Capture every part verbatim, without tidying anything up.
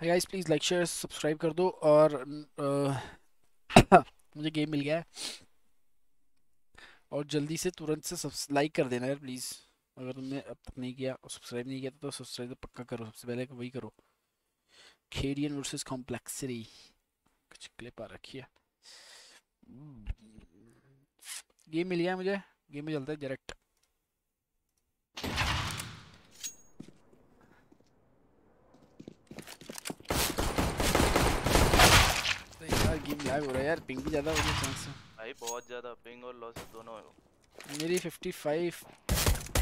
Hi guys, please like share subscribe कर दो। और आ, मुझे गेम मिल गया है और जल्दी से तुरंत से लाइक कर देना यार प्लीज़। अगर तुमने अब तक नहीं किया और सब्सक्राइब नहीं किया तो सब्सक्राइब तो पक्का करो, सबसे पहले वही करो। खेडियन वर्सेस कॉम्प्लेक्सिटी कुछ क्लिप आ रखी है। गेम मिल गया मुझे, गेम में चलता है डायरेक्ट। गेम लैग हो रहा है यार, पिंग भी ज्यादा हो गया चांस है भाई, बहुत ज्यादा पिंग और लॉस दोनों है। मेरी पचपन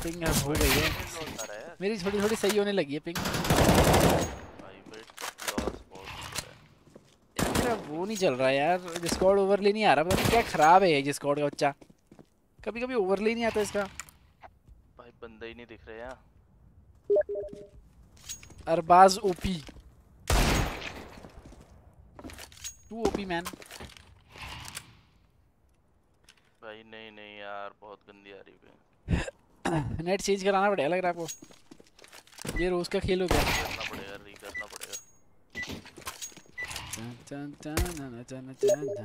पिंग अब हो गई है, मेरी थोड़ी थोड़ी सही होने लगी है पिंग भाई, बट लॉस बहुत है। मेरा वो नहीं चल रहा यार, डिस्कॉर्ड ओवरले नहीं आ रहा, पता नहीं क्या खराब है ये डिस्कॉर्ड का बच्चा। कभी-कभी ओवरले नहीं आता इसका भाई, बंदा ही नहीं दिख रहा यार। अरबाज ओपी तू ओपी मैन भाई। नहीं नहीं यार, बहुत गंदी आ रही है। नेट चेंज कराना पड़ेगा लग रहा है आपको, ये रोज का खेल हो गया। करना पड़ेगा, री करना पड़ेगा।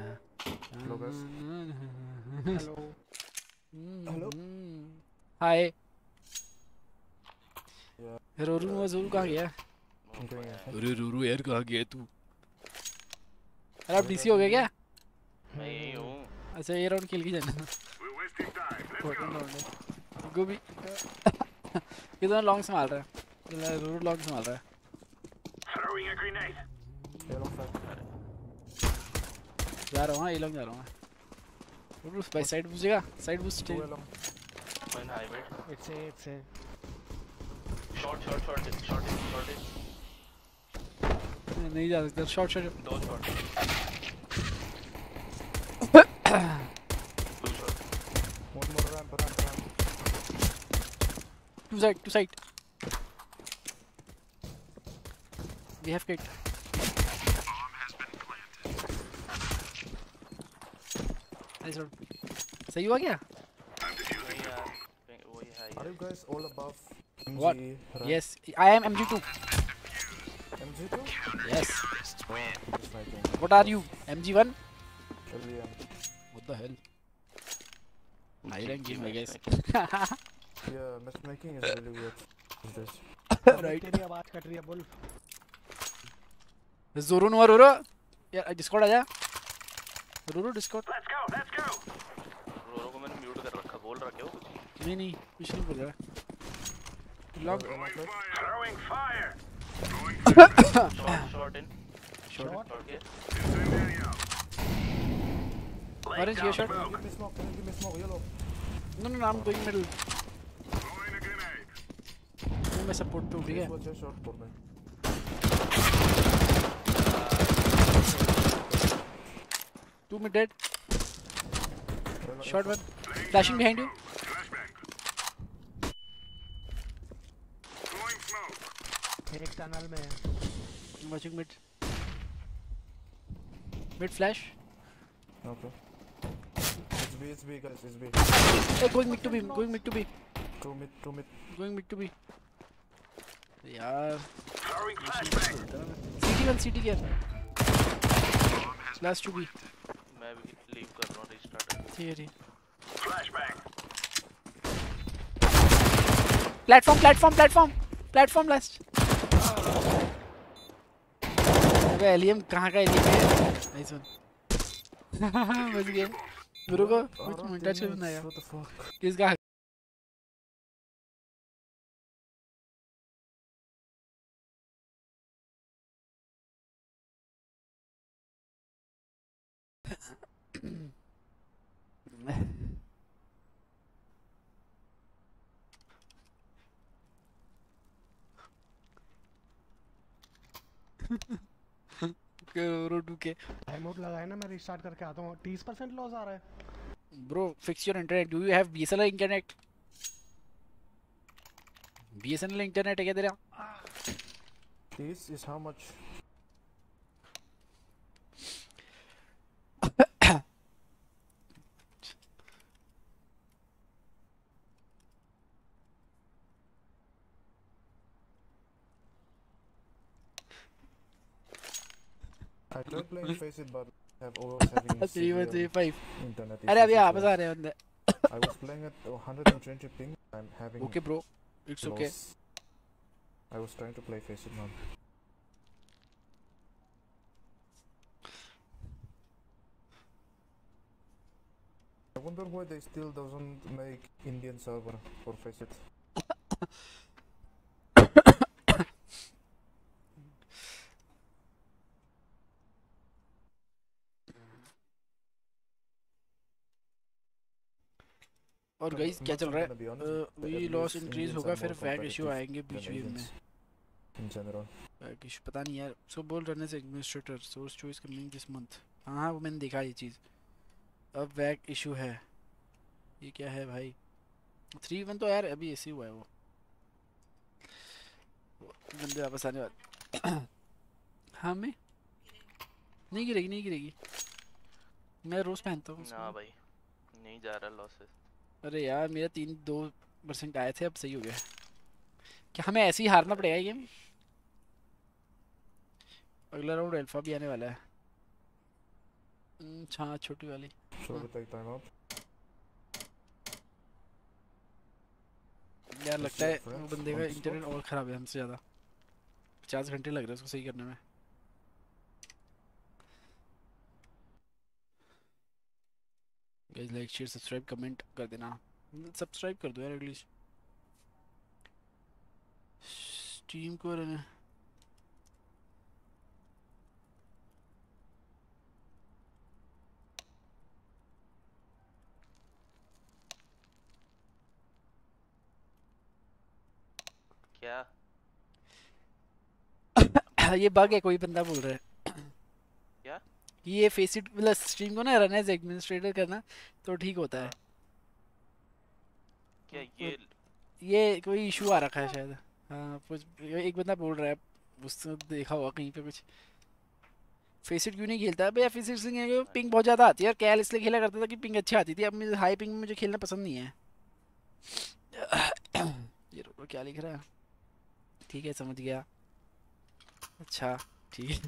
हेलो हेलो हाय, रोरू मजूर कहाँ गया? अरे रोरू यार कहाँ गया तू? अरे आप डीसी हो गए क्या? मैं यही हूँ। अच्छा ये राउंड खेल के जाना गोभी। कितना लॉन्ग संभाल रहा है, रोड लॉन्ग संभाल रहा है। जा रहा हूँ ये लॉन्ग, जा रहा हूँ भाई। साइड पूछेगा, साइड पूछ नहीं जा सकता। शॉट शॉट दो शॉट मोड़ मोड़ रहा है, पता नहीं। Two side two side we have kit. ऐसा सही हुआ क्या? Are you guys all above M G? What? Right? Yes, I am M G two. M G two? Yes. Oh, what are you? M G one? M G one. What the hell? High rank game, I guess. Yeah, matchmaking is really weird. Right. तेरी आवाज cut रही है बोल। ज़ोरून और रोरो यार discord आजा। Roro discord. Let's go, let's go. रोरो को मैंने म्यूट कर रखा, बोल रहा क्या वो? नहीं नहीं कुछ नहीं बोल रहा। Log throwing fire. Orange here, shot. No, no, no, I'm going middle. I'm going support too, okay? Two mid dead. Shot one. Flashing behind you. एक टनल में है, watching mid mid flash. Okay it's B it's B guys it's B going mid to B going mid to B to mid to mid going mid to B. यार city one city क्या last to B. मैं भी leave कर रहा हूं, restart theory flashback. Platform platform platform platform last. एलियम कहाँ का एलियम है? नहीं सुन बच गया गुरु को कुछ मिनट से बनाया किसका। टाइमआउट लगाया ना, मैं रिस्टार्ट करके आता हूं। तीस परसेंट लॉस आ रहा है bro. Fix your internet. Do you have B S N L internet? B S N L internet है क्या तेरा? This is how much I don't play Face It, but have always having three one three five internet. अरे अभी यहाँ पे आ रहे हैं बंदे. I was playing at one hundred twenty ping. I'm having. Okay, bro. It's okay. I was trying to play Face It now. I wonder why they still doesn't make Indian server for Face It. और guys क्या चल रहा है, we loss increase होगा, फिर bag issue आएंगे बीच में in general. Bag issue पता नहीं यार, सो बोल रहे हैं administrator source choice coming this month. हां हां वो मैंने देखा ये चीज. अब बैग इशू है, ये क्या है भाई? थ्री वन तो यार अभी ऐसे हुआ है. वो बंदे वापस आने वाले. हां मैं नहीं गिरेगी, नहीं गिरेगी, मैं रोज पहनता हूं. ना भाई नहीं जा रहा लॉसेस. अरे यार मेरा तीन दो परसेंट आए थे, अब सही हो गया. क्या हमें ऐसे ही हारना पड़ेगा ये गेम? अगला राउंड अल्फा भी आने वाला है. अच्छा छोटी वाली हाँ. यार लगता है वो बंदे का इंटरनेट और ख़राब है हमसे ज़्यादा. पचास घंटे लग रहे हैं उसको सही करने में. Guys like share subscribe comment कर देना. सब्सक्राइब कर दो यार एटलीस्ट. स्ट्रीम को रहने क्या ये बग है? कोई बंदा बोल रहा है ये फेस इट प्लस स्ट्रीम को ना रन एज एडमिनिस्ट्रेटर करना तो ठीक होता है. क्या ये ये कोई इशू आ रखा है शायद? हाँ कुछ एक बंदा बोल रहा है, उसने देखा होगा कहीं पे कुछ. फेस इट क्यों नहीं खेलता भैया? फेस इट क्योंकि पिंग बहुत ज़्यादा आती है यार. कैल इसलिए खेला करता था कि पिंग अच्छी आती थी, अब मुझे हाई पिंग में मुझे खेलना पसंद नहीं है. ये क्या लिख रहा है? ठीक है समझ गया. अच्छा ठीक है.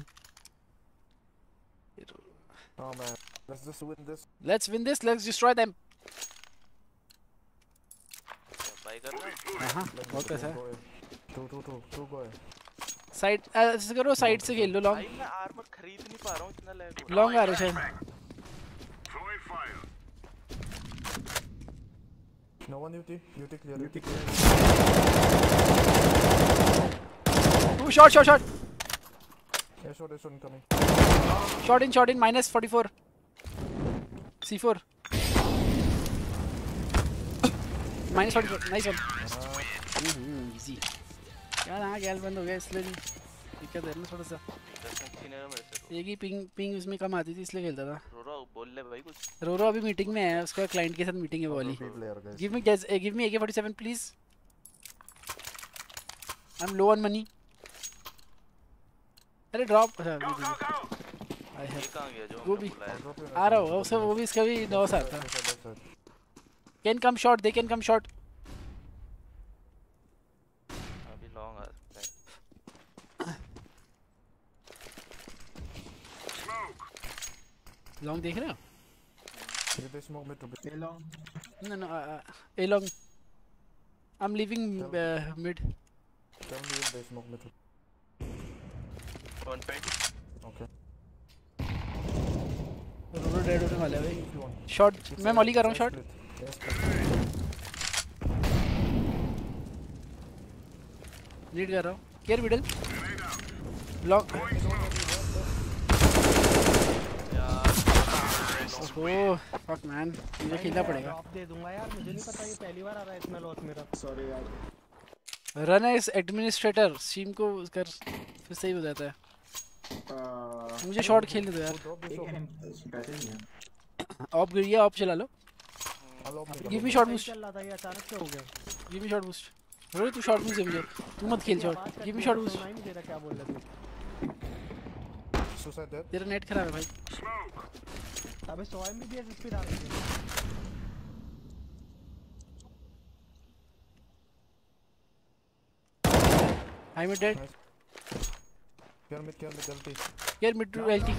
Oh man, let's just win this. Let's win this. Let's destroy them. Buy करना है. हाँ बहुत पैसा है. Two two two two go. Side ऐसे करो, side से खेल लो long. भाई मैं armor खरीद नहीं पा रहा हूँ, इतना lag हो रहा है. Long आ रहा है शायद. No one duty, duty clear, duty clear. Two shot shot shot. Yeah, shot is incoming. Shot in, shot in. Minus forty-four. C four. Minus forty-four. Nice one. Uh, easy. यार हाँ गैल बंद हो गया इसलिए दिक्कत है ना थोड़ा सा. एक ही ping ping उसमें कम आती थी इसलिए खेलता था. रोरो बोल ले भाई कुछ. रोरो अभी मीटिंग में है, उसका क्लाइंट के साथ मीटिंग है वाली. Give me guys, give me A K forty-seven please. I'm low on money. अरे ड्रॉप आई है वो भी आ रहा होगा उसका. वो भी इसका भी नौ साल था. Can come shot, they can come shot. अभी लॉन्ग आ सकता है. लॉन्ग देख रहे हो? ये बेस स्मोक में तो A long. No no A long. I am living mid. चल ये बेस स्मोक में तो one peg. Okay Roro dead होने वाला है भाई. शॉट मैं मॉली कर रहा हूं. शॉट लीड कर रहा हूं. केयर मिडल ब्लॉक यार. ओह फक मैन मुझे खेलना पड़ेगा. आप दे दूंगा यार, मुझे नहीं पता ये पहली बार आ रहा है इतना लॉस मेरा. सॉरी यार. रन एज एडमिनिस्ट्रेटर स्ट्रीम को कर फिर सही हो जाता है. मुझे शॉट खेलने दो यार. ऑफ गिर गया, ऑफ चला लो. Give me shot boost. अचानक क्या हो गया? Give me shot boost. अरे तू शॉट बूस्ट दे मुझे, तू मत खेल shot. Give me shot boost. नहीं दे रहा क्या बोल रहा तू? सुसाइड है तेरा. नेट खराब है भाई. अबे सौ एमबीपीएस स्पीड आ रही है. I am dead. Kill mid, kill mid, jump. Kill mid to L T.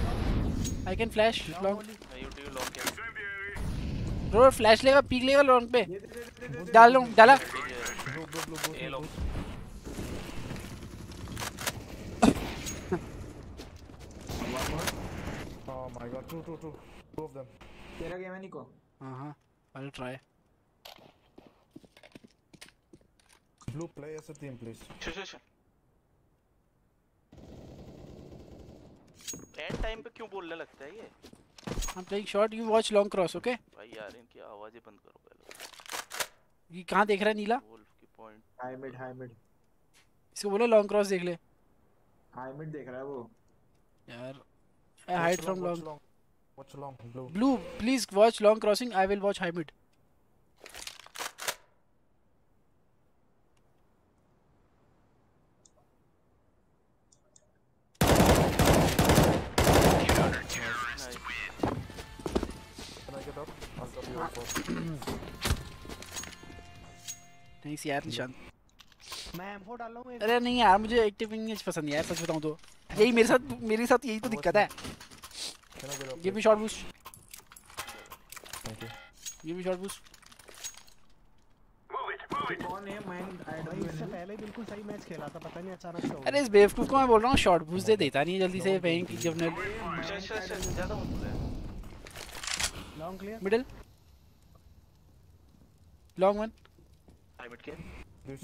I can flash long. YouTube long kill. Bro flash लेगा, peek लेगा long पे. डाल लूँ, डाला. ये long. Oh my god, two, two, two, two of them. तेरा game है निको? हाँ हाँ, I'll try. Blue play as a team, please. Sure, sure, sure. End time पे क्यों बोलने लगता है ये? I'm taking shot. You watch long cross, okay? भाई यार इनकी आवाजें बंद करो पहले. ये कहाँ देख रहा है नीला? Wolf की point. High mid, high mid. इसको बोलो long cross देख ले. High mid देख रहा है वो. यार. I hide from long. Watch long. Blue. Blue, please watch long crossing. I will watch high mid. नहीं यार निशान मैं एमपो डाल लूं. अरे नहीं यार मुझे एक्टिव इंग्लिश पसंद नहीं है सच बताऊं तो. यही मेरे साथ मेरे साथ यही तो दिक्कत है. Give me shot boost. Thank you. Give me shot boost. कौन है मैं आई डोंट नो. इससे पहले बिल्कुल सही मैच खेला था पता नहीं अचानक से. अरे इस बेवकूफ को मैं बोल रहा हूं शॉट बूस्ट दे देता नहीं जल्दी से बहन की जब ने ज्यादा होता है. Long clear middle long one. High mid के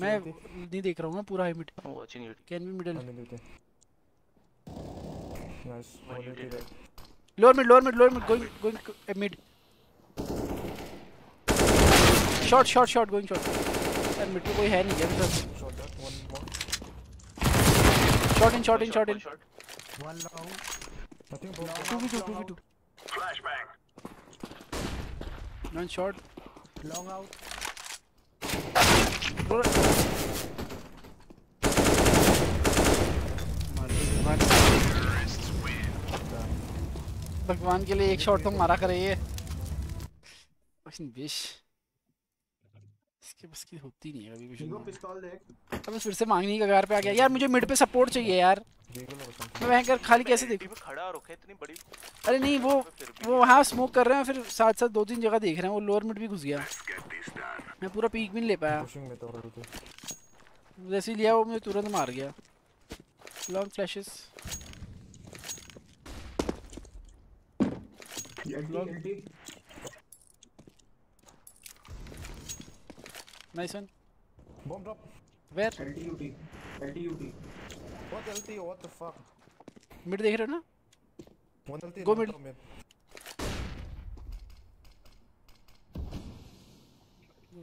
मैं नहीं देख रहा हूं. मैं पूरा high mid watching it. Can be middle. Nice. Lower mid lower mid lower mid going going mid. Shot shot shot going shot. यार मिड पे कोई है नहीं. अभी तक shot that one more. Shot in shot in shot in one long. I think two we two two we two flashbang. One shot long out. मार भगवान के लिए एक शॉट तो मारा करे ये. इसके बस की होती नहीं है कभी. अब फिर से मांगनी का कगार पे आ गया यार. मुझे मिड पे सपोर्ट चाहिए यार. मैं वहाँ कर खाली कैसे देखूँ. अरे नहीं वो वो वहाँ स्मोक कर रहे हैं फिर साथ साथ दो तीन जगह देख रहे हैं. वो लोअर मिड भी घुस गया. मैं पूरा पीक भी नहीं ले पाया. जैसे लिया वो मुझे तुरंत मार गया. Long flashes. Nice one. Bomb drop. Where? LTUT. LTUT. What LT what the fuck. Mid देख रहे हो ना? One LT. Go mid.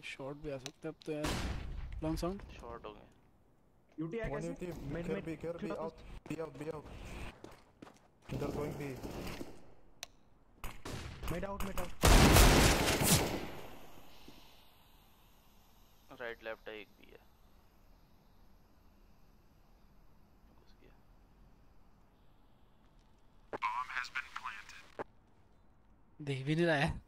Shot भी आ सकता है अब तो यार. लॉन्ग साउंड शॉट हो गए. यूटी आके मिड मिड बी कर B out B out B out. इधर going B mid out mid out. Right left है एक बी है. घुस गया. Bomb has been planted. देख भी नहीं रहा है.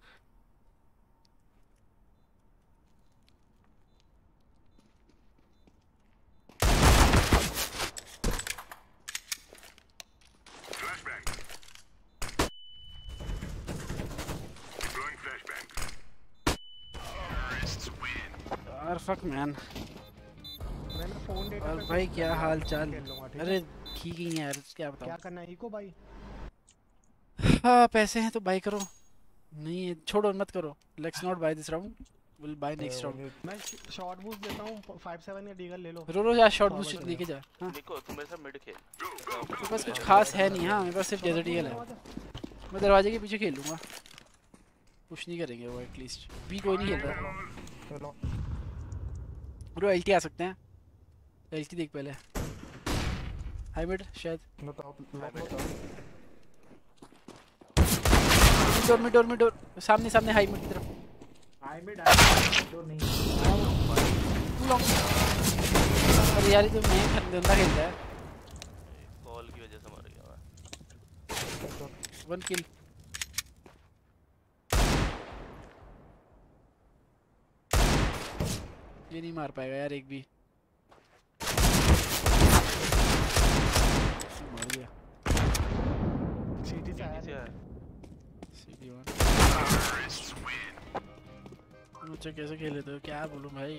फक मैन मैंने फोन डेटा. और भाई क्या हाल चाल. अरे ठीक ही है यार. क्या बताऊं क्या करना है इको भाई. हां पैसे हैं तो बाय करो. नहीं है छोड़ो मत करो. Let's not buy this round. Will buy next round. मैं शॉट बूस्ट देता हूं. फाइव सेवन या डीगल ले लो. रोरो यार शॉट बूस्ट लेके जा. हां देखो तुम मेरे साथ मिड खेल. मेरे पास कुछ खास है नहीं. हां मेरे पास सिर्फ डेजर्ट ईगल है. मैं दरवाजे के पीछे खेलूंगा. कुछ नहीं करेंगे वो. एटलीस्ट बी कोई नहीं खेल रहा. ब्रो एलटी आ सकते हैं. एलटी देख पहले. हाई मिड शायद. Door mid door mid door सामने सामने. हाई मिड की तरफ. हाई मिड डोर नहीं. तू लॉन्ग. अरे यार ये तो मैं खंडा खेल रहा है. कॉल की वजह से मर गया. One kill. ये नहीं मार पाएगा यार एक भी. मुझे कैसे खेले तो क्या बोलूं भाई,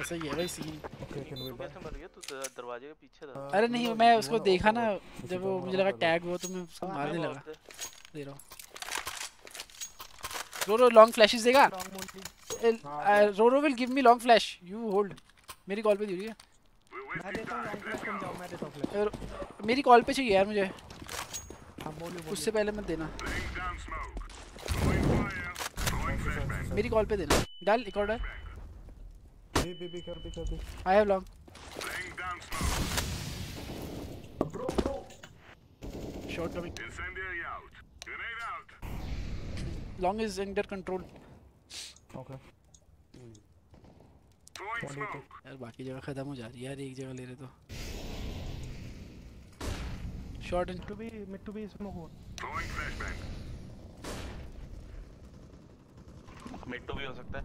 ऐसा ही है भाई सीन। तो कैसे मर गया तू? दरवाजे के पीछे था। अरे नहीं, मैं उसको देखा ना जब वो, मुझे लगा टैग हुआ तो मैं उसको मारने लगा। दे रहा हूं। रोरो लॉन्ग फ्लैशेस देगा। Roro will give me long flash, you hold. मेरी कॉल पे दे रही है। मैं देता हूं लॉन्ग फ्लैश, तुम जाओ, मैं देता हूं फ्लैश। मेरी कॉल पे चाहिए यार मुझे, उससे पहले मत देना। मेरी कॉल पे देना। डाल एक ऑर्डर। बी बी बी कर बी कर B. I have long. Shot coming. Long is under control. Okay. यार बाकी जगह खत्म हो जा रही है यार, एक जगह ले रहे तो। Shot in to B mid to B smoke हो। मिड टू भी हो सकता है।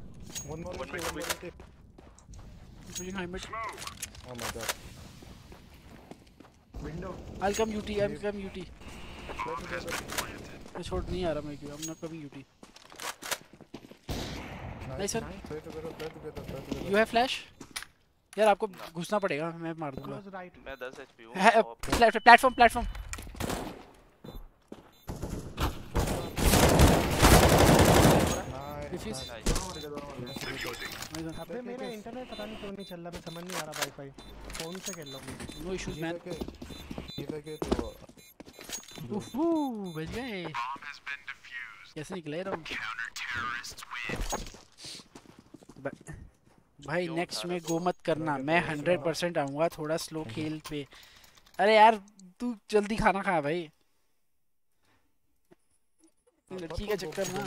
वन मोर मिड टू भी। Pushing high mid. Oh my god. Window. I come UT, I come UT. मैं छोड़ नहीं आ रहा मैं क्यों? हमने कभी UT. Nice one. You have flash? यार आपको घुसना पड़ेगा, मैं मार दूंगा। मैं दस एचपी हूं। Platform platform. अबे मेरा इंटरनेट पता नहीं क्यों नहीं चल रहा, मैं समझ नहीं आ रहा। वाईफाई फोन से खेल लो। No issues man. इधर के तो उफू बच गए। कैसे निकले रहा हूं भाई? नेक्स्ट में गो मत करना, मैं हंड्रेड परसेंट आऊंगा। थोड़ा स्लो खेल पे। अरे यार तू जल्दी खाना खा भाई, लड़की का चक्कर ना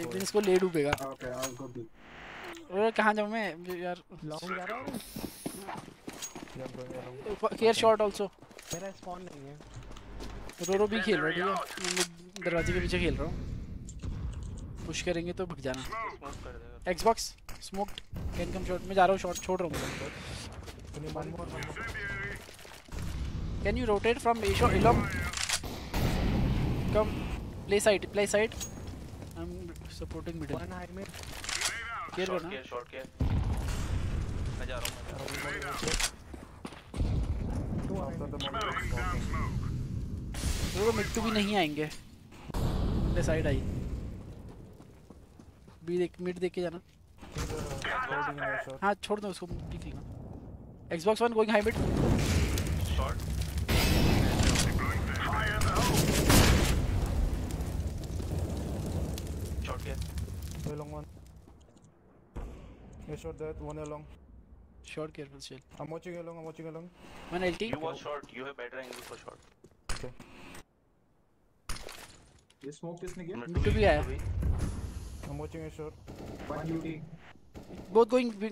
एक दिन इसको ले डूबेगा। अरे कहाँ जाऊँ मैं यार? लॉन्ग जा रहा हूँ। Care shot also. मेरा स्पॉन नहीं है। रोरो भी खेल रहा है, ठीक है? दरवाजे के पीछे खेल रहा हूँ। पुश करेंगे तो भग जाना। Xbox smoked can come shot. मैं जा रहा हूँ, शॉट छोड़ रहा हूँ। Can you rotate from a shot इलम? Come play side, play side. I'm supporting middle. One high mid. Care करना. Care short care. मैं जा रहा हूँ। तो वो mid तो भी नहीं आएंगे। Play side आई। B देख mid देख के जाना। हाँ छोड़ दो उसको, ठीक है। Xbox One going high mid. Short. Long one. You shot that one along. Short careful chill. I'm watching along. I'm watching along. One L T. You was short. You have better angle for short. Okay. This smoke किसने किया? मिट्टू भी आया. I'm watching a short. One U T. Both going B.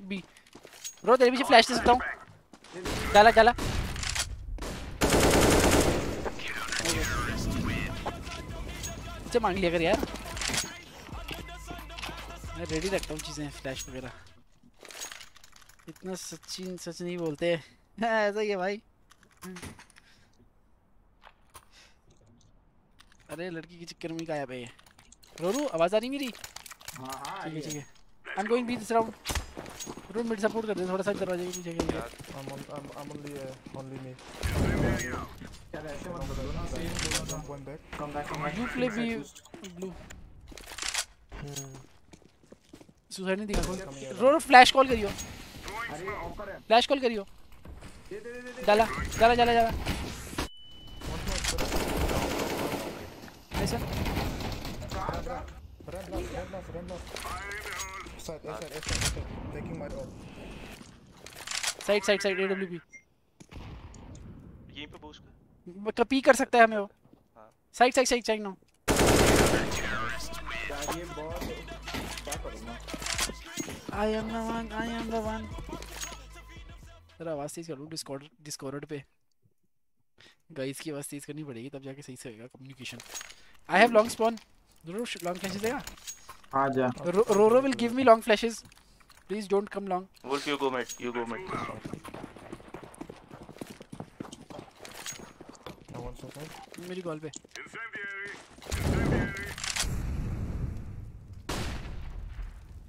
Bro तेरे पीछे flash दे सकता हूँ. डाला डाला. अच्छा मांग लिया कर यार. मैं रेडी रखता हूँ चीज़ें, फ्लैश वगैरह। इतना सचिन सच नहीं बोलते ऐसा ही है भाई। अरे लड़की के चक्कर में गायब है ये। रोरू आवाज़ आ रही मेरी? हाँ हाँ ठीक है ठीक है। I am going B this round. Roro mid support कर दे थोड़ा सा, दरवाजे के पीछे खेल। Blue play B blue. Suicide नहीं दिखा कोई। रोरो फ्लैश कॉल करियो। फ्लैश कॉल करियो। डाला डाला डाला डाला। ऐसा साइड साइड साइड एडब्ल्यूपी। यहीं पे बूस्ट कर। कपी कर सकता है हमें वो। Side side side side no. I am the one, I am the one. तेरा आवाज़ तेज करूँ Discord, Discord पे। Guys की आवाज़ तेज करनी पड़ेगी तब जाके सही से होगा communication. I have long spawn. Roro long flashes देगा? हाँ जा। Roro will give me long flashes. Please don't come long. Wolf you go mid, you go mid. मेरी कॉल पे।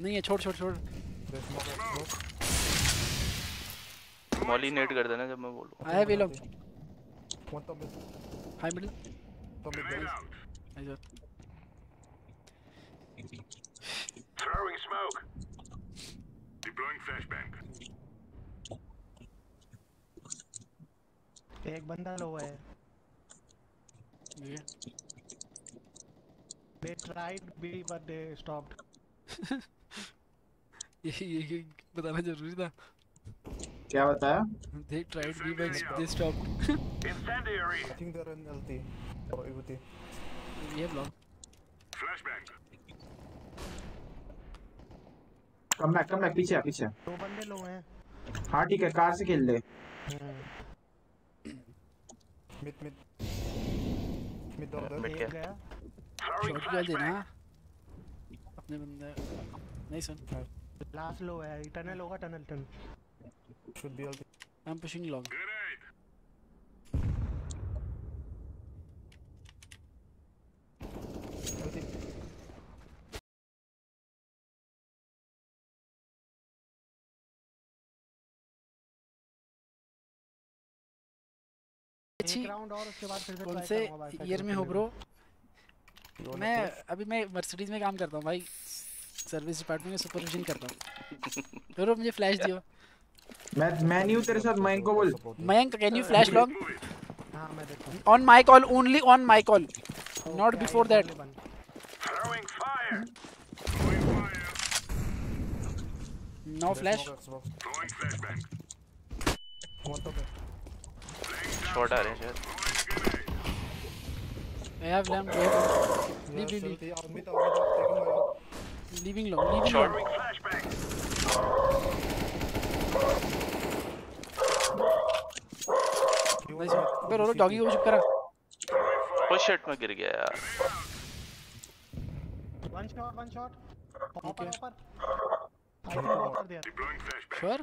नहीं है, छोड़ छोड़ छोड़ मॉली नेट कर देना जब मैं बोलूं। आया बेलो हाय मिडिल तो middle throwing smoke deploying flashbang एक बंदा लो हुआ है ये they tried be but they stopped ये ये बताना जरूरी था क्या बताया they tried be but they stopped incendiary I think they're in L T or U T ये block flashbang come back come back पीछे पीछे दो बंदे लो हैं हां ठीक है कार से खेल ले मिट मिट मिट दो दो मिट गया शॉट डाल देना अपने बंदे नहीं सुन लास्ट लो है टनल होगा tunnel tunnel should be all I am pushing long कौन से ईयर में हो ब्रो? मैं अभी मैं मर्सिडीज में काम करता हूँ भाई, सर्विस डिपार्टमेंट में सुपरविजन करता हूँ। ब्रो मुझे फ्लैश दियो। मैं मैं न्यू तेरे साथ मयंक को बोल। Mayank can you flash long? हाँ मैं देखता हूँ। On my call only on my call, not before that. No flash. Shot आ रहे हैं शायद I have lamp leave leave leaving low leaving shot बे रोरो डॉगी को चुप करा ओ शिट मैं गिर गया यार one shot one shot okay sure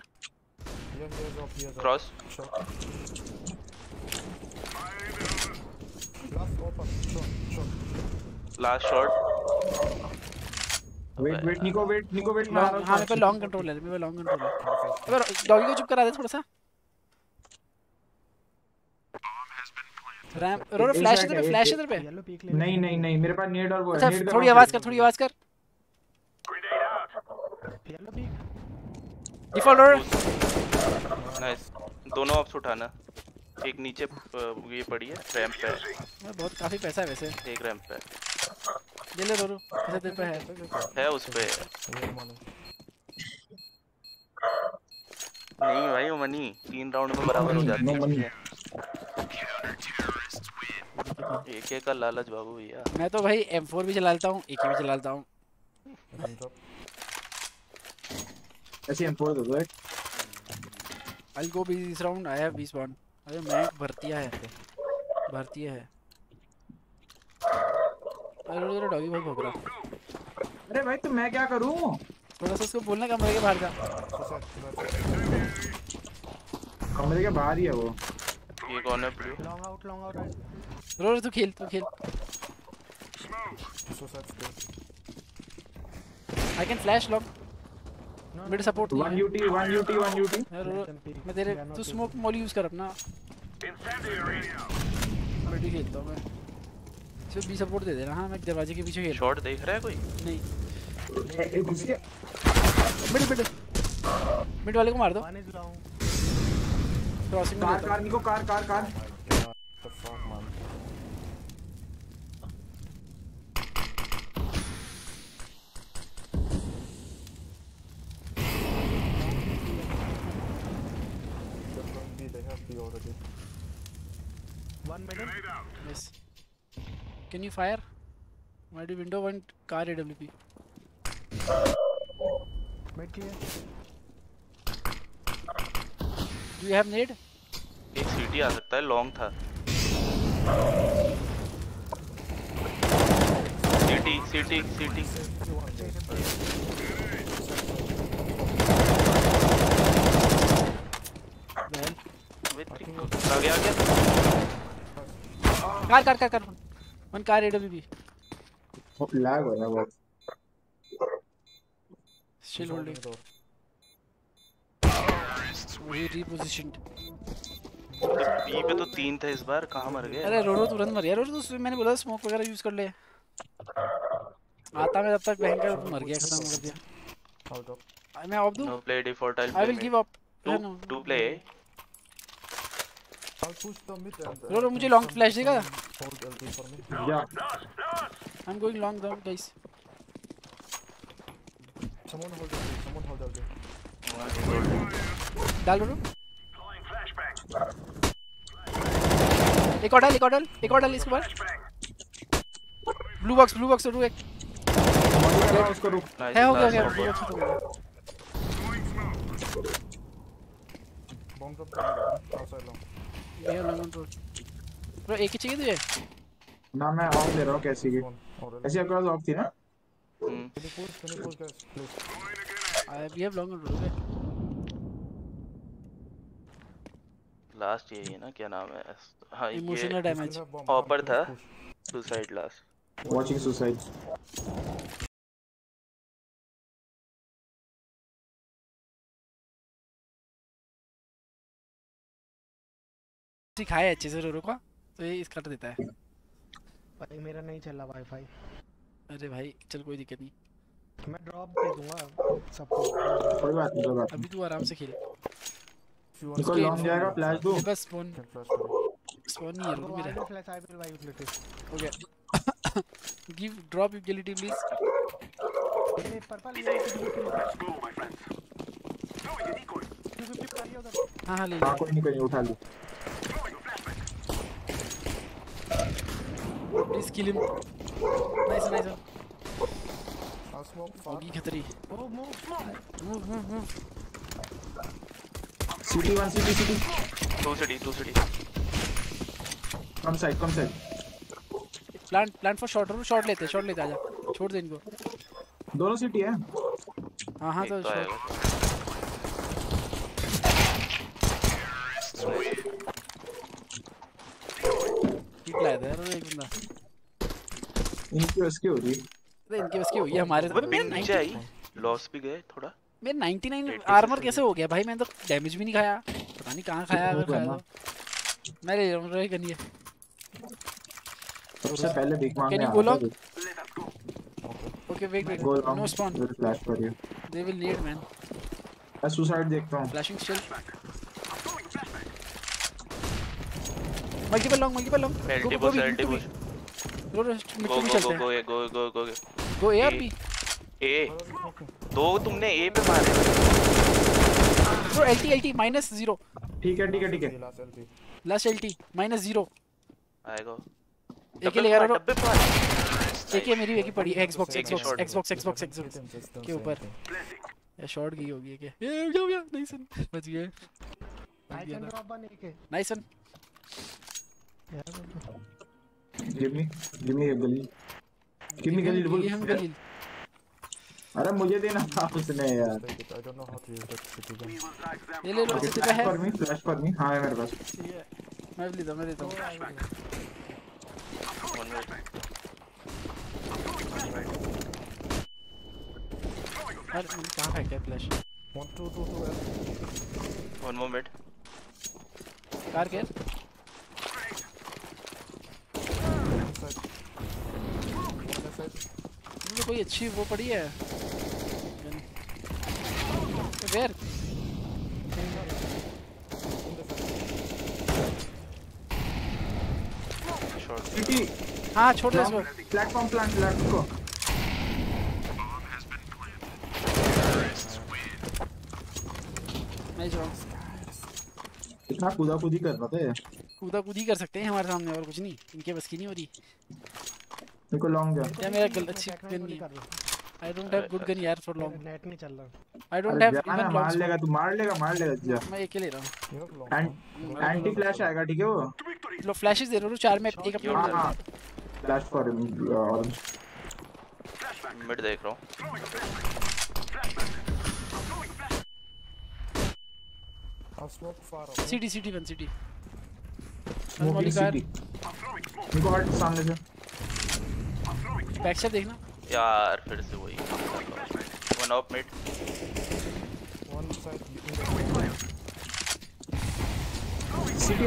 cross last shot wait wait Niko wait Niko wait मार हां मेरे पे लॉन्ग कंट्रोल है मेरे पे लॉन्ग कंट्रोल है अबे डॉगी को चुप करा दे थोड़ा सा रैम रो फ्लैश इधर पे फ्लैश इधर पे नहीं नहीं नहीं मेरे पास नेड और वो है नेड थोड़ी आवाज कर थोड़ी आवाज कर येलो पीक डिफॉल्टर नाइस दोनों ऑप्स उठाना एक नीचे ये पड़ी है रैंप पे मैं बहुत काफी पैसा है वैसे एक रैंप पे ले ले रोरो पैसा तेरे पे है है उस पे नहीं भाई वो मनी तीन राउंड में बराबर हो जाती है एक एक का लालच बाबू भैया मैं तो भाई एम फोर भी चला लेता हूं एक भी चला लेता हूं ऐसे एम फोर दो दो I'll go busy this round I have twenty bond अरे मैं भरतिया है भरतिया है अरे उधर डॉगी भाग भोग रहा अरे भाई तो मैं क्या करूं थोड़ा सा उसको बोलना कमरे के बाहर का कमरे के बाहर ही है वो ये कौन है long out long out Ro तू खेल तू खेल I can flash lock मेरे support one UT one UT one UT मैं तेरे तू स्मोक मॉली यूज कर अपना बैठी खेलता हूं मैं सिर्फ बी सपोर्ट दे देना हां मैं दरवाजे के पीछे खेल शॉट देख रहा है कोई नहीं मिड मिड मिड वाले को मार दो crossing car car Niko car car car One minute. Yes. Can you fire? My window one car A W P. Mid clear. Do you have need? एक सीटी आ सकता है लॉन्ग था. सीटी सीटी सीटी. Well. Wait. आ गया क्या? Car car car car one car AWB lag हो रहा है बहुत Still holding door. Way repositioned. B पे तो तीन था इस बार, कहाँ मर गए? अरे रोरो तुरंत मर गया। रोरो तो मैंने बोला स्मोक वगैरह यूज कर ले। आता मैं तब तक भयंकर मर गया, खत्म कर दिया। Out of. मैं ऑफ दूँ? No play default. I will give up. Two two play. Roro मुझे लॉन्ग फ्लैश देगा? Yeah. I'm going long though, guys. Someone hold the door. Someone hold the door. डाल डाल एक और डाल, एक और डाल, एक और डाल इसके बाद। ब्लू बॉक्स, ब्लू बॉक्स रुक, उसको रुक। है हो गया, हो गया। बम तो ये लॉन्ग रोड। ब्रो एक ही चाहिए तुझे? ना मैं ऑफ ले रहा हूं कैसी की। ऐसी आपके पास ऑफ थी ना? I have long road है। Last यही है ना, क्या नाम है? हाँ ये emotional damage hopper था, suicide last। Watching suicide। सिखाए अच्छे से रोरो का, तो ये इसका देता है। भाई मेरा नहीं चल रहा वाईफाई। अरे भाई चल कोई दिक्कत नहीं। मैं ड्रॉप दे दूंगा सबको, कोई बात नहीं। अभी तू आराम से खेल, इसको लॉन्ग जाएगा। फ्लैश दो बस। स्पॉन स्पॉन नहीं है मेरा। Flash I will buy utility. Okay give drop utility please. ये पर्पल ले ले। हां हां ले ले, कोई नहीं कोई उठा ले please. Kill him. Nice nice. होगी खतरी। City one, city city two, city two, city come side, come side. Plant plant for shot. और शॉट लेते शॉट लेते आजा, छोड़ दे इनको। दोनों सिटी है। हां हां तो ठीक लाया था यार एक बंदा। इनकी स्किल हो रही इनके बस की हुई है हमारे। नीचे आई, लॉस भी गए थोड़ा। मेरा निन्यानवे आर्मर कैसे हो गया भाई? मैंने तो डैमेज भी नहीं खाया, पता नहीं कहां खाया। अगर खाया तो मैं ले लूंगा। ये करनी है सबसे पहले बिग मांग में। Okay wait wait, no spawn. Flash कर दिया। They will need man. मैं सुसाइड देखता हूं। Flashing shell. Multiple long, multiple long. Multiple multiple Roro मिट्टी चलते हैं। गो गो गो गो गो वो ए आर बी ए दो तुमने ए पे मारे। Bro LT LT minus zero. ठीक है ठीक है ठीक है। लास्ट एलटी माइनस जीरो आएगा। एक ले यार डब्बे पर। एक है मेरी, एक ही पड़ी। Xbox Xbox Xbox Xbox Xbox के ऊपर ये शॉट गई होगी। क्या ये हो गया? नहीं सन बच गए। नाइस सन ड्रॉप बन। एक है नाइस सन। गिव मी गिव मी गली। कितनी गली बोल। अरे मुझे देना था उसने यार। ले ले लो। सिटी पे है पर मी, फ्लैश पर मी। हां है मेरे पास। मैं ले लेता, मैं लेता हूं। हर कहां है क्या flash? One two two two one moment. Car के कोई अच्छी वो पड़ी है। Where CT. हां छोड़ दे इसको। प्लेटफार्म प्लांट लग को। मैं जाऊं। इतना कूदा कूदी कर रहा था यार। कूदा कूदी कर सकते हैं हमारे सामने, और कुछ नहीं इनके बस की नहीं हो रही। देखो लॉन्ग गया क्या? मेरा गलत अच्छी गन नहीं। I don't have good gun यार फॉर लॉन्ग। नेट नहीं चल रहा। I don't have even long. मार लेगा तू, मार लेगा मार लेगा जा। मैं एक ही ले रहा हूं। एंटी फ्लैश आएगा ठीक है वो। लो फ्लैशेस दे रहा हूं चार में एक अपने। हां हां फ्लैश फॉर ऑरेंज। मिड देख रहा हूं। अब स्मोक फार हो। CT CT one CT. Mobile car मेरे को हट सामने से। बैक से देखना यार। फिर से वही One up mid. One side.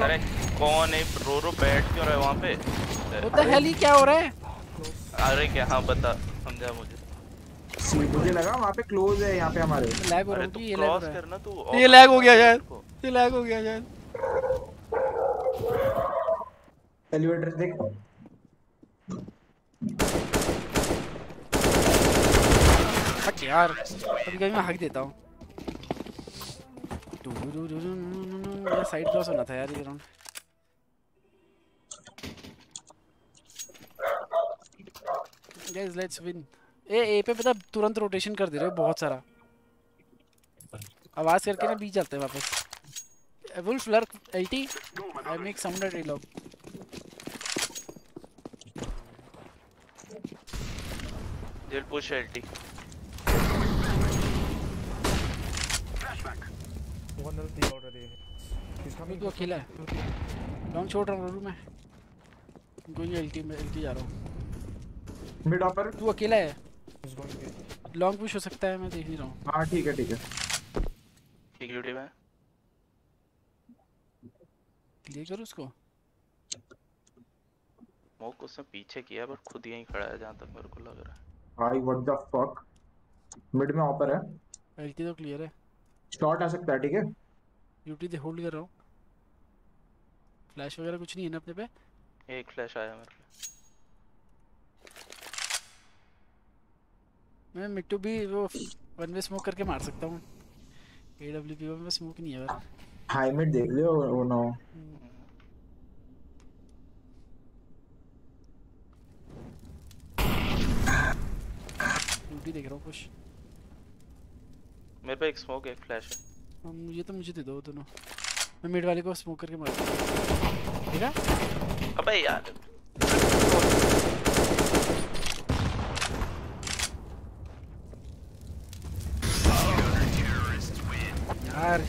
अरे कौन है रो रो बैठ क्यों रहा है वहाँ पे? What the hell क्या हो रहा है? अरे क्या हाँ बता समझा मुझे। मुझे लगा वहाँ पे क्लोज है यहाँ पे हमारे। लैग हो रहा है। अरे तू क्रॉस करना तू। ये लैग हो गया शायद। ये लैग हो गया शायद। एलिवेटर देखो। हट यार। अभी कभी मैं हक देता हूँ। मेरा साइड क्रॉस होना था यार ये round. Guys let's win. A A पे पता तुरंत रोटेशन कर दे रहे हो बहुत सारा। आवाज करके ना बीच जाते हैं वापस। Wolf lurk eighty. I make someone reload. They'll push L T. Flashback. One L T already. He's coming. Two kill है. Long shot रहा हूँ मैं. Going L T में L T जा रहा हूँ. Mid upper. तू अकेला है. Long push हो सकता है मैं देख ही रहा हूँ. हाँ ठीक है ठीक है. Big duty में. ले करो उसको. मोक उसने पीछे किया पर खुद यहीं खड़ा है जहाँ तक मेरे को लग रहा है। भाई व्हाट द फक मिड में ऑपर है। एलटी तो क्लियर है। शॉट आ सकता है ठीक है। यूटी दे होल्ड कर रहा हूँ। फ्लैश वगैरह कुछ नहीं है ना अपने पे। एक फ्लैश आया मेरे पे। मैं मिड टू बी वो वन वे स्मोक करके मार सकता हूँ। एडब्ल्यूपी वन वे स्मोक नहीं है यार। हाई मिड देख लियो वो ना। देख रहा हूँ कुछ मेरे पे एक स्मोक है एक फ्लैश है। मुझे तो मुझे दे दो दोनों। मैं मिड वाले को स्मोक करके मार ठीक है। अबे यार यार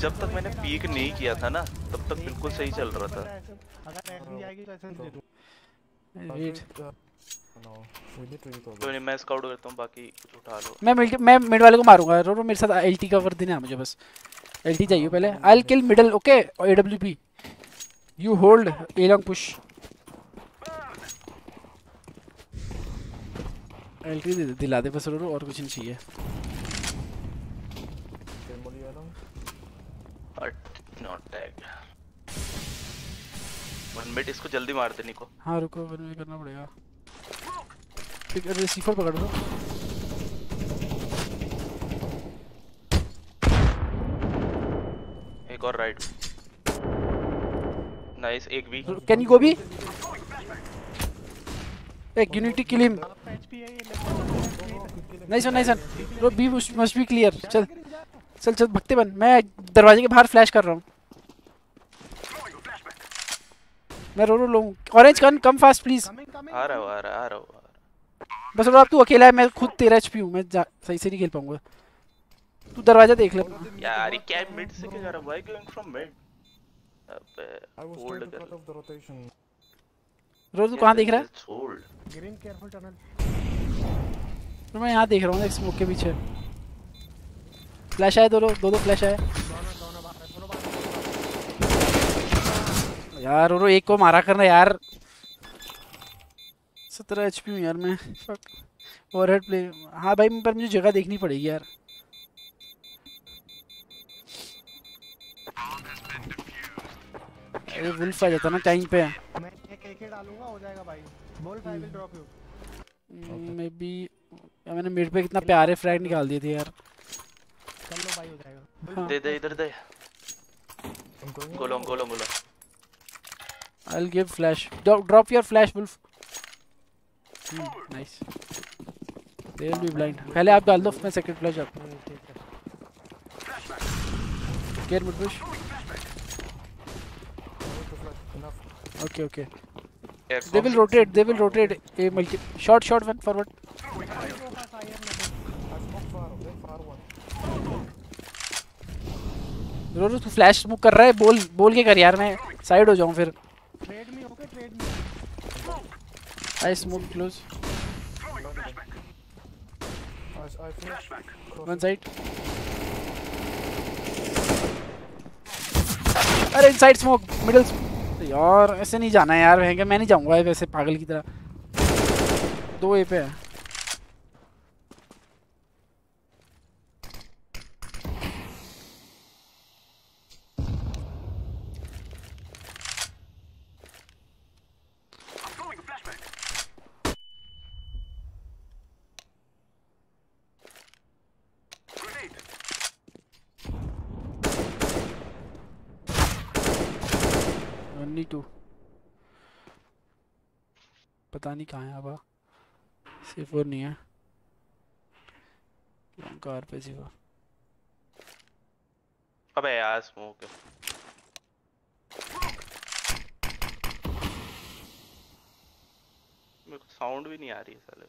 जब तक मैंने पीक नहीं किया था ना तब तक बिल्कुल सही चल रहा था। अगर रेड नहीं आएगी तो ऐसे दे दो। वेट तो मैं स्काउट करता हूं बाकी कुछ उठा लो। मैं मिड मैं मिड वाले को मारूंगा। रो रो मेरे साथ एलटी कवर देना मुझे बस। एलटी चाहिए पहले। I will kill middle okay और AWP you hold a long push. LT दिला दे बस रो रो और कुछ नहीं चाहिए। But not tag one minute इसको जल्दी मार देने को। हां रुको वन में करना पड़ेगा। रिसीवर पकड़ लो। एक और राइट। नाइस एक भी। कैन यू गो भी? एक unity kill him. Nice one nice one. रो बी मस्ट बी क्लियर। चल चल चल भगते बन। मैं दरवाजे के बाहर फ्लैश कर रहा हूँ। मैं रो रो लूँ। Orange gun come fast please. आ रहा हूँ आ रहा आ रहा हूँ। बस अब तू अकेला है मैं खुद तेरा एचपी हूं मैं सही से नहीं खेल पाऊंगा। तू दरवाजा देख ले यार। ये क्या मिड से क्या जा रहा है? Why going from mid? अबे होल्ड कर रोज। तू कहां देख रहा है? Hold green careful tunnel. मैं यहां देख रहा हूं एक स्मोक के पीछे। फ्लैश आए दो दो दो फ्लैश आए यार। रो रो एक को मारा करना यार। सत्रह एच पी हूँ यार मैं। Overhead play. हाँ भाई पर मुझे जगह देखनी पड़ेगी यार। अरे वुल्फ आ जाता ना टाइम पे। मैं एक एक डालूंगा हो जाएगा भाई। Wolf I will drop you. Maybe मैंने मिड पे कितना प्यारे फ्रैग निकाल दिए थे यार। कर लो भाई हो जाएगा। दे दे इधर दे। Go long go long go long. I'll give flash. Drop your flash wolf. Nice. They will be blind. पहले आप डाल दो मैं सेकंड फ्लैश आता हूं। केयर मत push. Okay okay. They will rotate they will rotate a multi shot shot one forward. रो रो तू फ्लैश मूव कर रहा है। बोल बोल के कर यार। मैं साइड हो जाऊं फिर। ट्रेड में ओके ट्रेड में। I smoke close. I, I finished. One side. अरे इनसाइड स्मोक मिडल स्मोक। यार ऐसे नहीं जाना यार, भयंकर मैं नहीं जाऊंगा वैसे पागल की तरह। दो ए पे है। पता नहीं कहाँ है अब, सिर्फ और नहीं है कार पे जीवा। अबे यार स्मोक मेरे को साउंड भी नहीं आ रही है साले,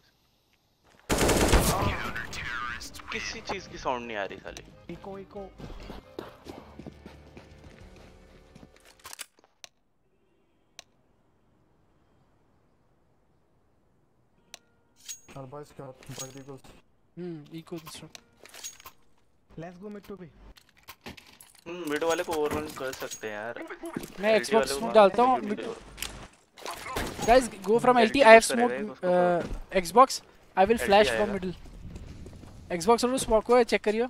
किसी चीज की साउंड नहीं आ रही साले। Eco eco Arbais got by the ghost. Hmm, eco this shot. Let's go mid to B. Hmm, mid वाले को ओवररन कर सकते हैं यार। मैं Xbox smoke डालता हूँ। Guys, go from L T. I have smoke uh, Xbox. I will flash from middle. Xbox वालों smoke को check करियो।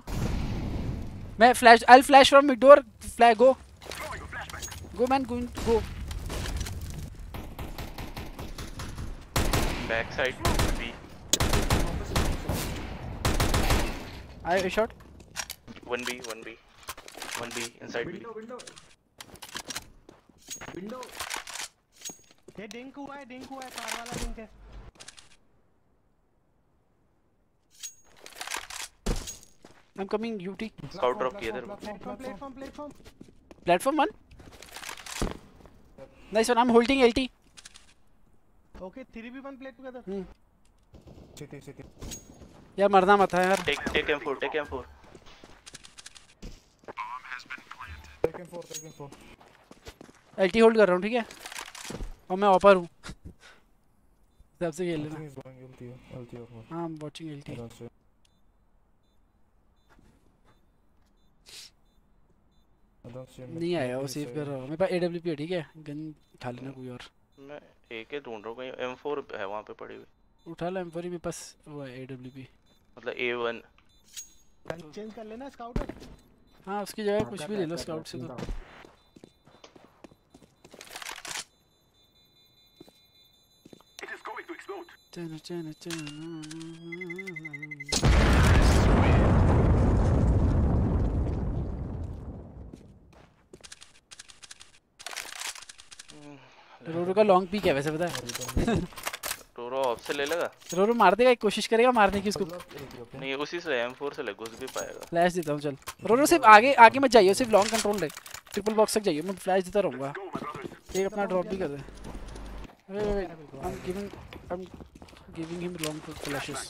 मैं flash, I'll flash from mid door. Flash go. Go man, go go. Back side. I shot. One B, one B, one B inside window, B. Window, window. ये डेंग हुआ है, डेंग हुआ है, car वाला डेंग है। I'm coming, U T. Scout drop किया इधर। Platform, platform, platform. Platform one. Nice one. I'm holding L T. Okay, three B one plate together. Hmm. चिती चिती। यार मरना मत है यार। Take take M four, take M four. Take M four, take M four. LT hold कर रहा हूँ ठीक है, और मैं ऑपर हूँ। सबसे खेल लेना। हाँ I'm watching एलटी। नहीं आया वो, सेव कर रहा हूँ। मेरे पास A W P है ठीक है, गन उठा लेना कोई और। मैं एक ढूंढ रहा हूँ कहीं, एम फोर है वहाँ पे पड़ी हुई। उठा लो एम फोर में पास वो A W P मतलब A वन। गन चेंज कर लेना स्काउट। हां उसकी जगह कुछ भी ले लो स्काउट से। तो it is going to explode. चल चल चल। रोरो का लॉन्ग पीक है वैसे पता है। रोरो ऑफ से ले लेगा, रोरो मार देगा, एक कोशिश करेगा मारने की उसको। नहीं उसी से एम फोर से ले घुस भी पाएगा। फ्लैश देता हूं चल। रोरो सिर्फ आगे आगे मत जाइए, सिर्फ लॉन्ग कंट्रोल रख, ट्रिपल बॉक्स तक जाइए, मैं फ्लैश देता रहूंगा। एक अपना ड्रॉप भी कर दे। अरे I am giving I am giving him long flashes.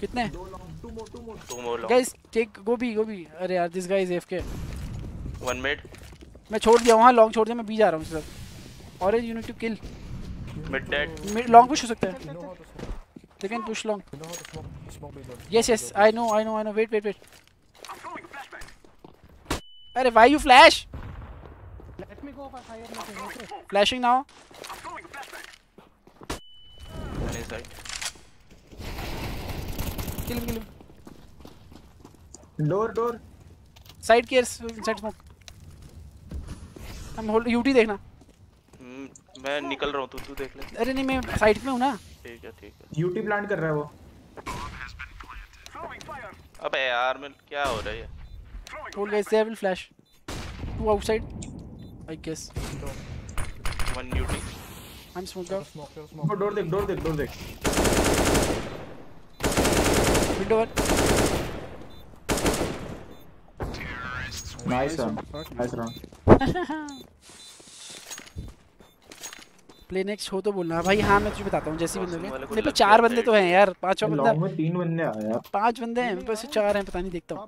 कितने? Two more long. Guys take go B go B. अरे यार this guys FK. One minute मैं छोड़ दिया वहां, लॉन्ग छोड़ दिया, मैं बी जा रहा हूं sir. Orange you need to kill. Mid dead. Mid long push हो सकता है. They can push long. Yes yes I know I know I know wait wait wait. अरे why you flash? Let me go fire. Flashing now. Kill him kill him. Door door. Side cares inside smoke. हम hold U T देखना. मैं निकल रहा हूं, तू तू देख ले। अरे नहीं मैं साइड में हूं ना। ठीक है ठीक है। यूटी प्लांट कर रहा है वो। अबे यार मैं क्या हो रहा है ये? Toll guys I will flash to outside I guess. One UT I am smoke out. Door देख डोर देख डोर देख। Window one. Nice nice round. Play next हो तो बोलना भाई। हाँ मैं तुझे बताता हूँ जैसे बंदे मेरे पे चार बंदे तो हैं यार, पांचवा बंदा में तीन बंदे आए यार, पांच बंदे हैं मेरे पास, चार हैं पता नहीं, देखता हूँ।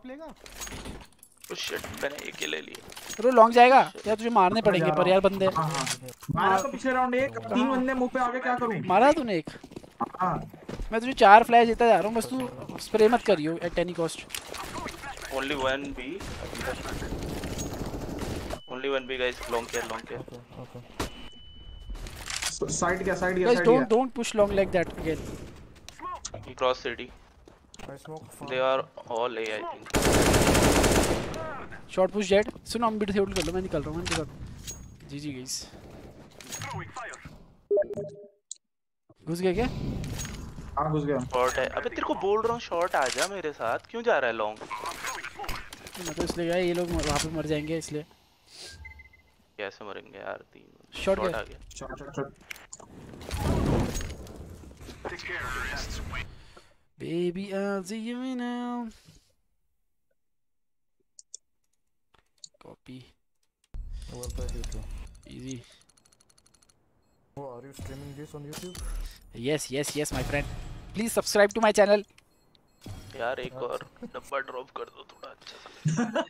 ओ शिट मैंने एक ही ले लिया। रो लॉन्ग जाएगा यार, तुझे मारने पड़ेंगे पर यार बंदे। मारा तो पिछले राउंड एक, तीन बंदे मुंह पे आ गए, क्या करूँ? मारा तूने एक। हां मैं तुझे चार फ्लैश देता जा रहा हूं, बस तू स्प्रे मत करियो at any cost. Only one B, only one B guys, long care long care, side क्या साइड क्या, don't don't push long like that again. Cross CT they are all A I think. Shot push jet, सुनो हम beat से hold कर लो, मैं निकल रहा हूं इनके साथ। जी जी गाइस घुस गए क्या? हां घुस गया। शॉट है, अबे तेरे को बोल रहा हूं शॉट आ जा मेरे साथ, क्यों जा रहा है लॉन्ग? मतलब इसलिए यार ये लोग वहां पे मर जाएंगे, इसलिए। कैसे मरेंगे यार, तीन शॉट आ गया। Shot shot baby I'll see you now copy easy. Oh, are you streaming this on YouTube? Yes, yes, yes, my friend. Please subscribe to my channel. यार एक और डब्बा ड्रॉप कर दो थोड़ा अच्छा।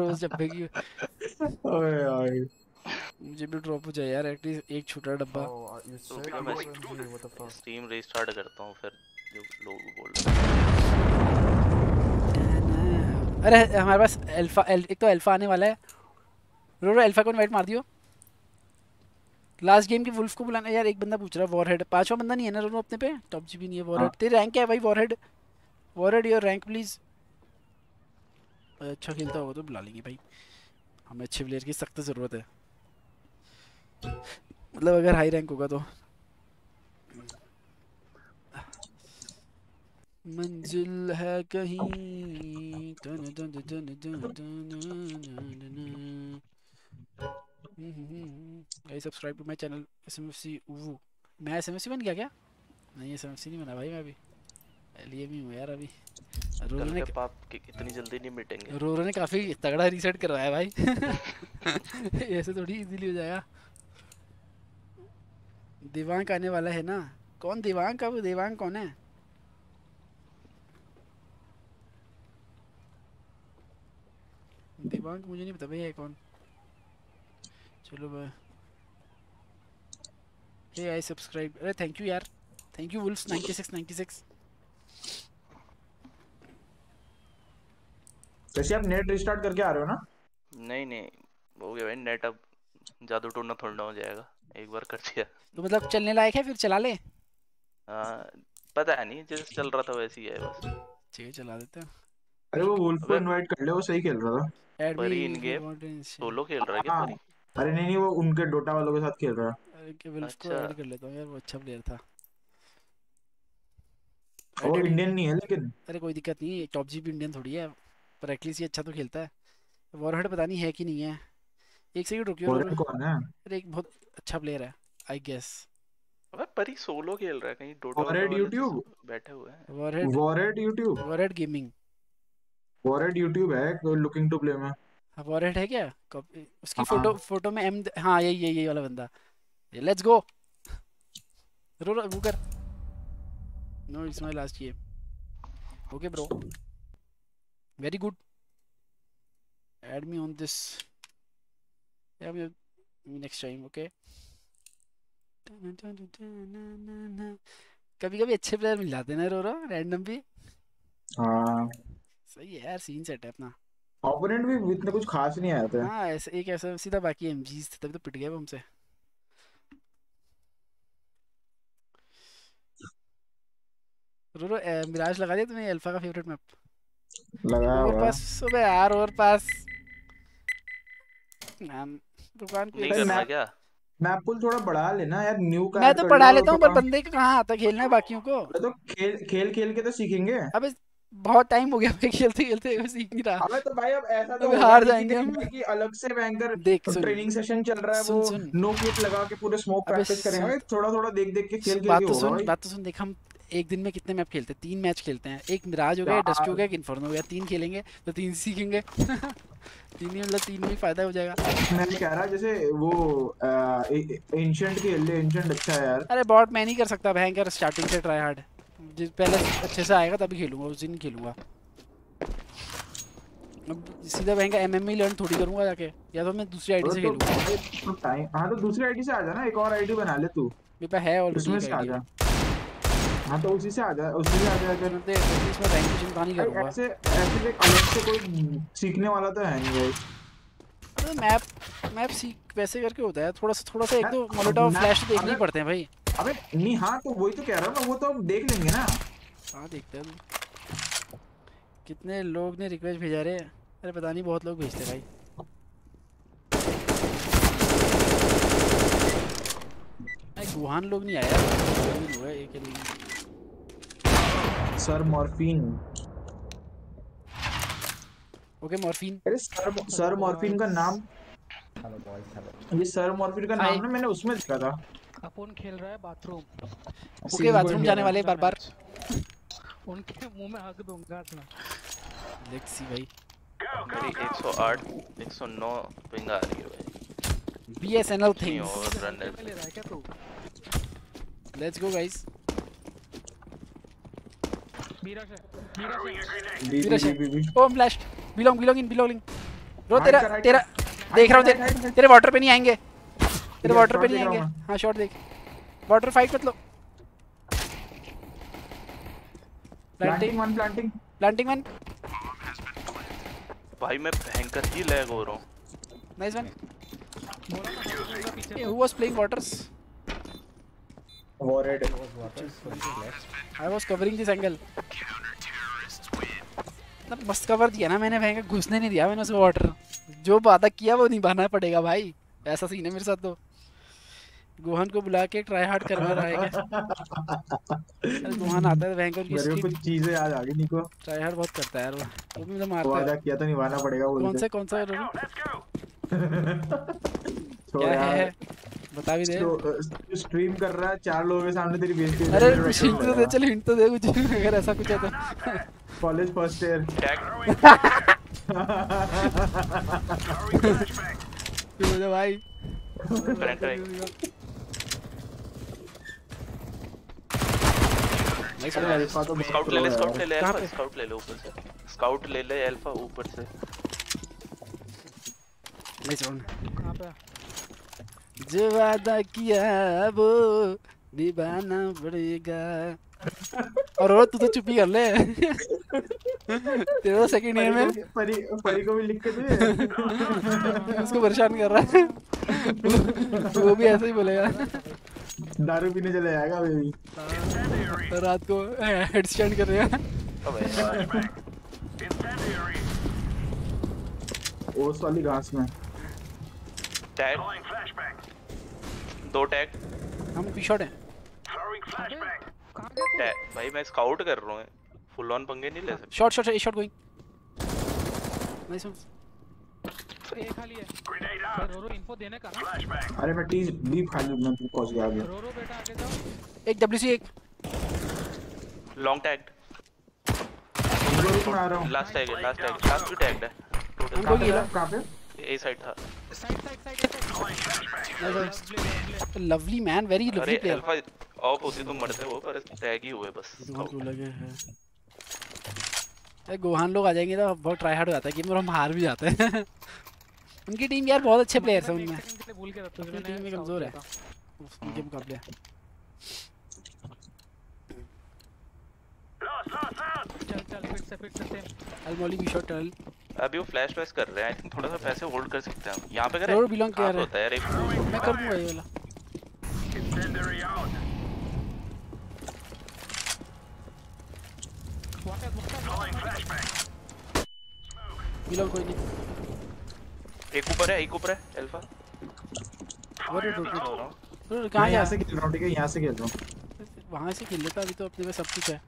रोज डब्बे की। ओए यार। मुझे भी ड्रॉप हो जाए यार, एटलीस्ट एक छोटा डब्बा। मैं स्ट्रीम रीस्टार्ट करता हूँ फिर जो लोग बोल रहे। अरे हमारे पास अल्फा, एक तो अल्फा आने वाला है। रो रो अल्फा को इनवाइट मार दियो। लास्ट गेम की वुल्फ को बुलाना यार, एक बंदा पूछ रहा है वॉरहेड, पांचवा बंदा नहीं है ना रोनो अपने पे, टॉप जी भी नहीं है वॉरहेड। हाँ। तेरी रैंक क्या है भाई warhead? Warhead your rank please. अच्छा खेलता होगा तो बुला लेंगे भाई, हमें अच्छे प्लेयर की सख्त जरूरत है, मतलब अगर हाई रैंक होगा तो। मंजिल है कहीं दन दन दन दन दन। Guys subscribe to my channel. SMC वो मैं एसएमसी बन गया क्या? नहीं एसएमसी नहीं बना भाई, मैं अभी एलएम ही हूं यार। अभी रोरो ने पाप इतनी जल्दी नहीं मिटेंगे। रोरो ने काफी तगड़ा रीसेट करवाया भाई। ऐसे थोड़ी इजीली हो जाएगा। देवांग आने वाला है ना? कौन देवांग? का वो देवांग कौन है? देवांग मुझे नहीं पता भाई है कौन। चलो भाई ये आई सब्सक्राइब। अरे थैंक यू यार, thank you wolfs ninety six ninety six. वैसे आप नेट रिस्टार्ट करके आ रहे हो ना? नहीं नहीं हो गया भाई नेट, अब जादू टोना थोड़ा हो जाएगा, एक बार कर दिया तो मतलब चलने लायक है, फिर चला ले। हां पता नहीं जैसे चल रहा था वैसे ही है बस। ठीक है चला देते हैं। अरे वो वुल्फ को इनवाइट कर ले, वो सही खेल रहा था। परी इन गेम सोलो खेल रहा है क्या परी? अरे नहीं नहीं वो उनके डोटा वालों के साथ खेल रहा है। अरे केवल उसको ऐड कर लेता हूं यार, वो अच्छा प्लेयर था। वो इंडियन नहीं है लेकिन, अरे कोई दिक्कत नहीं, टॉप जी भी इंडियन थोड़ी है, पर एटलीस्ट ये अच्छा तो खेलता है। वॉरहेड पता नहीं है कि नहीं है। एक सेकंड रुकियो, वॉरहेड कौन है? अरे एक बहुत अच्छा प्लेयर है आई गेस। अबे पर ही सोलो खेल रहा है कहीं डोटा। वॉरहेड YouTube बैठे हुए हैं। Warhead Warhead YouTube warhead gaming warhead YouTube है लुकिंग टू प्ले में। वॉरहेड है क्या? उसकी फोटो फोटो में एम। हाँ यही यही यही वाला बंदा। लेट्स गो रो रो वो कर। No it's my last game. Okay bro very good, add me on this या मी नेक्स्ट टाइम। ओके कभी कभी अच्छे प्लेयर मिल जाते हैं ना रो रो रैंडम भी। हाँ सही है यार, सीन सेट है अपना। ओपोनेंट भी इतना कुछ खास नहीं आया था। हां ऐसे एक ऐसा सीधा बाकी एमजीस थे, तभी तो पिट गए हमसे। रोरो मिराज लगा दिया तुमने अल्फा का फेवरेट मैप लगाया और पास। अबे यार और पास नाम दुकान को नहीं करना क्या? मैप पूल थोड़ा बढ़ा लेना यार, न्यू का मैं तो बढ़ा लेता हूं, पर बंदे को कहां आता खेलना है बाकियों को। तो खेल खेल खेल के तो सीखेंगे। अबे बहुत टाइम हो गया भाई खेलते खेलते, वो सीख नहीं रहा। अबे तो भाई अब ऐसा तो हार जाएंगे हम कि अलग से बैंकर ट्रेनिंग सेशन चल रहा है, सुन, वो नो क्लिप लगा के पूरे स्मोक प्रैक्टिस करेंगे, थोड़ा थोड़ा देख देख के खेल के होगा। बात तो सुन बात तो सुन देख, हम एक दिन में कितने मैप खेलते हैं? तीन मैच खेलते हैं, एक मिराज हो गया, डस्ट हो गया, एक इन्फर्नो हो गया। तीन खेलेंगे तो तीन सीखेंगे, तीन ही मतलब तीन में फायदा हो जाएगा। मैं कह रहा जैसे वो एंशिएंट खेल ले, एंशिएंट अच्छा है यार। अरे बॉट मैं नहीं कर सकता भयंकर स्टार्टिंग से ट्राई हार्ड, जिस पहले अच्छे से आएगा तभी खेलूंगा, उस दिन खेलूंगा। अब सीधा बहंगा एमएम ही लर्न थोड़ी करूंगा जाके, या तो मैं दूसरी आईडी से खेलूंगा। हां तो दूसरी आईडी से आ जा ना, एक और आईडी बना ले तू, मेरे पे है ऑलरेडी। उसमें आ जा हाँ तो उसी से आ जाए उसी से आ जाए अगर तो इसमें रैंकिंग का नहीं करूँगा। ऐसे ऐसे देख अलग से कोई सीखने वाला तो है नहीं भाई। अरे मैप मैप सीख वैसे करके होता है, थोड़ा सा थोड़ा सा एक दो मोलेटा फ्लैश देखने ही पड़ते हैं भाई। अबे नहीं हाँ तो वही तो कह रहा हूँ ना, वो तो हम देख लेंगे ना। हाँ देखते हैं कितने लोग ने रिक्वेस्ट भेजा रहे हैं। अरे पता नहीं बहुत लोग भेजते भाई। गुहान लोग नहीं आया एक एक सर मॉर्फिन। Okay morphine. अरे सर सर मॉर्फिन का नाम ये सर मॉर्फिन का नाम ना मैंने उसमें देखा था। अपन खेल रहा है बाथरूम। ओके बाथरूम जाने वाले बार बार उनके मुंह में हक दूंगा ना। लेट्स सी भाई एक सौ आठ एक सौ नौ पिंग आ रही है भाई। बीएसएनएल थिंग्स रन ले रहा है क्या तू? Let's go guys. मिराज है मिराज है ओम flash belong belong in belong. रो तेरा तेरा देख रहा हूं तेरे तेरे वाटर पे नहीं आएंगे तेरे वाटर पे नहीं आएंगे। हां शॉट देख वाटर फाइट मत लो। Planting one planting planting one. भाई मैं भयंकर ही लैग हो रहा हूं। Nice one. Who was playing waters? Warhead. I was covering this angle. तब मस्त कवर दिया ना मैंने, भैया घुसने नहीं दिया मैंने उसको वाटर। जो वादा किया वो निभाना पड़ेगा भाई, ऐसा सीन है मेरे साथ। तो गोहान को बुला के ट्राई हार्ड करवा रहा है क्या? गोहान आता है भैया को मेरे कुछ चीजें याद आ गई। निको ट्राई हार्ड बहुत करता है यार वो, वो मुझे मारता है। वादा किया तो निभाना पड़ेगा वो। कौन सा कौन सा क्या है बता भी दे। तो स्ट्रीम कर रहा है चार लोगों के सामने तेरी बेइज्जती। अरे हिंट तो दे, चल हिंट तो दे मुझे अगर ऐसा कुछ है तो। कॉलेज फर्स्ट ईयर तू मुझे भाई स्काउट ले ले स्काउट ले ले अल्फा स्काउट ले ले ऊपर से स्काउट ले ले अल्फा ऊपर से। नहीं छोड़ कहां पे जो वादा किया वो निभाना पड़ेगा। और वो तू तो चुप ही कर ले। तेरा सेकंड ईयर में परी परी को भी लिख के दे। उसको परेशान कर रहा है। वो भी ऐसे ही बोलेगा, दारू पीने चले जाएगा बेबी, रात को हेडस्टैंड कर रहा है ओस वाली घास में। टैग दो टैग हम पीछे हैं। टैग भाई मैं स्काउट कर रहा हूं, फुल ऑन पंगे नहीं ले सकता। Shot shot shot going nice one. एक खाली है ग्रेनेड रोरो इन्फो देने का। अरे मैं टीज डीप खाली मैं पहुंच गया आगे। रोरो बेटा आगे जाओ। एक डब्ल्यूसी एक लॉन्ग टैग मार रहा हूं। Last tag last tag last two tag है टोटल। कहां पे ए साइड था? Side side side. Lovely man very lovely player. अरे अल्फा ऑफ होती तो मरते वो, पर टैग ही हुए बस दो लगे हैं। अरे गोहान लोग आ जाएंगे तो बहुत ट्राई हार्ड हो जाता है गेम और हम हार भी जाते हैं। उनकी टीम यार बहुत अच्छे प्लेयर्स हैं उनमें, भूल के रखते हो। टीम में कमजोर है उनके मुकाबले। चल चल फिट से फिट से अलमोली भी शॉट टल। अभी वो फ्लैश फ्लैश कर रहे हैं, आई थिंक थोड़ा सा पैसे होल्ड कर सकते हैं हम यहाँ पे। करें बिलोंग क्या होता है यार? एक मैं कर दूंगा ये वाला। बिलोंग कोई नहीं। एक ऊपर है एक ऊपर है अल्फा। अरे रुक रुक कहाँ यहाँ से खेल रहा हूँ? ठीक है यहाँ से खेल रहा हूँ, वहाँ से खेल लेता। अभी तो अपने पास सब कुछ है।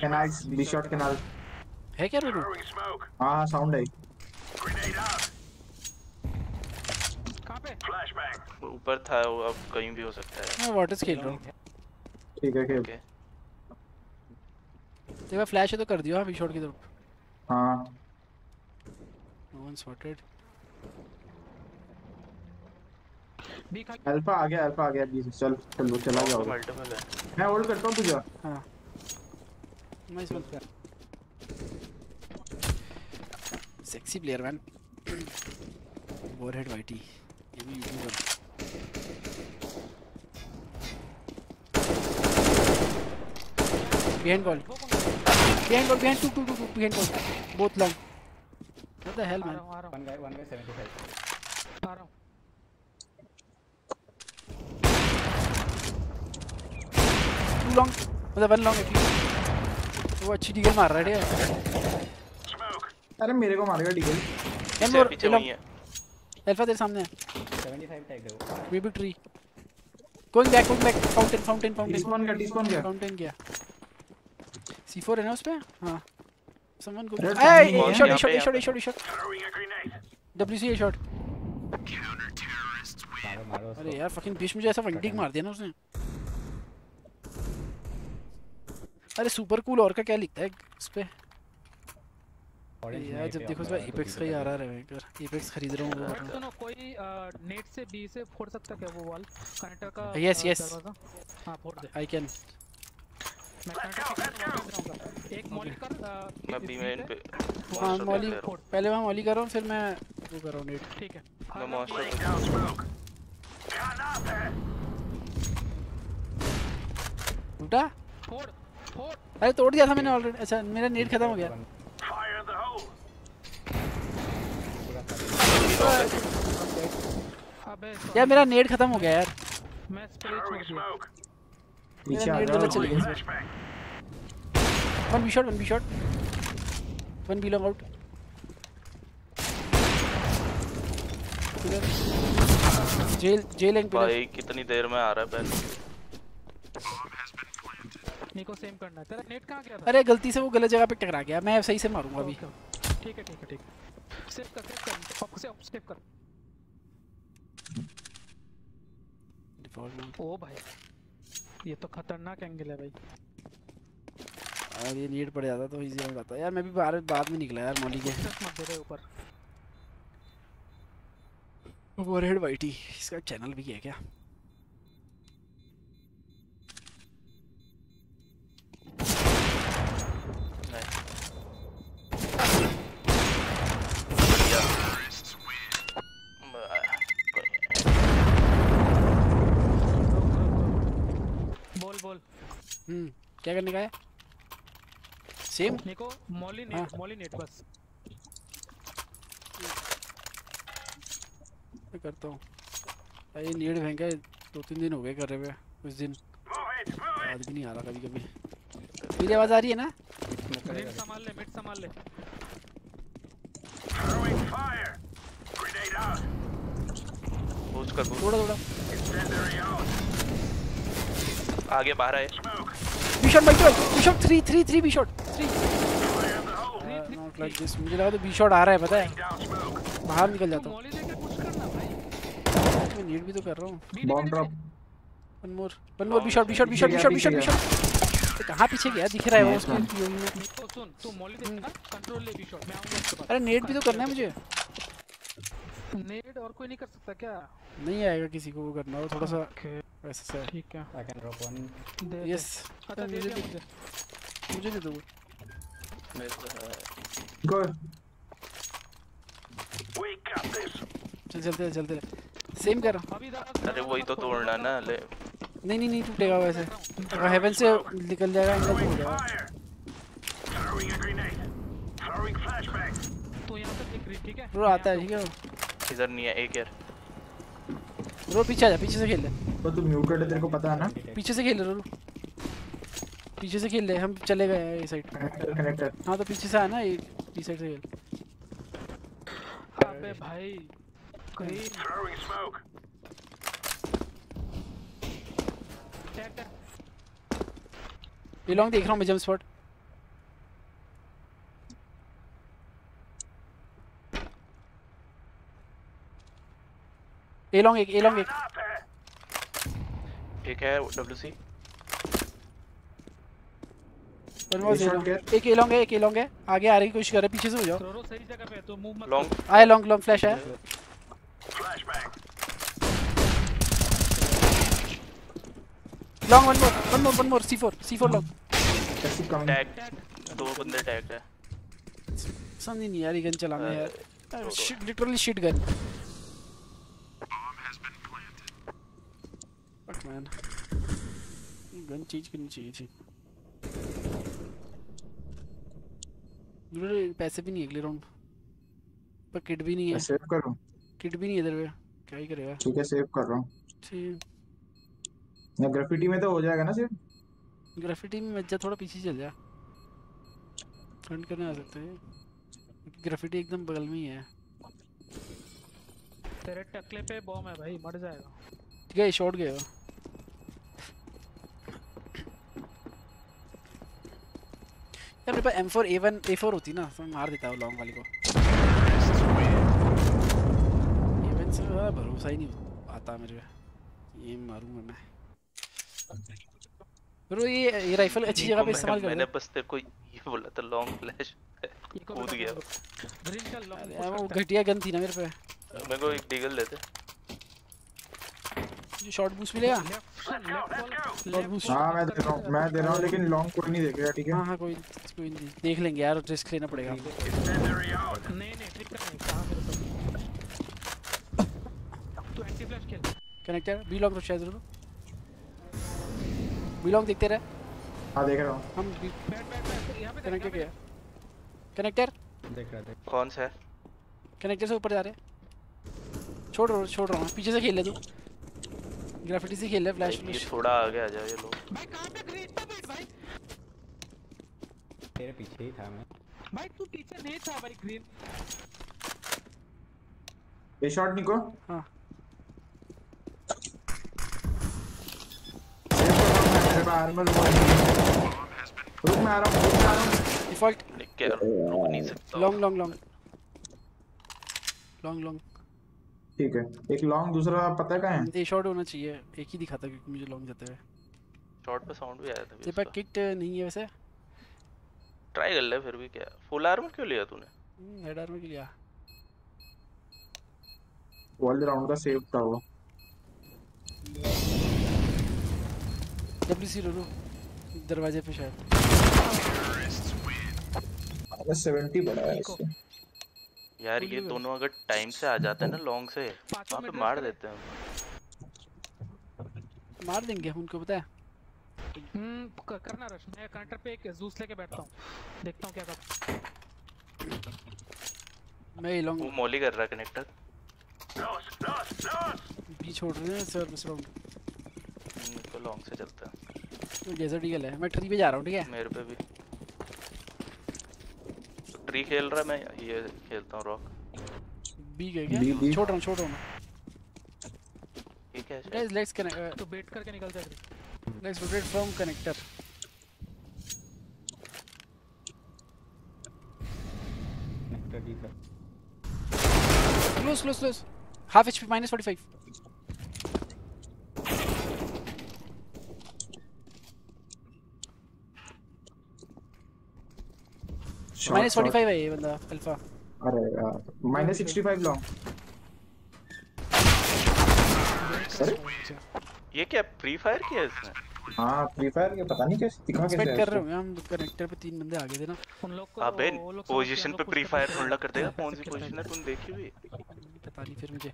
कैनाल्स बी शॉट कैनाल है क्या रोरो? हां हां साउंड है। कहां पे? फ्लैशबैक ऊपर था वो, अब कहीं भी हो सकता है। मैं वाटर्स खेल रहा हूं। ठीक है खेल। देखो फ्लैश है तो कर दियो बी शॉट की तरफ। हां वन शॉटेड बी का अल्फा आ गया अल्फा आ गया। बी चल चल चला जाओ। मैं होल्ड करता हूं तुझे। हां मैं इस बात का sexy player man Warhead YT ये भी YouTuber. Behind wall. Behind wall. Behind two, two, two, two. Behind wall. Both long. What the hell, man? One guy, one guy, seventy-five. आ रहा हूँ. Two long. मतलब one long at least. वो अच्छी Diggle मार रहा है. अरे मेरे को मारेगा डीगल. एंड पीछे वहीं है. अल्फा तेरे सामने है. seventy-five टैग है वो. Baby tree. Going back, going back. Fountain, fountain, fountain. Despawn किया, despawn किया. Fountain किया. C four है ना उसपे? हाँ. Someone go. Hey, shot, shot, shot, shot, shot. W C A shot. अरे यार fucking बीच में जैसा वंडीक मार दिया ना उसने. अरे super cool और का क्या लिखता है उसपे? यार जब देखो उसमें एपेक्स का ही आ रहा है मैं कर एपेक्स खरीद रहा हूँ वो सुनो कोई नेट से बी से फोड़ सकता क्या वो वाल कनेक्टर का यस यस हाँ फोड़ दे आई कैन मैं कनेक्टर एक मॉली कर मैं बी मेन पे हाँ मॉली पहले मैं मॉली कर रहा हूँ फिर मैं वो कर रहा हूँ नेट ठीक है मैं मॉस्टर उठा फोड़ फोड़ अरे तोड़ दिया था मैंने ऑलरेडी अच्छा मेरा नेट खत्म हो गया यार मेरा नेट खत्म हो गया यार मैं one B shot one B shot one B long out jail jail भाई कितनी देर में आ रहा है पहले को सेम करना तेरा नेट कहां गया था अरे गलती से वो गलत जगह पे टकरा गया मैं सही से मारूंगा अभी ठीक है ठीक है ठीक है सेव कर सेव कर फोकस ऑफ स्टेप कर डिफॉल्ट ओ भाई ये तो खतरनाक एंगल है भाई और ये नीड पड़ जाता तो इजी हो जाता यार मैं भी बाहर बाद में निकला यार मॉली के मेरे ऊपर ओवरहेड वाईटी इसका चैनल भी है क्या हम्म क्या करने का है सेम निको मॉली नेट मॉली नेट बस मैं करता हूँ ये नीड भेंगा दो तीन दिन हो गए कर रहे हुए उस दिन आज भी नहीं आ रहा कभी कभी मेरी आवाज आ रही है ना मिड संभाल ले मिड संभाल ले पूछ कर थोड़ा थोड़ा आगे बाहर आए बी शॉट भाई B shot three three three B shot three not like this मुझे लगा तो बी शॉट आ रहा है पता है बाहर निकल जाता हूं मैं नीड भी तो कर रहा हूं bomb drop one more one more B shot B shot B shot B shot B shot कहां पीछे गया दिख रहा है वो उसको सुन तू मॉली देखना कंट्रोल ले बी शॉट मैं आऊंगा उसके पास अरे नेट भी तो करना है मुझे नेट और कोई नहीं कर सकता क्या नहीं आएगा किसी को वो करना हो थोड़ा सा वैसे सर ठीक है I can drop one yes अच्छा दे दे मुझे दे दो गो वेक अप दिस चल चलते चलते सेम कर अरे वही तो तोड़ना ना ले नहीं नहीं नहीं टूटेगा वैसे हेवन से निकल जाएगा अंदर हो जाएगा तो यहां से देख ठीक है ब्रो आता है ठीक है इधर नहीं है एक यार ब्रो पीछे आ जा पीछे से खेल ले तो तू म्यूट कर दे तेरे को पता है ना पीछे से खेल रोलो पीछे से खेल ले हम चले गए हैं इस साइड कनेक्टर कनेक्टर हां तो पीछे से आना ये इस साइड से खेल अबे भाई कहीं टैग ये लॉन्ग देख रहा हूं मैं जंप स्पॉट ए लॉन्ग एक ए लॉन्ग एक ठीक है डब्ल्यूसी एक ए लॉन्ग है एक ए लॉन्ग है आगे आ रही कोशिश कर रहे पीछे से हो जाओ रोरो सही जगह पे है तो मूव मत लॉन्ग आए लॉन्ग लॉन्ग फ्लैश है long one more one more one more C four C four long tag दो बंदे टैग है समझ नहीं यार ये गन चलाना यार literally shit gun man gun चीज की नहीं चाहिए थी मेरे पैसे भी नहीं है अगले राउंड पर, किट भी नहीं है। सेव कर रहा हूं, किट भी नहीं है इधर पे, क्या ही करेगा। ठीक है सेव कर रहा हूं। ठीक, ना ग्रेफिटी में तो हो जाएगा ना सेव? ग्रेफिटी में मत जा, थोड़ा पीछे चल जा, फ्रंट करने आ सकते हैं। ग्रेफिटी एकदम बगल में ही है। तेरे टकले पे बॉम्ब है भाई, मर जाएगा। ठीक है शॉट गया। यार मेरे पास M four A one A four होती ना तो मैं मार देता हूं लॉन्ग वाले को। एवन से ज़्यादा भरोसा ही नहीं आता मेरे पे, ये मारूंगा मैं। ब्रो ये ये राइफल अच्छी जगह पे इस्तेमाल कर। मैंने बस तेरे को ये बोला था लॉन्ग फ्लैश, कूद गया। ग्रीन का लॉन्ग, वो घटिया गन थी ना मेरे पे। मेरे को एक डीगल देते, जो शॉट बूस्ट मिलेगा। हां मैं दे रहा हूं, मैं दे रहा हूं, लेकिन लॉन्ग कोई नहीं देखेगा। ठीक है हां हां कोई कोई नहीं देख लेंगे यार, रिस्क लेना पड़ेगा। नहीं नहीं ट्रिक नहीं, कहां मेरे को अब तो एंटी फ्लैश खेल कनेक्टर बी लॉन्ग, तो शायद रो बी लॉन्ग देखते रहे। हां देख रहा हूं हम। बैठ बैठ बैठ, यहां पे कनेक्टर क्या है? कनेक्टर देख रहा था कौन सा है? कनेक्टर से ऊपर जा रहे, छोड़ रो छोड़ रहा हूं, पीछे से खेल ले तू। ग्रेफिटी से खेल ले फ्लैश में, थोड़ा आगे आ जाओ। ये लोग भाई कहां पे ग्रेड पे बैठ भाई, तेरे पीछे ही था मैं भाई। तू पीछे नहीं था भाई। ग्रीन ये शॉट निको। हां मेरे आर्मर हुआ, रुक मैं आ रहा हूं, रुक आ रहा हूं। डिफॉल्ट निक के रुक नहीं सकता। Long long long long long ठीक है। एक लॉन्ग, दूसरा पता है कहां है? ये शॉट होना चाहिए, एक ही दिखाता क्योंकि मुझे लॉन्ग जाते हुए शॉट पे साउंड भी आया था। तेरे पास किट नहीं है वैसे? ट्राई कर ले फिर भी। क्या फुल आर्मर क्यों लिया तूने? हेड आर्मर क्यों लिया? वॉल राउंड का सेव था वो। डब्ल्यूसी रो दरवाजे पे शायद। अरे सत्तर बड़ा है इससे यार। ये दोनों अगर टाइम से आ जाते हैं ना लॉन्ग से, वहां पे मार देते हैं। मार देंगे उनको, पता है। हम्म करना रश, मैं काउंटर पे एक जूस लेके बैठता हूं, देखता हूं क्या करता। मैं लॉन्ग वो मॉली कर रहा कनेक्टर। बी छोड़ रहे हैं सर बस राउंड को। लॉन्ग से चलता है तो जैसा डीगल है। मैं ट्री पे जा रहा हूं। ठीक है मेरे पे भी ट्री खेल रहा। मैं ये खेलता हूं रॉक। बी गए क्या? छोड़ रहा हूं छोड़ रहा हूं। ठीक है गाइस लेट्स कनेक्ट, तो वेट करके निकल जा। Let's rotate from connector. Connector ठीक है। Close close close. Half HP minus पैंतालीस। माइनस पैंतालीस है ये बंदा अल्फा। अरे यार माइनस पैंसठ लॉन्ग। अरे ये क्या फ्री फायर किया इसने? हां फ्री फायर के, पता नहीं कैसे दिखा कैसे है। कर रहे हो हम कनेक्टर पे तीन बंदे आगे थे ना उन लोग को। अबे पोजीशन पे फ्री फायर थोड़ा कर देगा। कौन सी पोजीशन है तुम देखी हुई? पता नहीं फिर मुझे,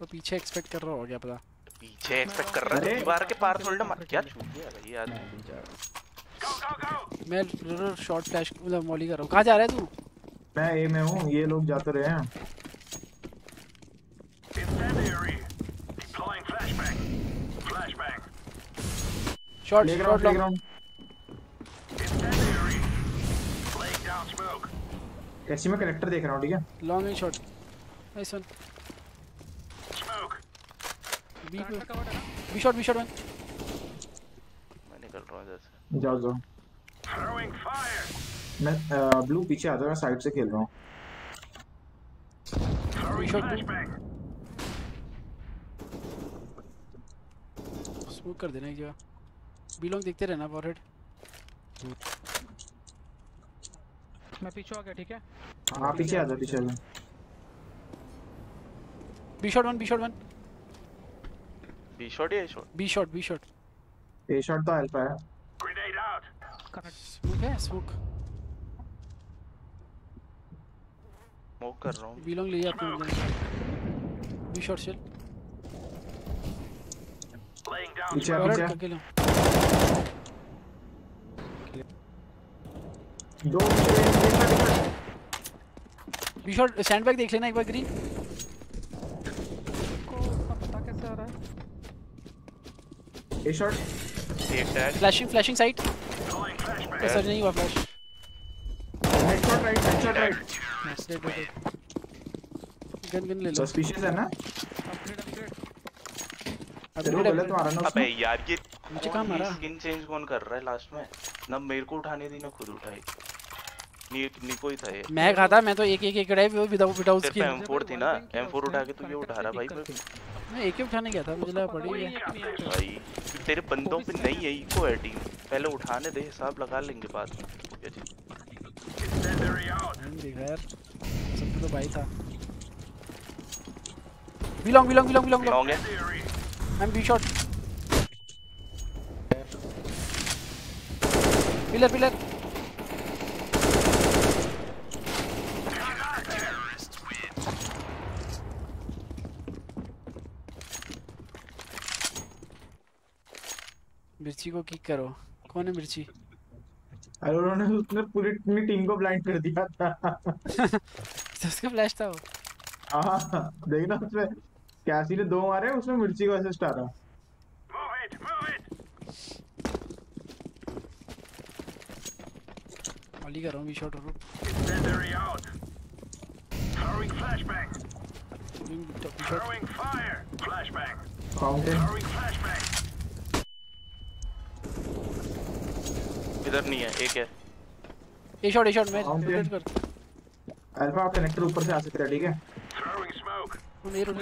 वो पीछे एक्सपेक्ट कर रहा हो गया। पता पीछे एक्सपेक्ट कर रहा है दीवार के पार थोड़ा मत। क्या छूट गया भाई यार? Go, go, go. मैं शॉर्ट फ्लैश मतलब मॉली कर रहा हूं। कहां जा रहा है तू? मैं ए में हूं, ये लोग जाते रहे हैं। Shot shot long. कैसी मैं कनेक्टर देख रहा हूं। ठीक है long and shot. Nice one. B shot B shot one. मैं निकल रहा हूं इधर से। जाओ जाओ। मैं ब्लू पीछे आ जाएगा, साइड से खेल रहा हूँ। स्मोक कर देना क्या? बिलोंग देखते रहना फॉरहेड। मैं पीछे आ गया। ठीक है हाँ पीछे आ जा पीछे आ जा। B shot one B shot one. B shot या A shot? B shot B shot. A shot तो अल्फा है। स्मोक है स्मोक। स्मोक कर रहा हूँ। बिलोंग ले जाते हैं। B shot shell. पीछे पीछे। दो बी शॉट स्टैंड बैक देख लेना एक बार ग्रीन को पता कैसे आ रहा है ए शॉट एक shot flashing flashing side sir नहीं हुआ flash headshot right headshot right next red gun gun ले लो सस्पिशियस है ना अपग्रेड अपग्रेड तेरे को गलत मारा ना अबे यार ये मुझे कहां मारा स्किन चेंज कौन कर रहा है लास्ट में ना मेरे को उठाने दी ना खुद उठाई नी निको ही था ये मैं कहा था मैं तो एक एक एक drive without without skin M four थी ना एम फोर उठा के तू ये उठा रहा भाई मैं एक ही उठाने गया था मुझे लगा पड़ी है भाई तेरे बंदों पे नहीं है इको है टीम पहले उठाने दे हिसाब लगा लेंगे बाद में देख यार सब तो भाई था We long, we long, we long, we long, long. I'm B shot. Pillar, pillar. मिर्ची को किक करो. कौन है मिर्ची? अरे उन्होंने उसने पूरी अपनी टीम को ब्लाइंड कर दिया था. उसका फ्लैश था वो. हाँ देख ना उसमें कैसी ने दो मारे उसमें मिर्ची को असिस्ट आ रहा ओली कर रहा हूँ बी शॉट रुक इधर नहीं है एक है ए शॉट ए शॉट मैं अल्फा आप कनेक्टर ऊपर से आ सकते हैं ठीक है नहीं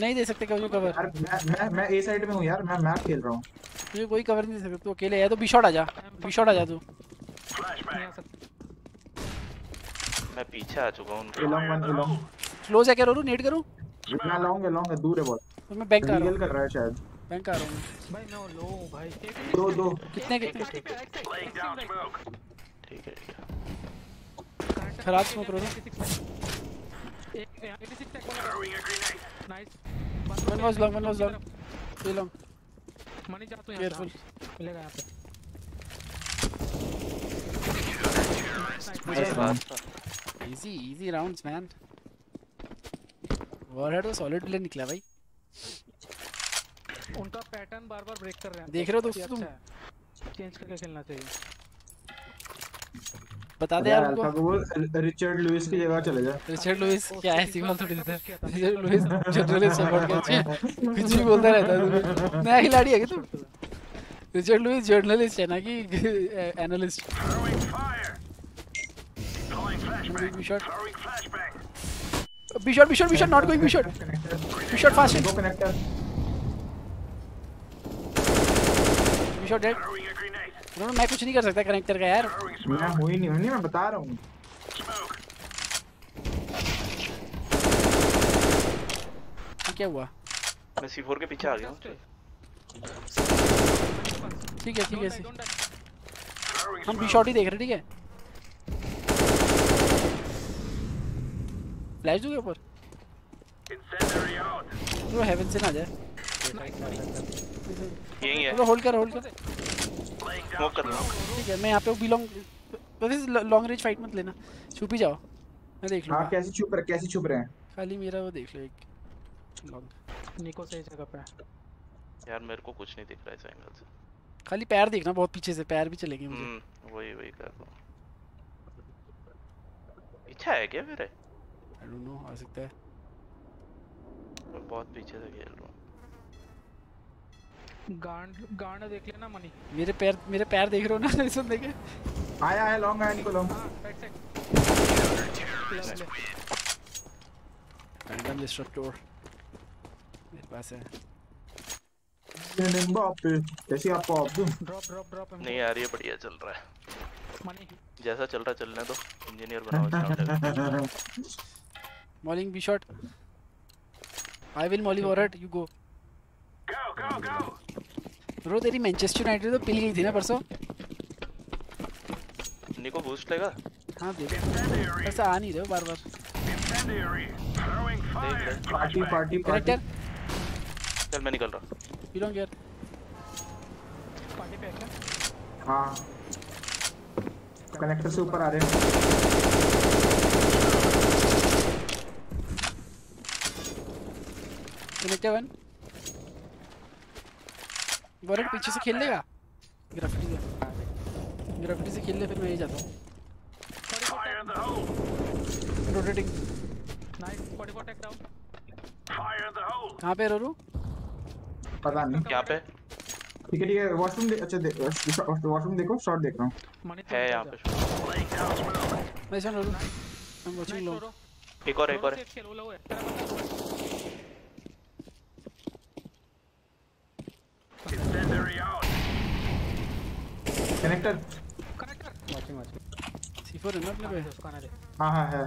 नहीं दे सकते कभी कवर यार मैं मैं मैं ए साइड में हूं यार मैं मैप खेल रहा हूं मुझे कोई कवर नहीं दे सकता तू अकेले है तो बी शॉट आ जा बी शॉट आ जा तू मैं पीछे आ चुका हूं उनके लॉन्ग वन लॉन्ग क्लोज है क्या रोरू नेट करूं मैं लॉन्ग है लॉन्ग है दूर है बहुत तो मैं बैंक आ रहा हूं कर रहा है शायद बैंक आ रहा हूं भाई नो लो भाई दो दो कितने ठीक है खराब स्मोक रोरू nice one was long one was long ये लॉन्ग मनी जा तो यहां केयरफुल मिलेगा यहां पे easy easy rounds man Warhead वो सॉलिड प्ले निकला भाई उनका पैटर्न बार-बार ब्रेक कर रहे हैं देख रहे हो दोस्तों तुम चेंज करके खेलना चाहिए बता दे यार अल्फा को बोल रिचर्ड लुइस की जगह चले जा रिचर्ड लुइस क्या है सिग्नल थोड़ी देता है रिचर्ड लुइस जनरली सपोर्ट करते हैं कुछ भी बोलता रहता है नया खिलाड़ी है क्या तू रिचर्ड लुइस जर्नलिस्ट है ना कि analyst B shot B shot B shot B shot not going B shot B shot fast go connector B shot dead no मैं कुछ नहीं कर सकता कनेक्टर का यार मैं हो ही नहीं मैं नहीं मैं बता रहा हूं क्या हुआ मैं सी फोर के पीछे आ गया हूं ठीक है ठीक है हम बी शॉट ही देख रहे ठीक है फ्लैश दूंगा ऊपर वो हेवन से ना जाए यही है होल्ड कर होल्ड कर स्मोक कर रहा हूं ठीक है मैं यहां पे B long this long range fight मत लेना छुप ही जाओ मैं देख लूंगा आप कैसे छुप रहे कैसे छुप रहे हैं खाली मेरा वो देख लो एक लॉन्ग निको सही जगह पे यार मेरे को कुछ नहीं दिख रहा है इस एंगल से खाली पैर देखना बहुत पीछे से पैर भी चलेंगे मुझे वही वही कर रहा हूं अच्छा है क्या मेरे आई डोंट नो आ सकता है मैं बहुत पीछे से खेल रहा हूं गांड गांड देख लेना मनी मेरे पैर मेरे पैर देख रहे हो ना इसमें देखे आया आया लॉन्ग आया निको लॉन्ग रैंडम डिस्ट्रक्टर मेरे पास है निम्बा पे कैसे आप आप ड्रॉप ड्रॉप ड्रॉप नहीं यार ये बढ़िया चल रहा है मनी जैसा चल रहा चलने दो इंजीनियर बनाओ Mouling B shot I will molly warhead you go go go bro तेरी मैनचेस्टर यूनाइटेड तो पिल गई थी ना परसों निको बूस्ट लेगा हां दे ऐसा आ नहीं रहे हो बार-बार पार्टी पार्टी करेक्टर चल मैं निकल रहा हूं बिलोंग यार पार्टी पे है हां कनेक्टर से ऊपर आ रहे हैं। क्या वन? बोरक पीछे से खेल लेगा? ग्राफिटी से। ग्राफिटी से खेल ले फिर मैं ही जाता हूँ। रोटेटिंग। कहाँ पे रोरू? पता नहीं। क्या पे? ठीक है ठीक है वॉशरूम दे, अच्छा देखो वॉशरूम देखो शॉट देख रहा हूँ है यहाँ पे मैं सुन रहा हूँ वॉचिंग लो एक और एक और connector connector watching watching C four है ना अपने पे उसका ना दे हाँ हाँ है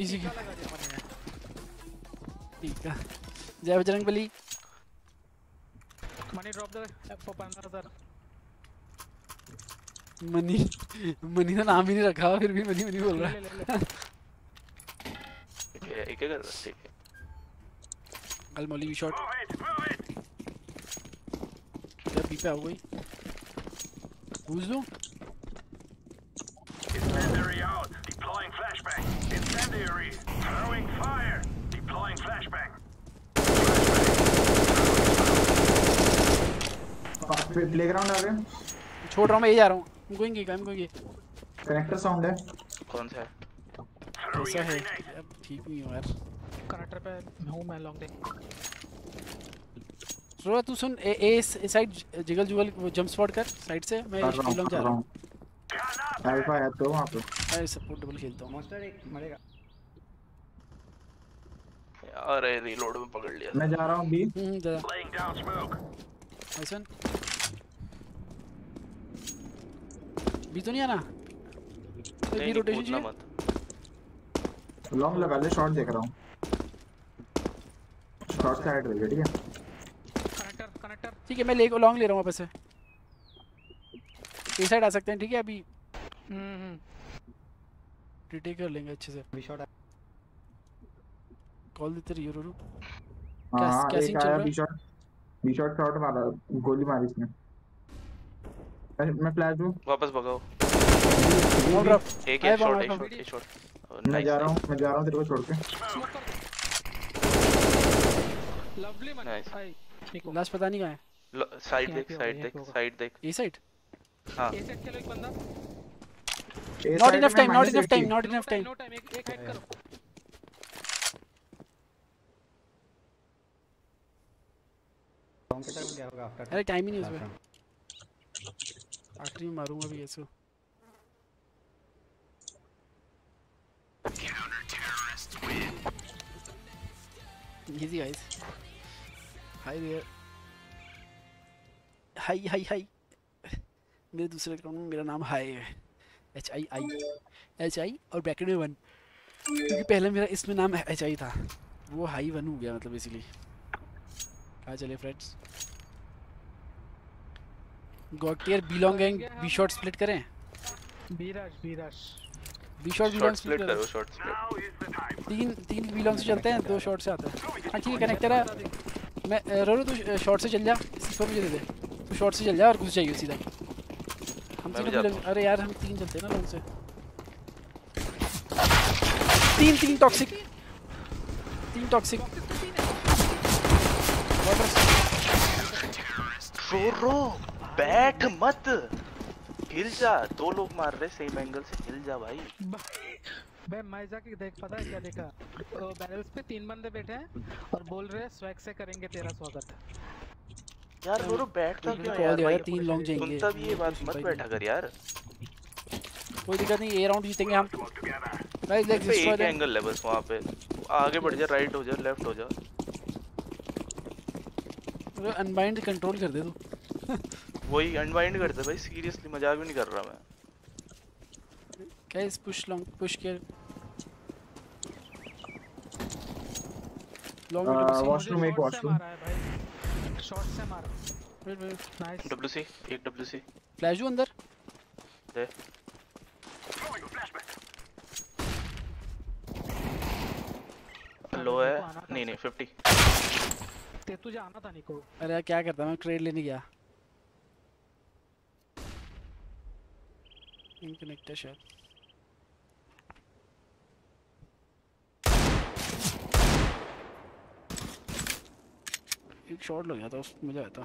इजी ठीक है जय बजरंग बली मनी ड्रॉप दे पंद्रह हज़ार मनी मनी का नाम भी नहीं रखा फिर भी मनी मनी बोल रहा है एक एक कर ठीक है कल मौली भी शॉट क्या पीपे आ गई पूछ दो incendiary out deploying flashbang incendiary throwing fire deploying flashbang playground आ गए छोड़ रहा हूं मैं ये जा रहा हूं गोइंग की काम गोइंग कनेक्टर साउंड है कौन सा है ऐसा है अब ठीक नहीं यार कनेक्टर पे हूं मैं लॉन्ग दे सुन तू सुन A side jiggle juggle jump spot कर साइड से मैं लॉन्ग जा रहा हूं अल्फा है तो वहां पे मैं सपोर्ट डबल खेलता हूं मॉन्स्टर एक मरेगा अरे रीलोड में पकड़ लिया मैं जा रहा हूं बी जा ऐसन बी तो नहीं आना बी रोटेशन चाहिए मत लॉन्ग लगा ले शॉट देख रहा हूं शॉट से हेड ले ठीक है कनेक्टर कनेक्टर ठीक है मैं ले लॉन्ग ले रहा हूं वापस से इस साइड आ सकते हैं ठीक है अभी हम्म रीटेक कर लेंगे अच्छे से बी शॉट कॉल देते रहियो रोरू क्या क्या सीन चल रहा है B shot B short shot मारा गोली मारी इसने अरे मैं फ्लैश हूं वापस भगाओ और एक एक शॉट एक शॉट एक शॉट मैं जा रहा हूं मैं जा रहा हूं तेरे को छोड़ के लवली मना भाई लास्ट पता नहीं कहां है साइड देख साइड देख साइड देख ये साइड हां ये साइड चलो एक बंदा not enough time not enough time not enough time एक एक हेड करो अरे टाइम ही नहीं उसमें आखिरी में मारूंगा भी इसको easy guys hi there hi hi hi मेरे दूसरे अकाउंट में मेरा नाम हाय है H I I H I और ब्रैकेट में वन क्योंकि पहले मेरा इसमें नाम एच आई था वो हाई वन हो गया मतलब इसीलिए आ चले friends got tier B long gang B shot split करें बीराज बीराज बी शॉट बिलोंग स्प्लिट करो शॉट स्प्लिट तीन तीन बिलोंग से चलते हैं दो शॉट से आते हैं हां ठीक है कनेक्टर है मैं रोरो तू शॉट से चल जा इसको मुझे दे दे तू शॉट से चल जा और घुस जाइए सीधा हम तीन अरे यार हम तीन चलते हैं ना लोग से तीन तीन टॉक्सिक तीन टॉक्सिक रोरो बैठ मत हिल जा दो लोग मार रहे सेम एंगल से हिल जा भाई भाई मैं जाके देख पता है क्या देखा तो बैरल्स पे तीन बंदे बैठे हैं और बोल रहे हैं स्वैग से करेंगे तेरा स्वागत यार रोरो बैठता क्यों यार भाई तीन लोग जाएंगे तुम तब ये बात मत बैठा कर यार कोई दिक्कत नहीं ये राउंड जीतेंगे हम गाइस देख एक एंगल लेवल वहां पे आगे बढ़ जा राइट हो जा लेफ्ट हो जा अनबाइंड कंट्रोल कर दे तू वही अनबाइंड कर दे भाई सीरियसली मजाक भी नहीं कर रहा मैं गाइस पुश लॉन्ग पुश कर लॉन्ग वॉशरूम एक वॉशरूम शॉट से मारा वेट वेट नाइस डब्ल्यूसी एक डब्ल्यूसी फ्लैश हो अंदर दे लो है नहीं नहीं पचास ते तुझे आना था निको अरे क्या करता मैं ट्रेड लेने गया इनकनेक्ट है शायद। एक शॉट लग गया था उसमें, मजा आया था।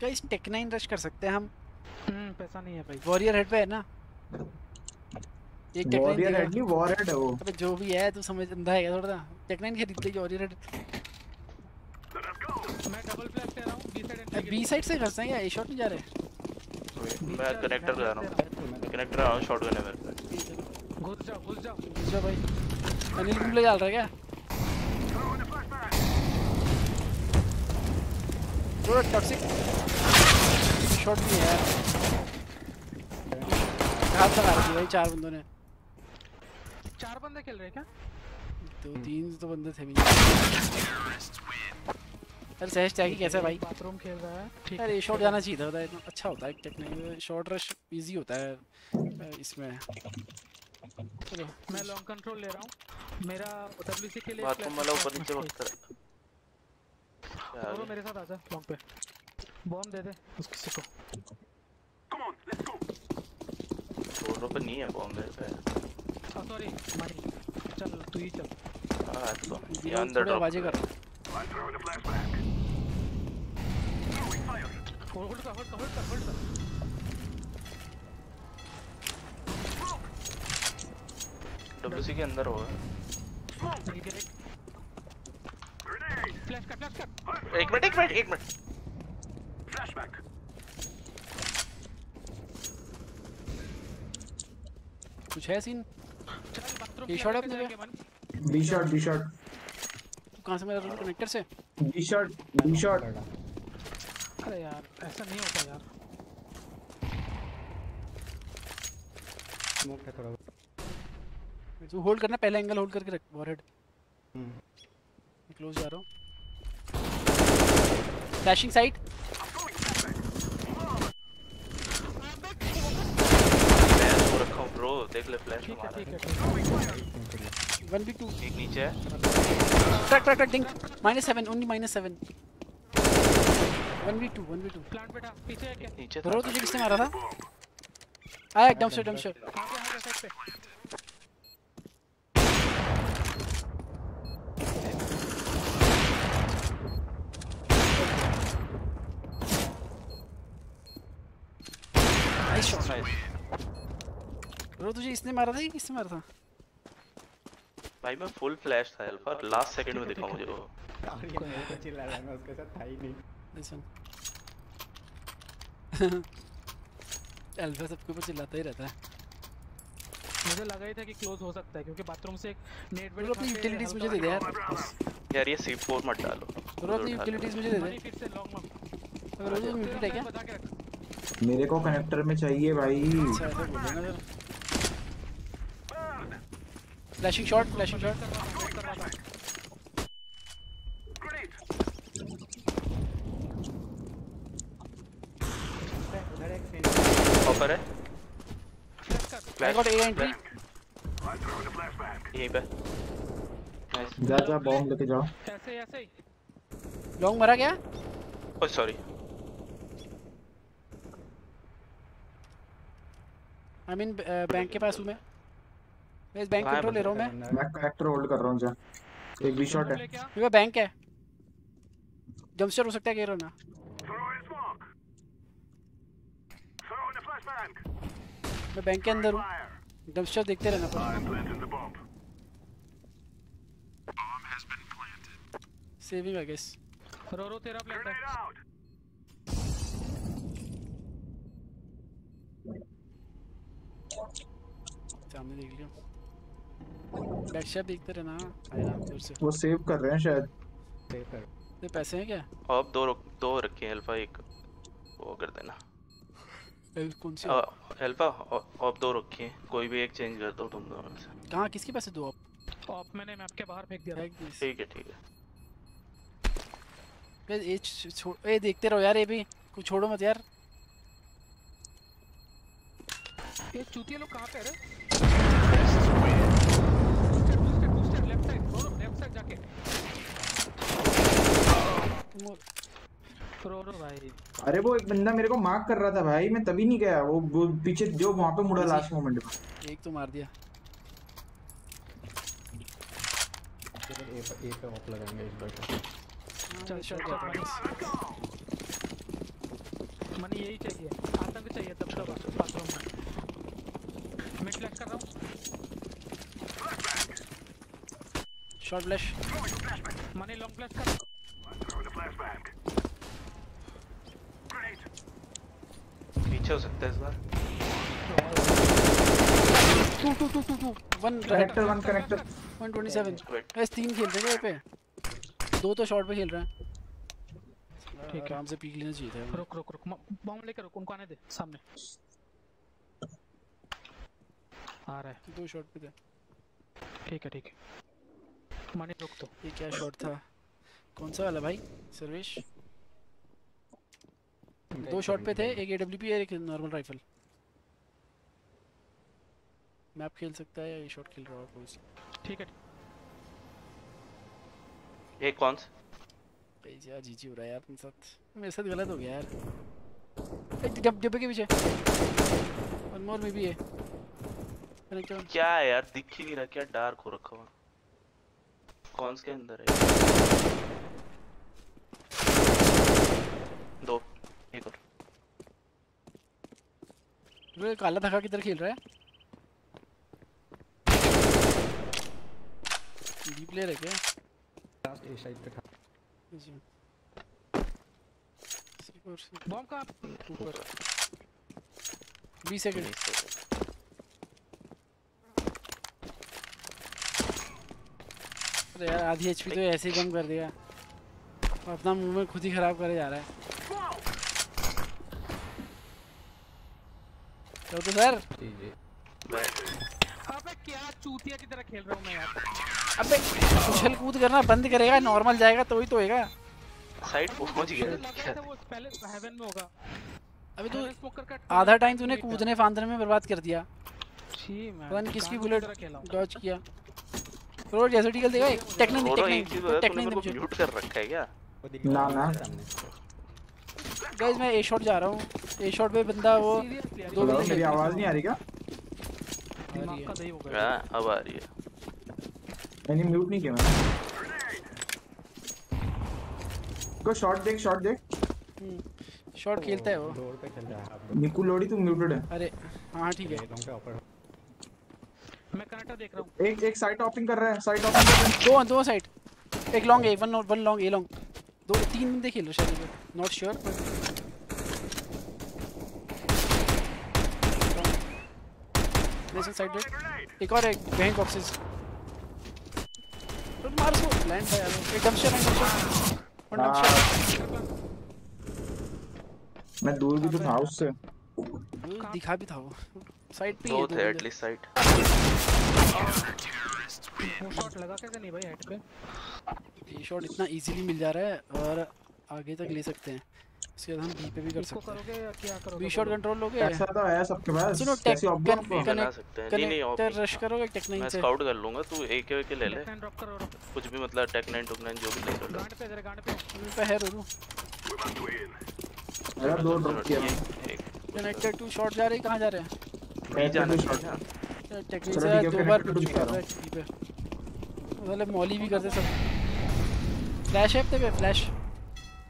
गाइस टेक नाइन रश कर सकते हैं हम। हम्म पैसा नहीं है भाई। वॉरियर हेड पे है ना एक टेक नाइन। वॉरियर हेड नहीं, वॉर हेड है वो। अबे जो भी है तू समझ अंधा है क्या थोड़ा? टेक नाइन खरीद ले वॉरियर हेड। मैं डबल फ्लैश दे रहा हूं बी साइड। बी साइड से करते हैं क्या? ए शॉट नहीं जा रहे। मैं कनेक्टर जा रहा हूं, कनेक्टर आ शॉट गन है मेरे पे। घुस जा घुस जा घुस जा भाई। अनिल तुम ले डाल रहा है क्या? थोड़ा टॉक्सिक शॉट भी है। हाथ लगा रखी भाई चार बंदों ने। चार बंदे खेल रहे क्या? दो तीन तो बंदे थे मेरे। सहज टैगी कैसा है भाई? बाथरूम खेल रहा है ठीक। अरे शॉट जाना चाहिए था, इतना अच्छा होता है टेक्निक। शॉट रश इजी होता है इसमें। चलो मैं लॉन्ग कंट्रोल ले रहा हूं। मेरा डब्ल्यूसी के लिए बाथरूम वाला ऊपर नीचे उठ कर चलो मेरे साथ आ जा। लॉन्ग पे बम दे दे उसको। Come on let's go. छोड़ो पर नहीं है बम मेरे पे। सॉरी मारी। चल तू ही चल। हां तो ये अंदर ड्रॉप बाजी कर। होल्ड कर होल्ड कर होल्ड कर होल्ड कर। डब्ल्यूसी के अंदर होगा। फ्लैश कर फ्लैश कर। एक मिनट एक मिनट एक minute. flashback kuch hai scene ye shot apne pe b shot b shot kahan se mera connector se b shot b shot are yaar aisa nahi hota yaar smoke hai thoda tu hold karna pehla angle hold karke rakh warhead hum close ja raha hu flashing side bro देख ले flash मारा one B to एक नीचे है। Track track track ding minus seven only minus seven one B two one B two plant बेटा पीछे है क्या? नीचे ब्रो तुझे किसने मारा था? आया एकदम से एकदम से नाइस शॉट नाइस। ब्रो तुझे इसने मारा था कि किसने मारा था? भाई मैं फुल फ्लैश था अल्फा लास्ट सेकंड में दिखा मुझे वो। कोई चिल्ला रहा मैं उसके साथ था ही नहीं। लिसन अल्फा सबके ऊपर चिल्लाता ही रहता है। मुझे लगा ही था कि क्लोज हो सकता है क्योंकि बाथरूम से एक नेट वेट। अपनी यूटिलिटीज मुझे दे दे यार। यार ये सी फोर मत डालो। ब्रो अपनी यूटिलिटीज मुझे दे दे। फिर से लॉन्ग मत। ब्रो ये यूटिलिटी है क्या? मेरे को कनेक्टर में चाहिए भाई। अच्छा ऐसा बोलना जरा। flashing shot flashing shot grenade udhar ek fan upar hai flash kar flash got a entry yahi pe nice ja ja bomb leke jao aise aise hi long mara gaya oh sorry i mean uh, bank ke paas hu main। मैं इस bank control ले रहा हूं। मैं मैं connector hold कर रहा हूं। जा एक भी शॉट है क्योंकि बैंक है। जंपस्टर हो सकता है कह रहा हूं ना। मैं बैंक के अंदर हूं। जंपस्टर देखते रहना पड़ेगा। Saving I guess. रोरो तेरा प्लांट है सामने देख लियो। बैक शेप देखते रहना। आया दूर से वो सेव कर रहे हैं शायद। सेव कर ये पैसे हैं क्या? अब दो दो रखे अल्फा एक वो कर देना। एल कौन सी अल्फा? अब दो रखे कोई भी एक चेंज कर दो तुम दोनों में से। कहां किसके पैसे दो? आप आप मैंने मैप के बाहर फेंक दिया। ठीक है ठीक है गाइस ये छोड़ ए देखते रहो यार। ये भी कुछ छोड़ो मत यार। ये चूतिया लोग कहां पे है रे? अरे वो एक बंदा मेरे को मार्क कर रहा था भाई, मैं तभी नहीं गया, वो पीछे जो वहां पे मुड़ा लास्ट मोमेंट पे, एक तो मार दिया। ए पे पे ऑफ लगाएंगे इस बार। चल चल माने यही चाहिए, आता भी चाहिए तब तब पास में मैं फ्लैश कर रहा हूं, शॉट फ्लैश माने लॉन्ग फ्लैश कर, पीछे हो सकता है इस बार। Two two two two two one connector one connector one two seven. Guys तीन खेल रहे हैं यहाँ पे, दो तो शॉट पे खेल रहे हैं। ठीक है, हमसे पीक लेना चाहिए था। रुक रुक रुक, बम लेकर रुक, उनको आने दे, सामने आ रहा है, दो शॉट पे थे। ठीक है ठीक है माने रुक, तो ये क्या शॉट था, कौन सा वाला भाई? सर्वेश दो शॉट पे थे, एक एडब्ल्यूपी और एक नॉर्मल राइफल। मैप खेल सकता है या ये शॉट खेल रहा है कोई? ठीक है, ये कौन सा यार जीजी हो रहा है यार तुम साथ, मेरे साथ गलत हो गया यार। एक जब जब के पीछे वन मोर में भी है, क्या है यार दिख ही नहीं रहा, क्या डार्क हो रखा है, कौन के अंदर है? दो एक और, वो काला धक्का किधर खेल रहा है? डी प्लेयर है क्या? लास्ट ए साइड पे था जी। बम का ऊपर बीस सेकंड, अरे यार आधी एचपी तो ऐसे ही कम कर दिया, अपना मुंह में खुद ही खराब करे जा रहा है। तो सर जी जी, अबे क्या चूतिया की तरह खेल रहा हूं मैं यार, अबे उछल कूद करना बंद करेगा, नॉर्मल जाएगा तो ही तो होएगा। साइड पहुंच गया वो, पहले हेवन में होगा। अबे तू तो आधा टाइम तूने कूदने फांदने में बर्बाद कर दिया। छी मैं वन किसकी बुलेट डॉज किया प्रो जैसे निकल देगा। टेक्निक टेक्निक टेक्निक म्यूट कर रखा है क्या? ना ना गाइस मैं ए शॉट जा रहा हूं, ए शॉट पे बंदा वो दो, मेरी आवाज नहीं आ रही क्या? दिमाग का सही हो गया। हां अब आ रही है, मैंने म्यूट नहीं किया। मैं को शॉट देख, शॉट देख, शॉट खेलता है वो, डोर पे खेल रहा है। निकू लोड़ी तुम म्यूटेड है? अरे हां ठीक है, मैं कनाटा देख रहा हूं। एक एक साइड टॉपिंग कर रहा है, साइड टॉपिंग दो दो साइड, एक long A one one long A long, दो तीन बंदे खेल रहे हैं शायद, नॉट श्योर। लेफ्ट साइड पे एक और एक बैंक बॉक्सेस, तो मार सो लैंड था यार। एक डंप शॉट, डंप शॉट, मैं दूर भी तो था उससे, दिखा भी था वो साइड पे, दो थे एटलीस्ट साइड। शॉट लगा कैसे नहीं भाई हेड पे? ये शॉट इतना इजीली मिल जा रहा है और आगे तक ले सकते हैं, इसके बाद हम बी पे भी कर सकते हैं। करोगे क्या करोगे? बी शॉट कंट्रोल लोगे, ऐसा तो है सबके पास। सुनो टेक बना सकते हैं, नहीं नहीं ऑफ रश करोगे टेक नाइन से, मैं स्काउट कर लूंगा, तू एक एक ले ले, ड्रॉप करो कुछ भी, मतलब टेक नाइन टू नाइन जो भी ले लो। गांड पे जरा, गांड पे पे है रुरु, अरे दो ड्रॉप किया। कनेक्टेड टू शॉट जा रही, कहां जा रहे हैं? मैं जा रहा हूं टेक नाइन से, दो बार टच कर रहा है बी पे, मतलब मॉली भी करते सब। फ्लैश है पे? फ्लैश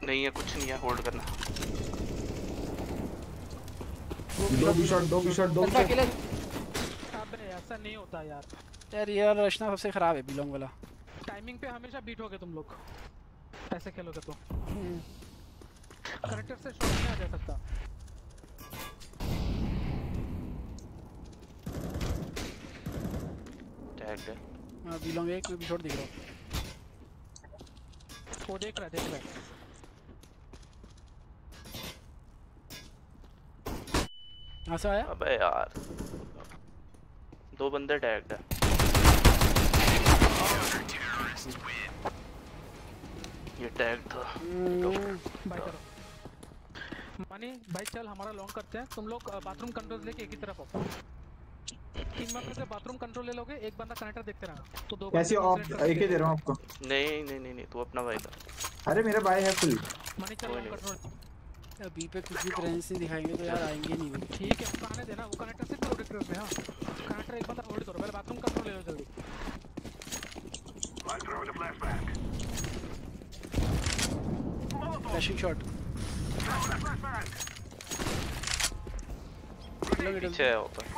नहीं है, कुछ नहीं है, होल्ड करना। दो भी शॉट, दो भी शॉट, दो शॉट अकेले। अबे ऐसा नहीं होता यार, यार ये रचना सबसे खराब है बिलोंग वाला, टाइमिंग पे हमेशा बीट होगे तुम लोग, ऐसे खेलोगे तो करेक्टर से शॉट नहीं आ जा सकता। टैग है मैं बिलोंग, एक भी शॉट दिख रहा है वो, देख रहा देख रहा कहां से आया? अबे यार दो बंदे टैग है, ये टैग था। बाय करो मानी भाई, चल हमारा लॉन्ग करते हैं, तुम लोग बाथरूम कंट्रोल लेके एक ही तरफ आओ, तीन बार से बाथरूम कंट्रोल ले लोगे, एक बंदा कनेक्टर देखते रहना। तो दो ऐसे ऑफ एक ही दे रहा हूं आपको। नहीं नहीं नहीं नहीं तू अपना भाई था, अरे मेरा भाई है फुल माने, चल कंट्रोल अभी पे कुछ भी ट्रेंड्स नहीं दिखाएंगे तो यार आएंगे नहीं। ठीक है आने देना, वो कनेक्टर से प्रोटेक्टर में। हां कनेक्टर एक बार होल्ड करो, पहले बाथरूम का ले लो जल्दी। फ्लैशिंग शॉट पीछे है ऊपर।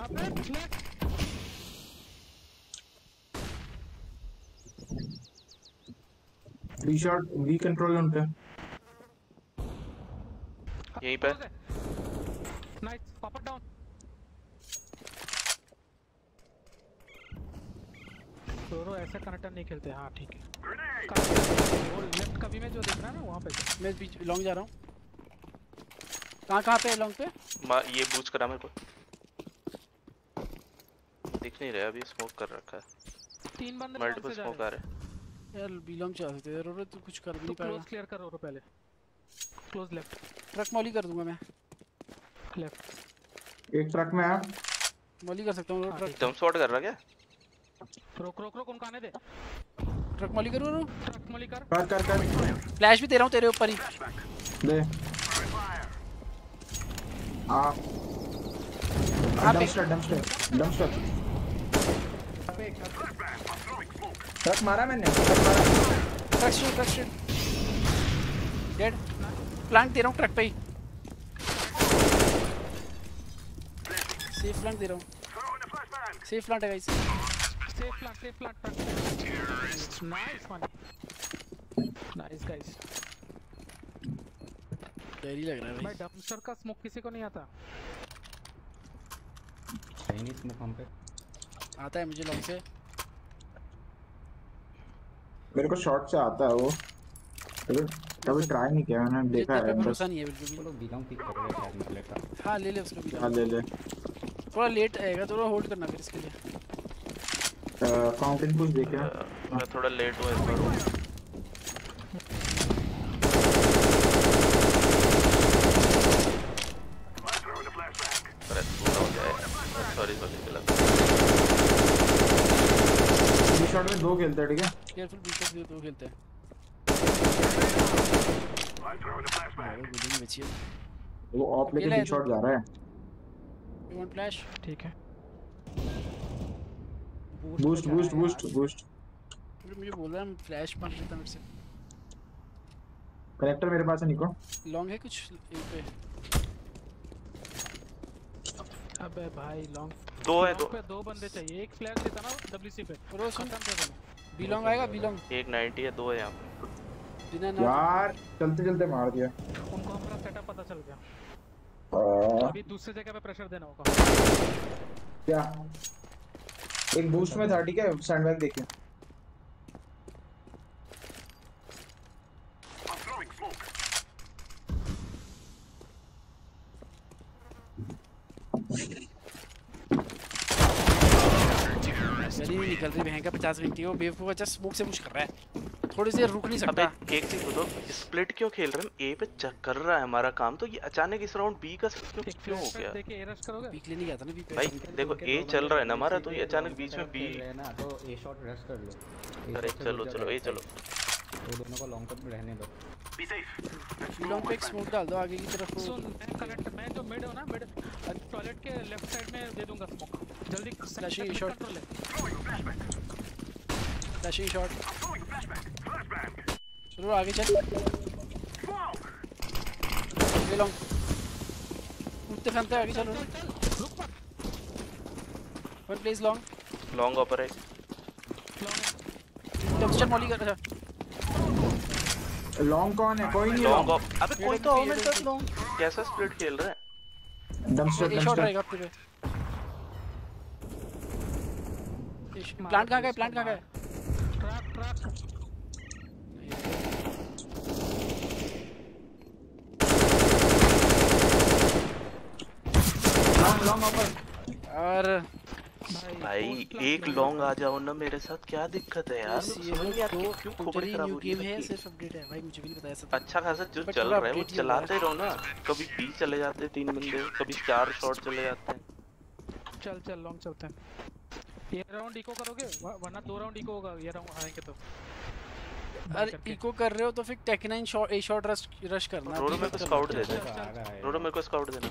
अबे flash B shot B control on पे यहीं पे। Nice pop it down. दोनों ऐसे कनेक्टर नहीं खेलते। हां ठीक है वो लेफ्ट कभी में जो देख रहा है ना वहां पे। मैं बीच लॉन्ग जा रहा हूं। कहां कहां पे लॉन्ग पे? ये बूस्ट करा मेरे को दिख नहीं रहा। अभी स्मोक कर रखा है। तीन बंदे मल्टीपल स्मोक आ रहे हैं यार। बिलोंग चाहते थे रो तो कुछ कर भी नहीं पाया। क्लोज क्लियर कर रो पहले। क्लोज लेफ्ट ट्रक मॉली कर दूंगा मैं। लेफ्ट एक ट्रक में है मॉली कर सकता हूं। रो ट्रक एकदम शॉट कर रहा क्या? रोक रोक रोक उनको आने दे। ट्रक मॉली करूं? रो ट्रक मॉली कर कर कर कर। फ्लैश भी दे रहा हूं तेरे ऊपर ही दे। हां डंपस्टर डंपस्टर डंपस्टर। ट्रक मारा मैंने। Truck shoot truck shoot dead. Plant दे रहा हूँ ट्रक पे ही। सेफ प्लांट दे रहा हूँ। सेफ प्लांट है guys. Safe plant safe plant truck. Nice one nice guys. डरी लग रहा है भाई। डंपस्टर का स्मोक किसी को नहीं आता। नहीं नहीं स्मोक हम पे आता है मुझे लॉन्ग से। मेरे को शॉट से आता है वो। तो कभी ट्राई नहीं किया मैंने। देखा है भरोसा नहीं है बिल्कुल भी। लोग बिलोंग पिक कर रहे हैं शायद लगता। हां ले ले उसको बिलोंग। हां ले ले। थोड़ा लेट आएगा, थोड़ा होल्ड करना फिर इसके लिए। काउंटिंग पुश देखा मैं थोड़ा लेट हुआ इस बार। प्रेस पूरा हो जाए। सॉरी सॉरी गलत। इस शॉट में दो खेलते हैं ठीक है। केयरफुल बीच में दो खेलते हैं। वो ऑफ लेके टी शॉट जा रहा है। You want flash? ठीक है। Boost boost boost boost. मुझे बोल रहा है फ्लैश मार देता मेरे से। कनेक्टर मेरे पास है निको। लॉन्ग है कुछ इन पे। अबे भाई लॉन्ग दो है। दो दो बंदे चाहिए। एक फ्लैश देता ना डब्ल्यूसी पे। प्रो खत्म कर देना। बिलोंग आएगा बिलोंग। एक नाइंटी है दो है यहां पे। बिना ना यार चलते चलते मार दिया उनको। हमारा सेटअप पता चल गया। अभी दूसरी जगह पे प्रेशर देना होगा। क्या एक बूस्ट में था ठीक है। सैंडबैग देखिए। निकल रही बहन का पचास मिनट। वो बेवकूफ अच्छा स्मोक से मुश्किल कर रहा है। थोड़ी देर रुक नहीं सकता। अबे एक चीज तो स्प्लिट क्यों खेल रहे हैं? ए पे चेक कर रहा है हमारा काम। तो ये अचानक इस राउंड बी का स्प्लिट क्यों हो गया? देख के ए रश करोगे। बी के लिए नहीं आता ना बी पे। भाई देखो ए चल रहा है ना हमारा, तो ये अचानक बीच में बी है ना, तो ए शॉट रश कर लो। अरे चलो चलो ए चलो। वो दोनों को लॉन्ग टर्म में रहने दो। B safe. Long pick smoke डाल दो आगे की तरफ। सुन मैं कनेक्ट मैं जो मिड हो ना मिड टॉयलेट के लेफ्ट साइड में दे दूंगा स्मोक। जल्दी फ्लैशिंग शॉट ले। Flashing short. चलो आगे चल। ले लॉन्ग। उठते फंते आगे चलो। रुक मत। One place long. लॉन्ग ऊपर है। लॉन्ग। टॉक्सिक मॉली कर अच्छा। लॉन्ग कौन है? कोई नहीं लॉन्ग। अबे कोई तो होमेंट कर लॉन्ग। कैसा स्प्लिट खेल रहा है? डंपस्टर डंपस्टर रहेगा तेरे। प्लांट कहां गए? प्लांट कहां गए? Truck truck. लॉन्ग लॉन्ग ऊपर। और भाई एक लॉन्ग आ जाओ ना मेरे साथ। क्या दिक्कत है यार? ये तो क्यों खोपड़ी खराब हो रही है? सिर्फ अपडेट है भाई, मुझे भी नहीं पता ऐसा। अच्छा खासा जो चल रहा है वो चलाते रहो ना। कभी बी चले जाते हैं तीन बंदे, कभी चार शॉट चले जाते हैं। चल चल लॉन्ग चलते हैं। ये राउंड इको करोगे वरना दो राउंड इको होगा। ये राउंड हारेंगे तो अरे इको कर रहे हो तो फिर tec nine short A shot rush rush करना। रोडो मेरे को स्काउट दे दे, रोडो मेरे को स्काउट देना।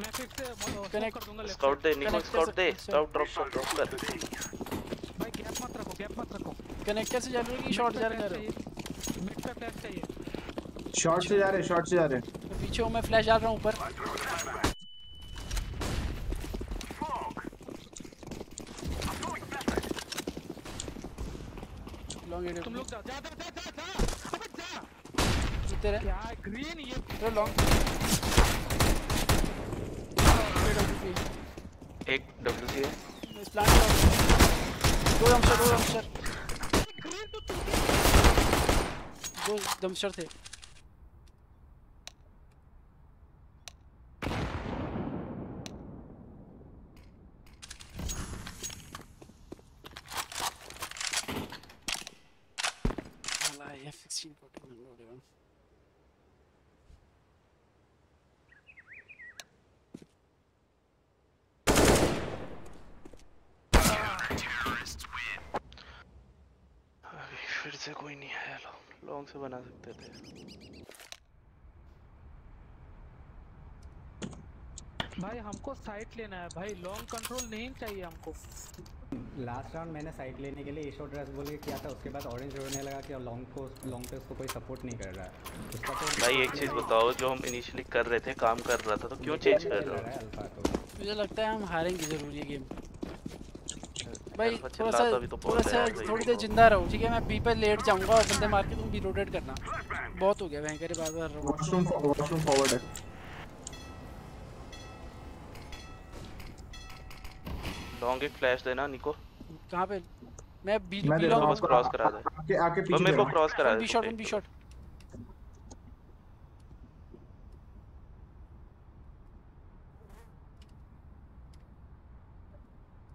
मैं फिर से कनेक्ट कर दूंगा। स्काउट दे निको, स्काउट दे, स्काउट ड्रॉप शॉट ड्रॉप कर भाई। गैप मत रखो, गैप मत रखो। कनेक्टर से जा रहे हो कि शॉट जा रहे हो? मिड पे फ्लैश चाहिए। शॉट से जा रहे, शॉट से जा रहे पीछे। मैं फ्लैश डाल रहा हूं ऊपर। तुम लोग जा जा जा जा जा अबे जा तेरा क्या ग्रीन। ये लो लॉन्ग एक डब्ल्यूसी है। इस प्लांट दो डम्पस्टर, दो डम्पस्टर ग्रीन। तो तू दो डम्पस्टर थे। कोई नहीं है, लॉन्ग से बना सकते थे भाई। हमको साइट लेना है भाई, लॉन्ग कंट्रोल नहीं चाहिए हमको। लास्ट राउंड मैंने साइट लेने के लिए ईशो ड्रेस बोल के किया था, उसके बाद ऑरेंज रोने लगा कि लॉन्ग को लॉन्ग पे उसको कोई सपोर्ट नहीं कर रहा है भाई। एक चीज बताओ, जो हम इनिशियली कर रहे थे काम कर रहा था, तो क्यों चेंज कर रहे हो? मुझे लगता है हम हारेंगे जरूर ये गेम भाई। थोड़ा सा थोड़ा सा थोड़ी देर जिंदा रहो ठीक है। मैं बी पे लेट जाऊंगा और बंदे मार के तुम भी रोटेट करना। बहुत हो गया भयंकर बार-बार। वॉशरूम वॉशरूम फॉरवर्ड है। लॉन्ग एक फ्लैश देना निको। कहां पे? मैं बी बी लॉन्ग क्रॉस करा दे। आके आके पीछे मेरे को क्रॉस करा दे। B shot, B short.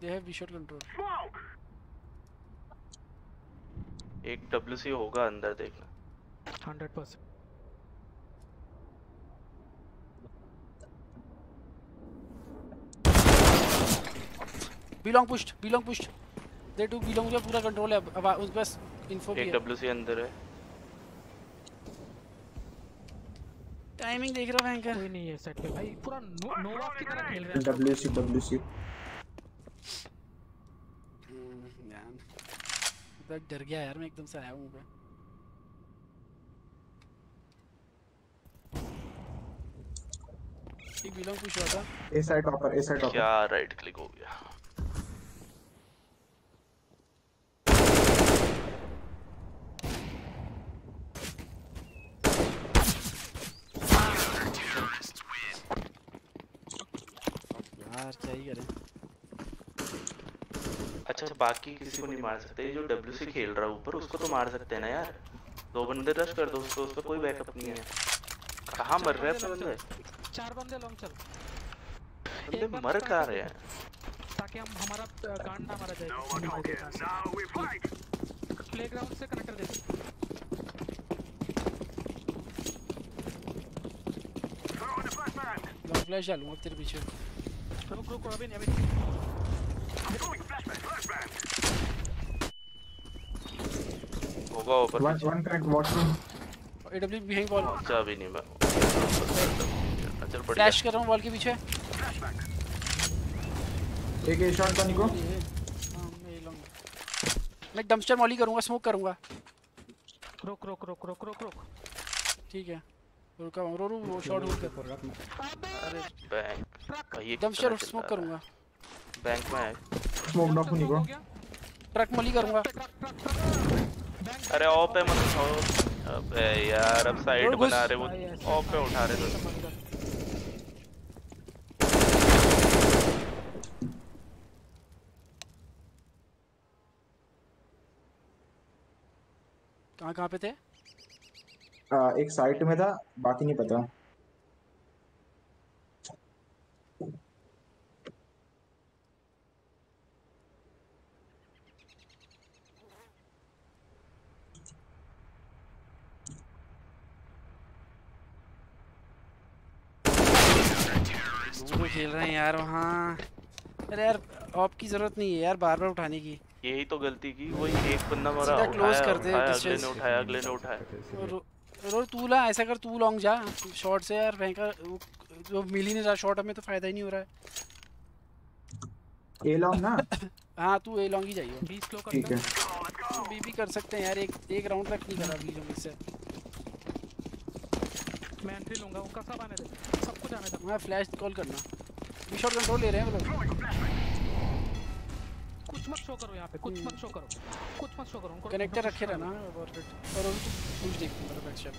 है विशॉट कंट्रोल। एक डब्ल्यूसी होगा अंदर देखना hundred percent. B long pushed, B long pushed दे टू बिलोंग। जो पूरा कंट्रोल है अब उस बस इन्फो भी है। एक डब्ल्यूसी अंदर है। टाइमिंग देख रहा है भयंकर। कोई नहीं है सेट पे भाई। पूरा नो, नोवा की तरह खेल रहा है। डब्ल्यूसी डब्ल्यूसी मैं डर गया यार। मैं एकदम से आया हूँ। एक बिलोंग कुछ हुआ था। A side topper, A side topper. क्या राइट क्लिक हो गया? यार क्या ही करे। अच्छा बाकी किसी को नहीं मार सकते। जो डब्ल्यूसी खेल रहा है ऊपर, उसको तो मार सकते हैं ना यार। दो बंदे रश कर दो उसको, उसका कोई बैकअप नहीं है। कहाँ मर रहे हैं बंदे? चार बंदे लॉन्ग चल। बंदे मर कहाँ रहे हैं? ताकि हम हमारा गांड ना मारा जाए। प्लेग्राउंड से कनेक्ट कर देते। लॉन्ग फ्लैश डालूँगा तेरे पीछे। रुक रुक अभी नहीं, अभी होगा ऊपर। One crack washroom. AW behind wall. अच्छा अभी नहीं मैं चल पड़। फ्लैश कर रहा हूं वॉल के पीछे। एक ए शॉट का निको। हां मैं लूंगा। मैं डंपस्टर मॉली करूंगा, स्मोक करूंगा। रुक रुक रुक रुक रुक रुक ठीक है। रुका हूं। रो रो शॉट होल्ड कर रहा हूं। अरे बैंक डंपस्टर स्मोक करूंगा। बैंक में स्मोक नॉक नहीं को। ट्रक मली करूंगा। अरे ऑफ पे मत उठाओ। अबे यार अब साइड बना रहे वो। ऑफ पे उठा रहे तो कहां कहां पे थे? आ, एक साइट में था, बाकी नहीं पता। खेल रहे हैं यार वहाँ। अरे यार ऑप की जरूरत नहीं है यार बार बार उठाने की। यही तो गलती की, वही एक बंदा मारा क्लोज कर दे, अगले ने उठाया, अगले ने उठाया। रो तूला ऐसा कर, तू लॉन्ग जा शॉट से यार, भयंकर जो मिल ही नहीं रहा शॉट में तो फायदा ही नहीं हो रहा है। ए लॉन्ग ना, हां तू ए लॉन्ग ही जाइए। बीस लो कर, ठीक है बीबी कर सकते हैं यार, एक एक राउंड तक नहीं करा बीजों में से। मैं एंट्री लूंगा, उनका सब आने दे, सबको जाने दे। मैं फ्लैश कॉल करना, बी शॉट कंट्रोल ले रहे हैं वो लोग। कुछ मत शो करो यहां पे, कुछ मत शो करो, कुछ मत शो करो उनको। कनेक्टर रखे रहना और और कुछ देख मेरा एक्शन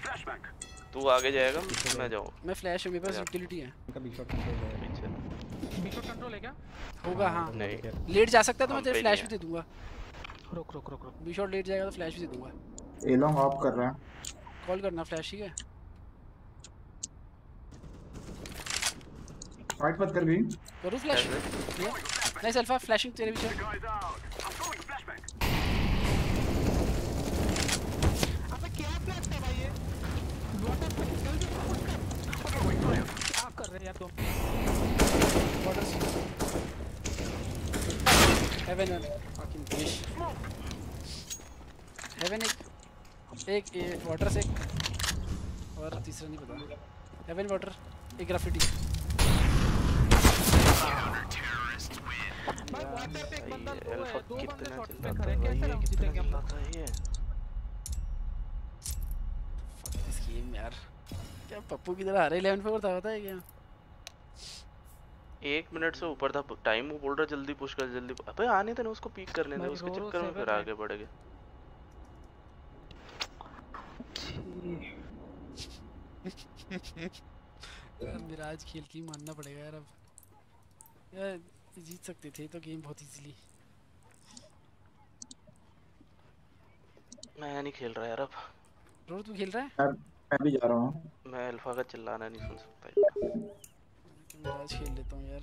फ्लैशबैक। तू आगे जाएगा मैं जाऊं, मैं फ्लैश मेरे पास यूटिलिटी है। उनका बी शॉट कंट्रोल है, पीछे बी शॉट कंट्रोल है क्या होगा? हां नहीं लेट जा सकता है तो मैं तेरे फ्लैश भी दे दूंगा। रुक रुक रुक रुक, बी शॉट लेट जाएगा तो फ्लैश भी दे दूंगा। ए लॉन्ग ऑफ कर रहा है, कॉल करना फ्लैश। ठीक है फाइट मत कर भी, करो फ्लैश नहीं अल्फा। फ्लैशिंग तेरे पीछे, अबे क्या फ्लैश है भाई ये? वाटर पे जल्दी फुट कर, क्या कर रहे हो यार तुम? वाटर से हेवन फकिंग फिश हेवन। एक एक वाटर से और तीसरा नहीं पता। हेवन वाटर, एक ग्राफिटी भाई। वाटर पे एक बंदा दो है, दो बंदे शॉट पे खड़े, कैसे राउंड जीतेंगे हम? पता है फक दिस गेम यार, क्या पप्पू की तरह आ रहा है। ग्यारह पे और था, पता है क्या एक मिनट से ऊपर था टाइम। वो बोल रहा जल्दी पुश कर, जल्दी। अबे आने तो ना उसको, पीक कर लेने दे उसके चक्कर में, फिर आगे बढ़ेंगे। मिराज खेल की मानना पड़ेगा यार, अब यार जीत सकते थे तो गेम बहुत इजीली। मैं नहीं खेल रहा यार अब। रोड तू खेल रहा है? यार मैं भी जा रहा हूं, मैं अल्फा का चिल्लाना नहीं सुन सकता। मिराज खेल लेता हूं यार।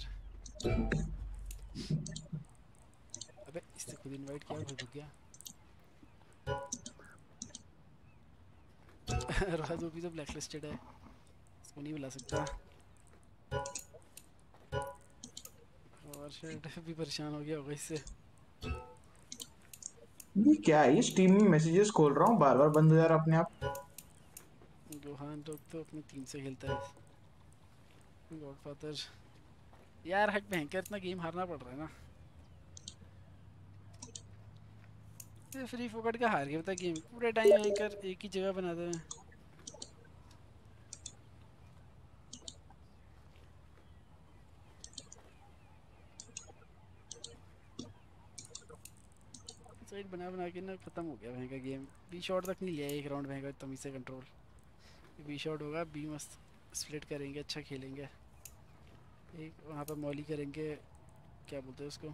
अबे इससे खुद इनवाइट किया, भूल गया। राज भी तो ब्लैकलिस्टेड है, इसको नहीं बुला सकता। और शायद भी परेशान हो गया होगा इससे। ये क्या है, ये स्टीम में मैसेजेस खोल रहा हूँ बार बार, बंद हो जा रहा अपने आप। जोहान लोग तो अपनी टीम से खेलता है। गॉडफादर यार हक भयंकर, इतना गेम हारना पड़ रहा है ना। फ्री फोकट का हार गया, पता गेम पूरे टाइम हैंकर एक ही जगह बनाते हैं। साइड बना बना के ना खत्म हो गया भैंका गेम। बी शॉट तक नहीं लिया एक राउंड भैंका तमीज से कंट्रोल। बी शॉट होगा, बी मस्त स्प्लिट करेंगे, अच्छा खेलेंगे। एक वहाँ पर मॉली करेंगे, क्या बोलते हैं उसको,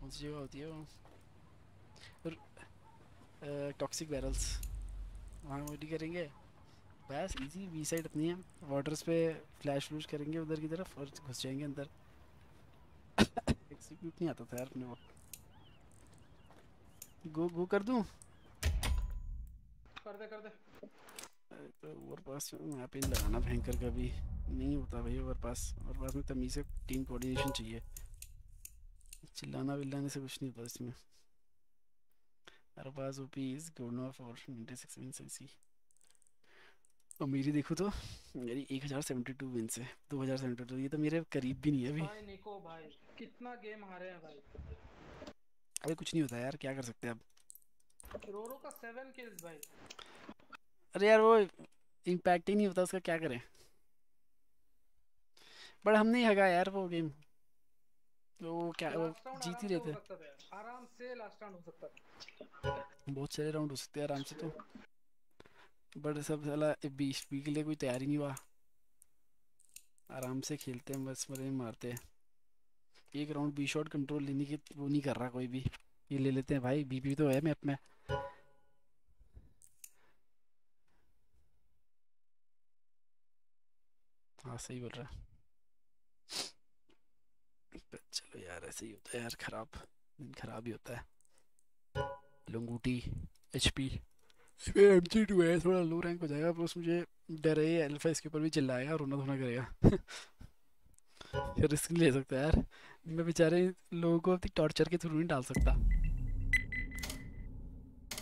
कौन सी जगह होती है वो, टॉक्सिक बैरल्स, वहाँ मोटी करेंगे। बस इजी, बी साइड अपनी है। वाटर्स पे फ्लैश फ्लूश करेंगे उधर की तरफ और घुस जाएंगे अंदर। एक्सिक्यूट नहीं आता था यार अपने को। गो गो कर दूँ, कर दे कर दे। तो ओवर पास यहाँ पे लगाना भयंकर, कभी नहीं होता भाई ओवर पास। ओवर पास में तमीज़ से टीम कोऑर्डिनेशन चाहिए, चिल्लाना बिल्लाने से कुछ नहीं होता इसमें। Arbaaz OP is good enough और नाइंटी सिक्स विंस ऐसी। और मेरी देखो तो मेरी एक हज़ार बहत्तर विंस है, दो हज़ार बहत्तर। ये तो मेरे करीब भी नहीं है अभी। भाई निको भाई कितना गेम हारे हैं भाई। अरे कुछ नहीं होता यार, क्या कर सकते हैं अब। रोरो का सेवन किल्स भाई। अरे यार वो इंपैक्ट ही नहीं होता उसका, क्या करें। बट हमने ही हगा यार वो गेम। वो क्या वो जीत ही रहे थे। आराम से लास्ट राउंड हो सकता है, बहुत सारे राउंड हो सकते हैं आराम से तो। बट सब साला बीस बीस के लिए कोई तैयारी नहीं हुआ। आराम से खेलते हैं बस, मरे मारते हैं। एक राउंड बी शॉट कंट्रोल लेने की वो नहीं कर रहा कोई भी, ये ले लेते हैं भाई। बीपी तो है मैं अपने। हाँ सही बोल रहा है, चलो यार ऐसे ही होता है यार। खराब दिन खराब ही होता है। लंगूटी एचपी एमजी टू है, थोड़ा लो रैंक हो जाएगा। प्लस मुझे डर है अल्फा इसके ऊपर भी चिल्लाएगा, रोना धोना करेगा। रिस्क ले सकता है यार, मैं बेचारे लोगों को अपनी टॉर्चर के थ्रू नहीं डाल सकता,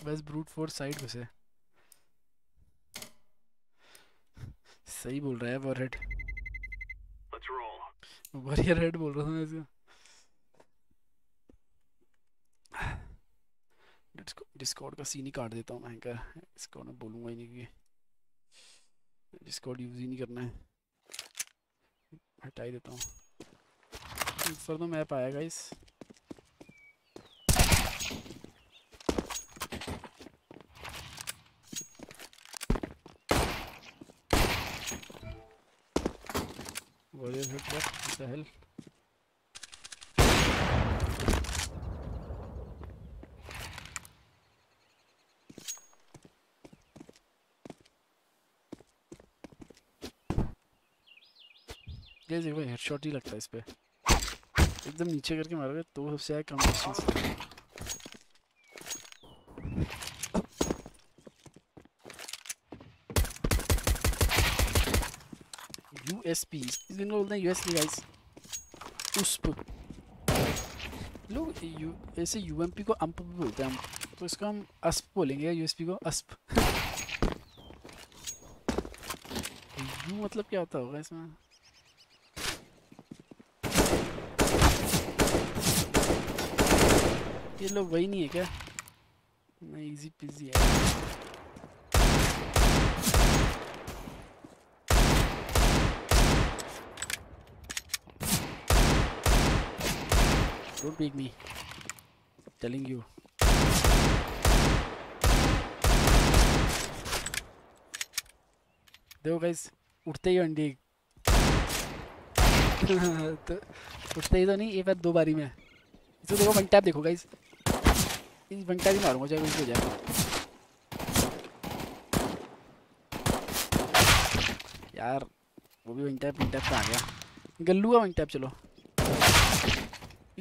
बस ब्रूट फोर्स साइड घुसे। सही बोल रहा है वॉरहेड, वॉरियर हेड बोल रहा था मैं इसको। डिस्कॉर्ड का सीन ही काट देता हूँ मैं, क्या इसको ना बोलूँगा ही नहीं कि डिस्कॉर्ड यूज़ ही नहीं करना है, हटा ही देता हूँ। इन्फर्नो मैप आया guys, warrior head what the hell. देखो हेडशॉट ही लगता है इस पे, एकदम नीचे करके मारोगे तो सबसे हाई कॉम्बिनेशन। यूएसपी इस दिन लोग बोलते हैं, यूएसपी गाइस उसप लोग यू ऐसे यूएमपी को अम्प भी बोलते हैं हम, तो इसको हम अस्प बोलेंगे, यूएसपी को अस्प। यू मतलब क्या होता होगा इसमें, ये लोग वही नहीं है क्या? नहीं, इजी पिजी है। Don't pick me, telling you. देखो guys, उठते ही अंडे। तो उठते ही तो नहीं, एक बार दो बारी में। इसको देखो वन टैप देखो guys। इस बंटा भी मारूंगा चाहे कुछ हो जाए। यार वो भी बंटा बंटा पे आ गया, गल्लू का बंटा। चलो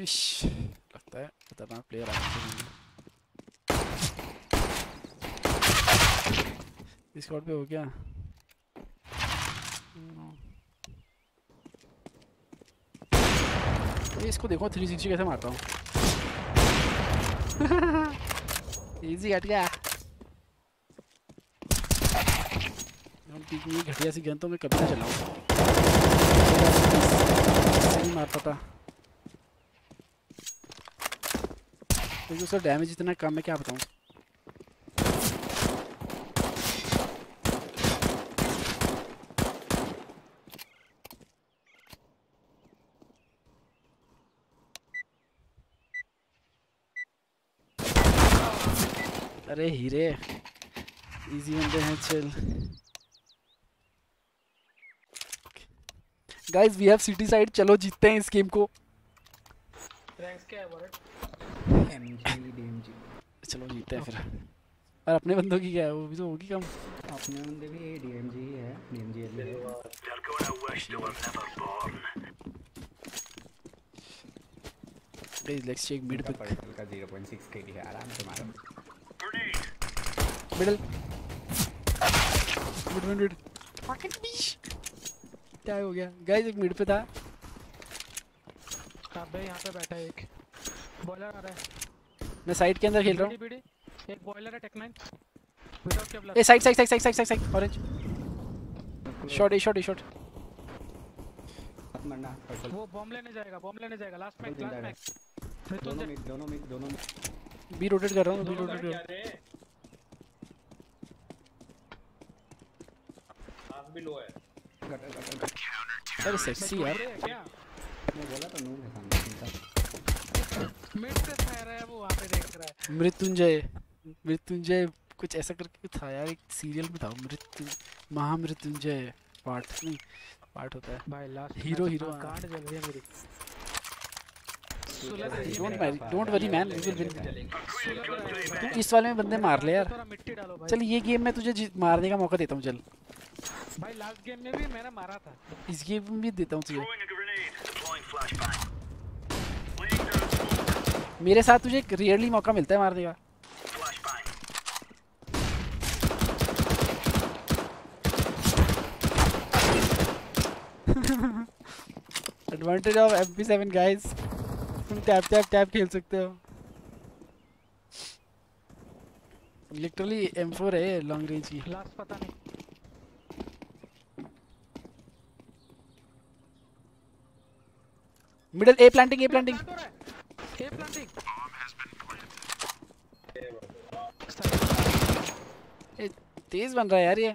इश, लगता है खतरनाक प्लेयर आ गया डिस्कॉर्ड पे। हो गया इसको देखो थ्री सिक्सटी कैसे मारता हूँ। इजी कट गया। घटिया सी गन तो मैं कभी ना चलाऊँ, मारता था क्योंकि उसका डैमेज इतना कम है, क्या बताऊँ। अरे हीरे इजी बंदे हैं। चल guys we have city side, चलो जीतते हैं इस गेम को। रैंक्स क्या है वर्ड? MG DMG. चलो जीतते हैं फिर। और अपने बंदों की क्या है, वो भी तो होगी कम। अपने बंदे भी ये डीएमजी ही है, डीएमजी है। गाइस लेट्स चेक मिड पे का ज़ीरो पॉइंट सिक्स केडी है, आराम से मारो। Middle mid mid mid pocket बीच क्या हो गया गाइस? एक मिड पे था, अबे यहां पे बैठा एक बॉयलर आ रहा है। मैं साइड के अंदर खेल रहा हूं। एक बॉयलर है tec nine without cable. A side side side side side side orange short. A shot A short मरना। वो बॉम्ब लेने जाएगा, बॉम्ब लेने जाएगा। लास्ट मैच लास्ट मैच दोनों मिड दोनों मिड दोनों मिड। बी रोटेट कर रहा हूं, बी रोटेट कर रहा हूं। भी लो है गट गट गट। अरे सेक्सी यार, मैं बोला तो नूब है सामने। मिड से फायर है वो, वहां पे देख रहा है। मृत्युंजय मृत्युंजय कुछ ऐसा करके था यार, एक सीरियल में था मृत्यु महामृत्युंजय पार्ट। नहीं पार्ट होता है भाई लास्ट हीरो हीरो। कार्ड जल गया मेरी। Don't worry man, we will win. तू इस वाले में बंदे मार ले यार। चल ये गेम में तुझे मारने का मौका देता हूं। चल भाई लास्ट गेम में भी मैंने मारा था, इस गेम में भी देता हूँ तुझे। मेरे साथ तुझे रेयरली मौका मिलता है मारने का। Advantage of M P seven guys, तुम टैप टैप टैप खेल सकते हो। लिटरली एम फोर है लॉन्ग रेंज की। लास्ट पता नहीं। Middle A planting A planting A planting. तेज बन रहा है यार ये।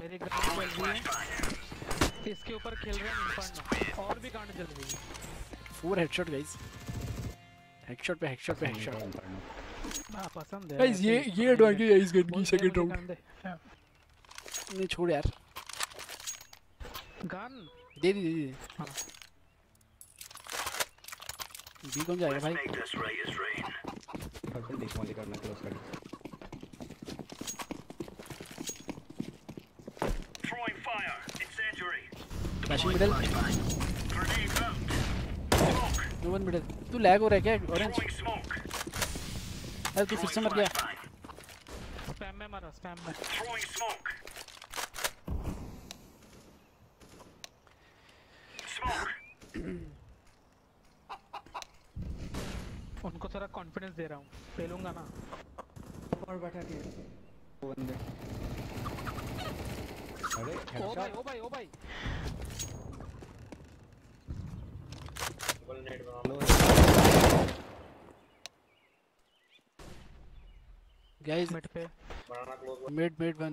मेरे ग्राउंड इसके ऊपर खेल रहे हैं इंफर्नो, और भी गांड जल रही है। फुल हेडशॉट गाइस, हेडशॉट पे हेडशॉट पे हेडशॉट। हां पसंद है गाइस, ये ये एडवांटेज है इस गन की। सेकंड राउंड नहीं छोड़ यार, गन दे दे दे। हां बी कौन जाएगा भाई? फटाफट देखो वाले करना क्लोज कर। Middle one middle. तू लैग हो रहा है क्या ऑरेंज? अरे तू फिर से मर गया। स्पैम में मारो, स्पैम में। उनको थोड़ा कॉन्फिडेंस दे रहा हूँ, खेलूंगा ना। और बैठा के बंदे। अरे ओ भाई ओ भाई ओ भाई नेट बना लो गाइस। मिड पे banana close, mid mid one.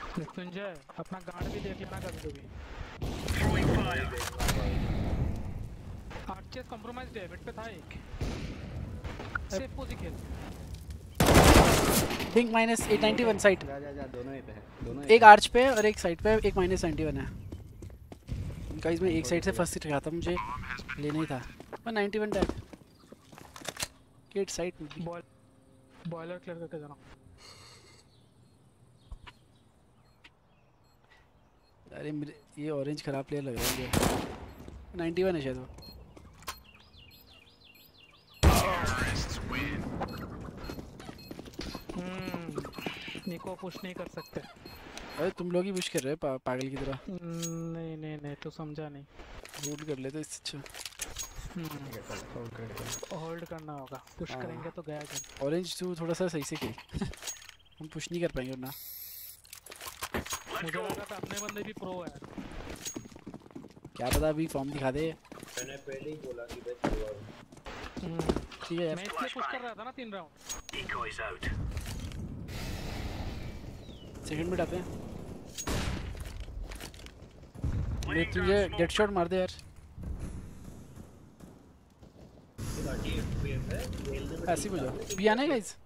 Sanjay अपना गार्ड भी देख लेना कभी कभी। आर्चर कॉम्प्रोमाइज्ड है, मिड पे था एक। Safe position. Bing minus eight ninety one side. जा जा जा, दोनों ही पे है, दोनों एक आर्च पे और एक साइड पे। एक माइनस नाइंटी वन है गाइस। मैं एक साइड से फर्स्ट हिट गया था, मुझे लेना ही था। One ninety one dash kit side. Ball boiler clear करके जाना। अरे मेरे ये ऑरेंज खराब प्लेयर लग रहा है मुझे। नाइंटी वन है शायद वो। हम्म निको पुश नहीं कर सकते। अरे तुम लोग ही पुश कर रहे हो पा, पागल की तरह। नहीं नहीं नहीं तो समझा नहीं। होल्ड कर लेते इससे अच्छा। होल्ड करना होगा, पुश करेंगे तो गया जाएगा। ऑरेंज तू थोड़ा सा सही से खेल। हम पुश नहीं कर पाएंगे वरना। मुझे लगा था अपने बंदे भी प्रो है। क्या पता अभी फॉर्म दिखा दे। मैंने पहले ही बोला कि भाई प्रो है। ठीक है, मैं इसलिए पुश कर रहा था ना तीन round. Eco is out. Second में आते हैं। मैं तुझे डेड शॉट मार दे यार। ऐसी मुझे बी आना है गाइस।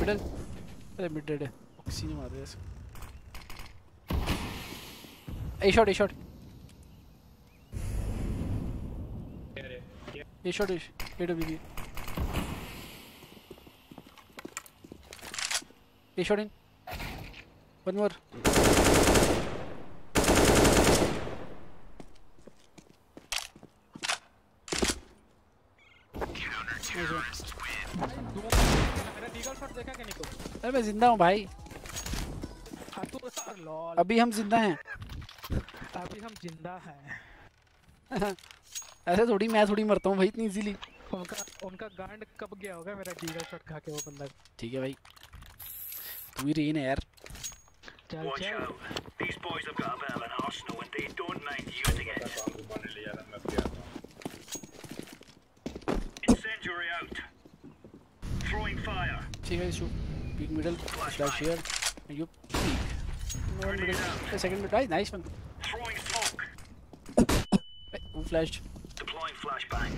मिडल। अरे मिड डेड है। ऑक्सी ने मार दिया इसको। A shot A shot A shot A W B A short in. One more. अरे मैं जिंदा हूँ भाई। अभी हम जिंदा हैं। अभी हम जिंदा हैं। ऐसे थोड़ी मैं थोड़ी मरता हूँ भाई इतनी इजीली। उनका उनका गांड कब गया होगा मेरा डीगल शॉट खा के वो बंदा। ठीक है भाई, तू ही रेन है यार। Watch out. These boys have got a bit of an arsenal and they don't mind using it. Incendiary out. Throwing fire. See guys, you peek middle slash here. You peek. No one middle. The second middle. Nice, nice one. Throwing smoke. Hey, who flashed? Deploying flashbang.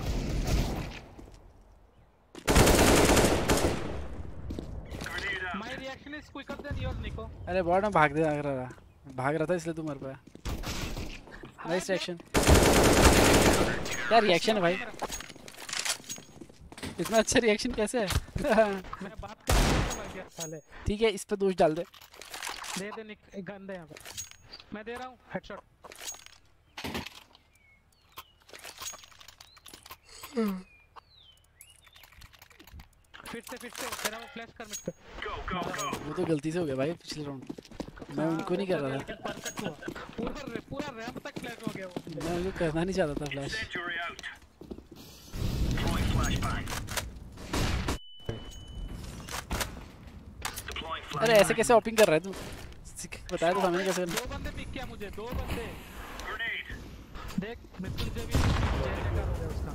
My reaction is quicker than yours, Nico. अरे बॉर्ड में भाग दे भाग रहा था भाग रहा था इसलिए तू मर पाया। Nice reaction. क्या रिएक्शन है भाई, इतना अच्छा रिएक्शन कैसे है? मैं बात कर रहा था साले। ठीक है, इस पे दोष डाल दे दे दे। गंदे यहाँ पे मैं दे रहा हूँ हेडशॉट। फिर से फिर से तेरा वो फ्लैश कर मिट पे। वो तो गलती से हो गया भाई पिछले राउंड। मैं उनको नहीं कर रहा था। पूरा पूरा रैंप तक फ्लैश हो गया वो। मैं उनको करना नहीं चाहता था फ्लैश। अरे ऐसे कैसे ओपनिंग कर रहा है तू? बताया तो सामने कैसे? दो बंदे पिक किया मुझे, दो बंदे। देख मित्र जब भी चेहरे का हो गया उसका।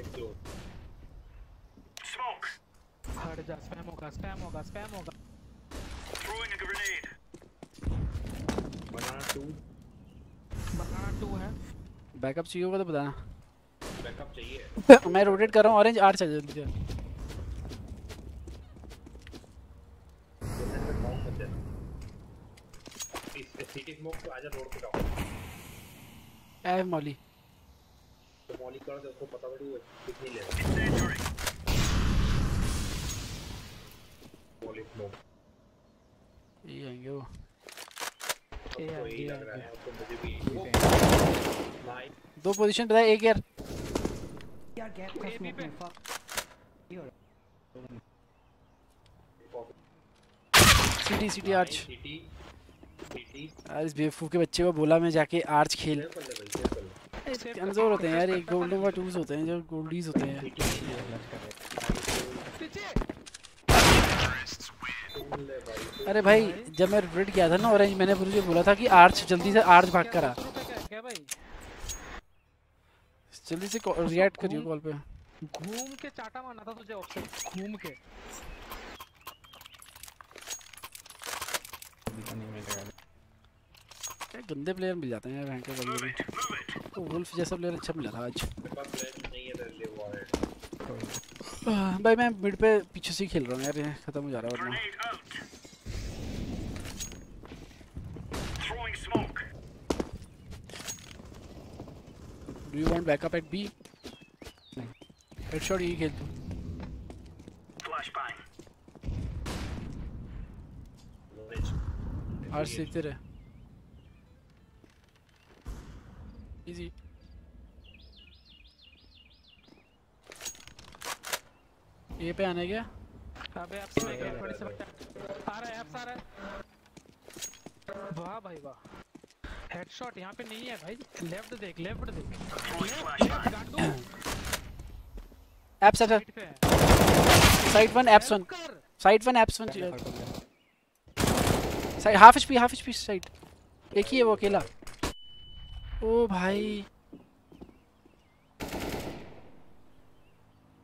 एक दो। Smoke. हट जा, स्पैम होगा, स्पैम होगा, स्पैम होगा। Throwing a grenade. Banana two. Banana two है। Backup चाहिए होगा तो बताना। Backup चाहिए। मैं रोटेट कर रहा हूँ, ऑरेंज आठ चाहिए मुझे। सिटी स्मोक तो आजा रोड पे जाओ। M Molly. मॉली करो तो उसको पता पड़ेगा कितनी लेवल। ये आएंगे वो ए आएंगे आएंगे दो पोजीशन बताए। एक यार यार गैप का स्मोक में ये हो रहा सिटी सिटी आर्च यार। इस बेवकूफ के बच्चे को बोला मैं जाके आर्च खेल। कमजोर होते हैं यार, एक गोल्ड ओवर टूज होते हैं जो गोल्डीज होते हैं। अरे भाई जब मैं रेड किया था ना ऑरेंज, मैंने मुझे बोला था कि आर्च जल्दी से आर्च भाग कर आ, जल्दी से रिएक्ट करियो कॉल पे। घूम के चाटा मारना था तुझे ऑप्शन, घूम के क्या गंदे प्लेयर मिल जाते हैं रैंक के। तो वुल्फ जैसा प्लेयर अच्छा मिला था आज भाई। मैं मिड पे पीछे से खेल रहा हूँ यार, ये खत्म हो जा रहा है वरना। Do you want backup at B? Headshot ये खेल तू। आर सीखते रहे। Easy. ये पे आने क्या? अबे आप से क्या थोड़ी सी बता आ रहा है, आप सारा वाह भाई वाह। हेडशॉट यहां पे नहीं है भाई। लेफ्ट देख, लेफ्ट देख, गांडू apps sir. Side one apps one, side one apps one. Side half HP, half HP side. एक ही है वो अकेला। ओ भाई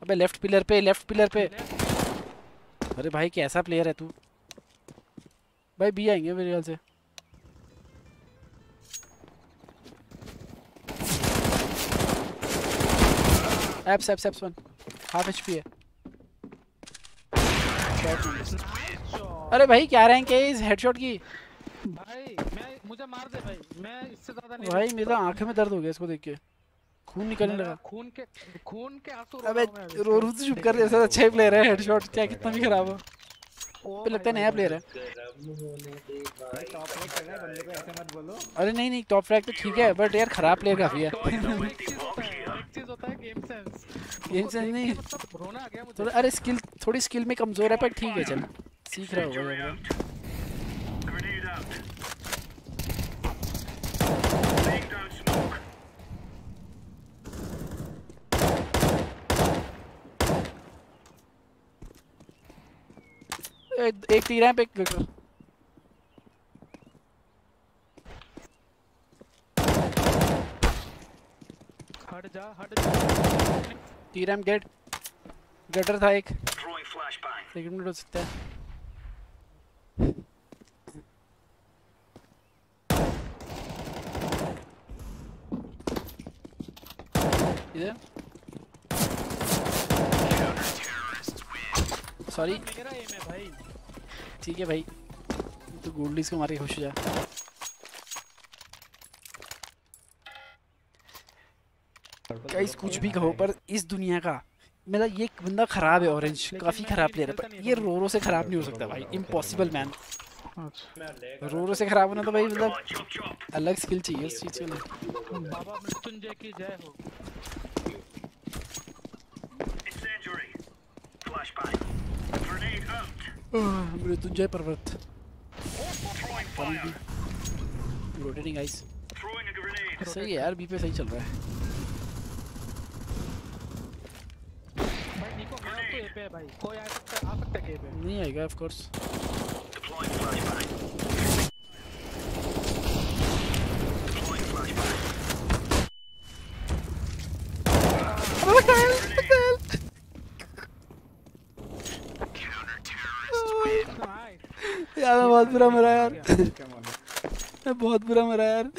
अबे लेफ्ट पिलर पे, लेफ्ट पिलर पे। अरे भाई कैसा प्लेयर है तू भाई। बी आएंगे मेरे ख्याल से। Apps apps apps one half HP है। अरे भाई क्या रैंक है इस हेडशॉट की भाई। मैं मुझे मार दे भाई, मैं इससे ज्यादा नहीं। भाई मेरा आंखें में दर्द हो गया इसको देख के, खून निकलने लगा। खून के खून के आंसू। अबे रो रो चुप कर, ऐसा अच्छा ही प्लेयर है। हेडशॉट क्या कितना भी खराब हो पे लगता है नया प्लेयर है। टॉप रैंक करना है बंदे को, ऐसे मत बोलो। अरे नहीं नहीं टॉप रैंक तो ठीक है, बट यार खराब प्लेयर काफी है। एक चीज होता है गेम सेंस, गेम सेंस नहीं रोना आ गया मुझे। अरे स्किल थोड़ी स्किल में कमजोर है पर ठीक है चल सीख रहा होगा। एक टी रैंप, एक ग्लिटर। हट जा हट जा। टी रैंप डेड, ग्लिटर था एक। सेकंड मिनट हो सकता है। इधर सॉरी मेरा एम है भाई। ठीक है भाई तो गोल्डीज को मारे खुश हो जा। गाइस कुछ भी कहो पर इस दुनिया का मतलब ये बंदा खराब है। ऑरेंज काफी खराब प्लेयर है पर ये रोरो से खराब नहीं हो सकता भाई। Impossible man. रोर से खराब होना तो भाई मतलब अलग स्किल चाहिए उस चीज के लिए। बाबा मृत्युंजय की जय हो। मृत्युंजय पर्वत। Rotating ice. सही है यार, बी पे सही चल रहा है। पे भाई कोई आ सकता आ सकता है पे नहीं आएगा ऑफ कोर्स। यार मैं बहुत बुरा मरा यार, मैं बहुत बुरा मरा यार।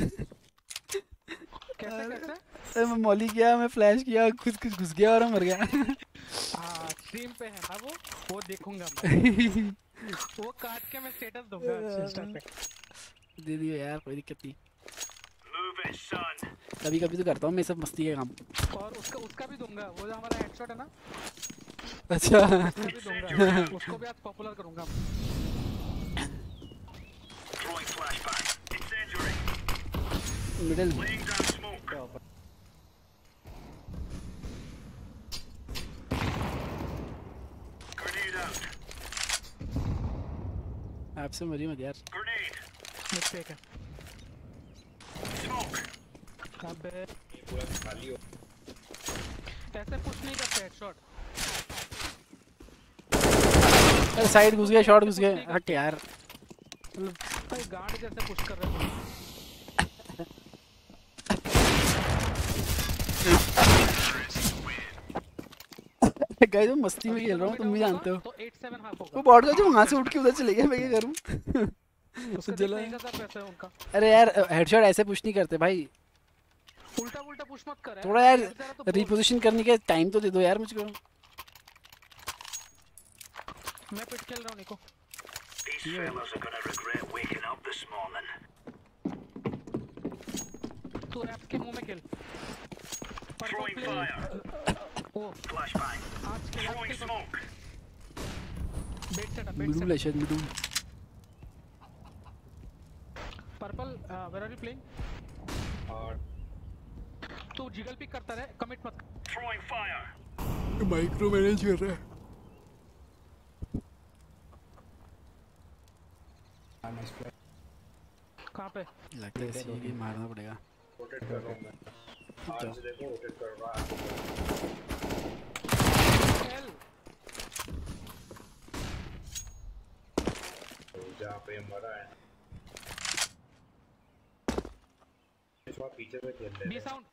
कैसे कैसे मैं मॉली किया, मैं फ्लैश किया, खुद कुछ घुस गया और मर गया। स्ट्रीम पे है ना वो वो देखूंगा मैं। वो काट के मैं स्टेटस दूंगा इंस्टा पे। दे दियो यार, कोई दिक्कत नहीं। कभी कभी तो करता हूं मैं सब मस्ती के काम। और उसका उसका भी दूंगा, वो जो हमारा हेडशॉट है ना। अच्छा उसका भी दूंगा, उसको भी आज पॉपुलर करूंगा। मिडिल आपसे मरी मत यार। अबे पूरा खाली हो। ऐसे कुछ नहीं करते हेडशॉट। अरे साइड घुस गया, शॉट घुस गया। हट यार, मतलब कोई गांड जैसे पुश कर रहा है। गाइस मैं मस्ती में खेल रहा हूं, तुम भी जानते हो। वो बॉट का जो वहां से उठ के उधर चले गया, मैं क्या करूं? उसको जला है उनका। अरे यार हेडशॉट ऐसे पुश नहीं करते भाई। उल्टा उल्टा पुश मत कर थोड़ा यार, रिपोजिशन करने के टाइम तो दे दो यार मुझको। मैं पिट खेल रहा हूं निको। तू रैप के मुंह में खेल। ओ फ्लैश बाय। आज के स्मोक ब्लू शायद blue purple. Where are you playing? और तू जिगल पिक करता रहे, कमिट मत। Throwing fire. माइक्रो मैनेज कर रहा है। कहां पे लगता है सी भी मारना पड़ेगा। रोटेट कर रहा हूं मैं आज, देखो रोटेट कर रहा है। जहाँ पे मरा है पीछे से खेलते हैं। B sound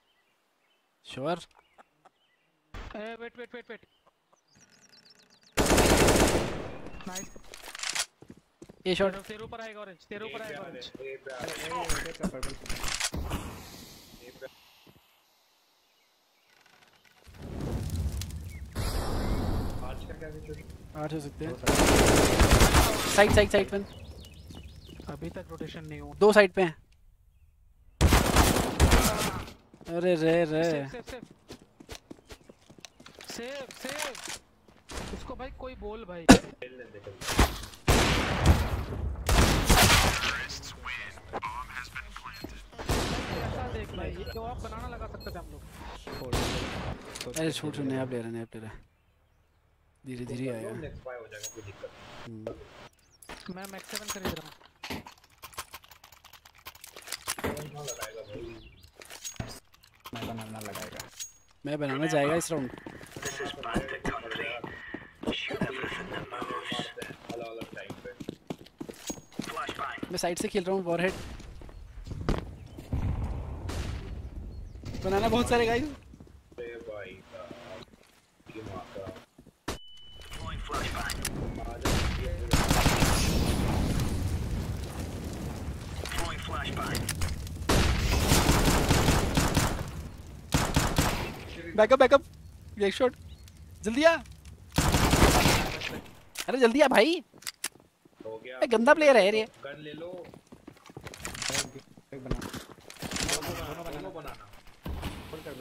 sure. A wait wait wait wait nice. ये शॉट तेरे ऊपर आएगा ऑरेंज, तेरे ऊपर आएगा ऑरेंज। ए पे आ रहा है पर्पल। ए पे आज का क्या है? आठ हो सकते हैं। साइड साइड साइड पे अभी तक रोटेशन नहीं हुआ। दो साइड पे हैं। अरे रे रे सेव सेव उसको भाई, कोई बोल भाई। देख भाई ये तो आप बनाना लगा सकते थे हम लोग। अरे छोड़ छोड़ नया प्लेयर है, नया प्लेयर है, धीरे धीरे आएगा। हो जाएगा कोई दिक्कत नहीं। मैं मैक्स सेवन खरीद रहा हूं। लगाएगा भाई, मैं बनाना लगाएगा, मैं बनाना जाएगा इस राउंड। मैं साइड से खेल रहा हूं। वॉरहेड बनाना बहुत सारे गाइस। बैकअप बैकअप एक शॉट जल्दी आ। अरे जल्दी आ भाई, हो गया। गंदा प्लेयर है रे। गन ले लो, बनाना बनाना फुल कर दो।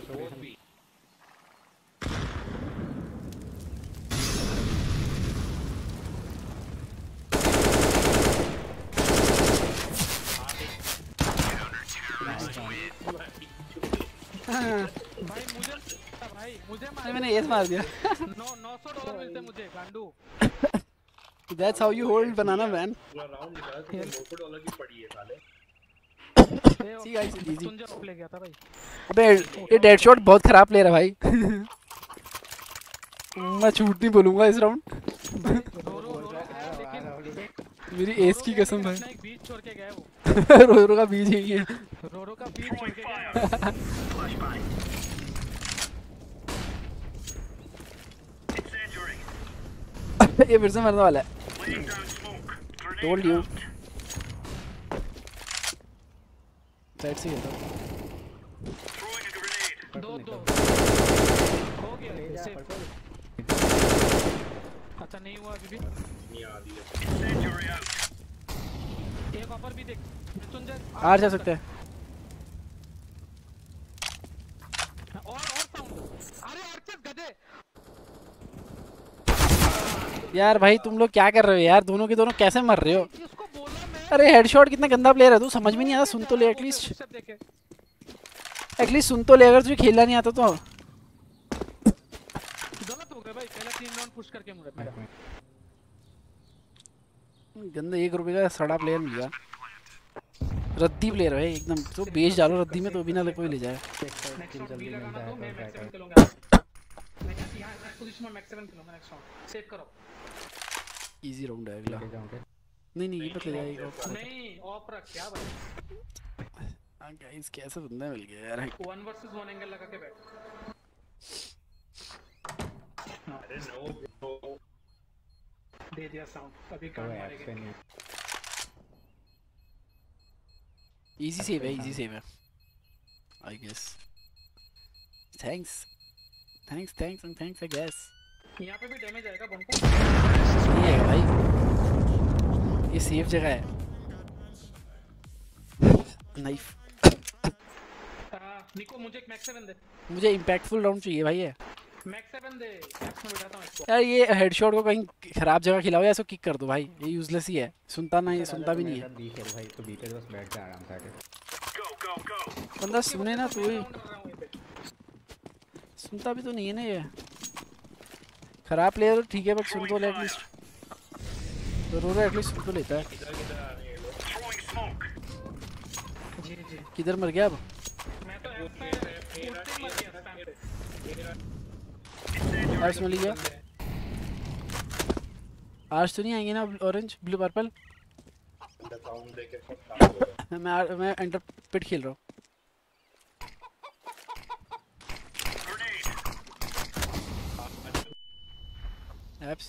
भाई मुझे भाई मुझे मार मैंने एस मार दिया। नौ सौ डॉलर मिलते मुझे गांडू। That's how you hold banana man. पूरा राउंड निकाला तो नौ सौ डॉलर की पड़ी है साले। सी गाइस इजी तुम जब ले गया था भाई। अबे ये डेड शॉट बहुत खराब ले रहा भाई। मैं झूठ नहीं बोलूंगा इस राउंड। मेरी एस की कसम भाई। एक बीच छोड़ के गया वो। रोरो का बीच ही है। रोरो का बीच छोड़ के गया। ये फिर से मरने वाला है। Told you। That's it तो। दो दो। हो गया सेफ। अच्छा नहीं हुआ अभी भी नहीं आ रही है। एक ऑफर भी देख तुंजर आ जा सकते हैं। और और साउंड अरे आर्चर गधे यार भाई तुम लोग क्या कर रहे हो यार। दोनों के दोनों कैसे मर रहे हो। अरे हेडशॉट कितना गंदा प्लेयर है तू। समझ में नहीं आता। सुन तो ले एटलीस्ट एटलीस्ट सुन तो ले। अगर तुझे खेलना नहीं आता तो भाई पहला तीन राउंड पुश करके मुझे मेरा गंदा एक रुपए का सड़ा प्लेयर मिल गया। रद्दी प्लेयर है एकदम। तो बेच डालो रद्दी में तो बिना ले कोई ले जाए। जल्दी मिल जाएगा। मैं मैक्सिमम खेलूंगा। मैं यहां इस पोजीशन में मैक्सिमम खेलूंगा। नेक्स्ट राउंड सेव करो। इजी राउंड है अगला। नहीं नहीं ये पता जाएगा। नहीं ऑफ रख क्या भाई। हां गाइस कैसा बंदा मिल गया यार। वन वर्सेस वन एंगल लगा के बैठ। अरे नो दे दिया साउंड। अभी काम मारेंगे। इजी सेव है इजी सेव है I guess. Thanks thanks thanks and thanks I guess. यहां पे भी डैमेज आएगा बम को। ये है भाई ये सेफ जगह है। नाइफ निको मुझे एक मैक्स सेवन दे। मुझे इंपैक्टफुल राउंड चाहिए भाई। ये यार ये हेडशॉट को कहीं खराब जगह खिलाओ या इसको किक कर दो भाई। ये यूजलेस ही है। सुनता ना ये सुनता भी नहीं है भाई। तो बीते बस बैठ जा आराम से। बंदा सुने ना तू ही। सुनता भी तो नहीं है ना ये। खराब प्लेयर ठीक है बट सुन तो ले एटलीस्ट। जरूर एटलीस्ट सुन तो लेता है। किधर मर गया अब। आज मिल गया। आज तो नहीं आएंगे ना ऑरेंज ब्लू पर्पल। मैं मैं एंटर पिट खेल रहा हूँ। Apps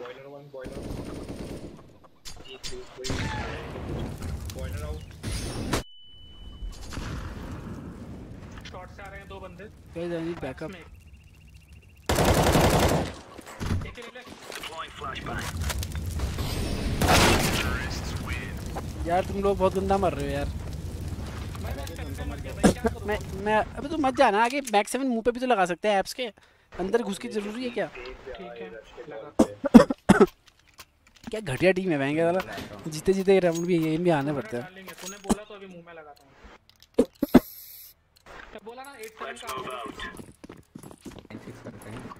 boiler one boiler boiler out. Short से आ रहे हैं दो बंदे। Guys I need backup. यार तुम लोग बहुत गंदा मर रहे हो यार। मैं मैं अबे तो मत जाना आगे। मैक्स सेवन मुंह पे भी तो लगा सकते हैं। एप्स के अंदर घुस के जरूरी है क्या। क्या घटिया टीम है महंगा वाला। जीते जीते राउंड भी गेम भी आने पड़ता है। तूने बोला तो अभी मुंह में लगाता हूं। बोला ना आठ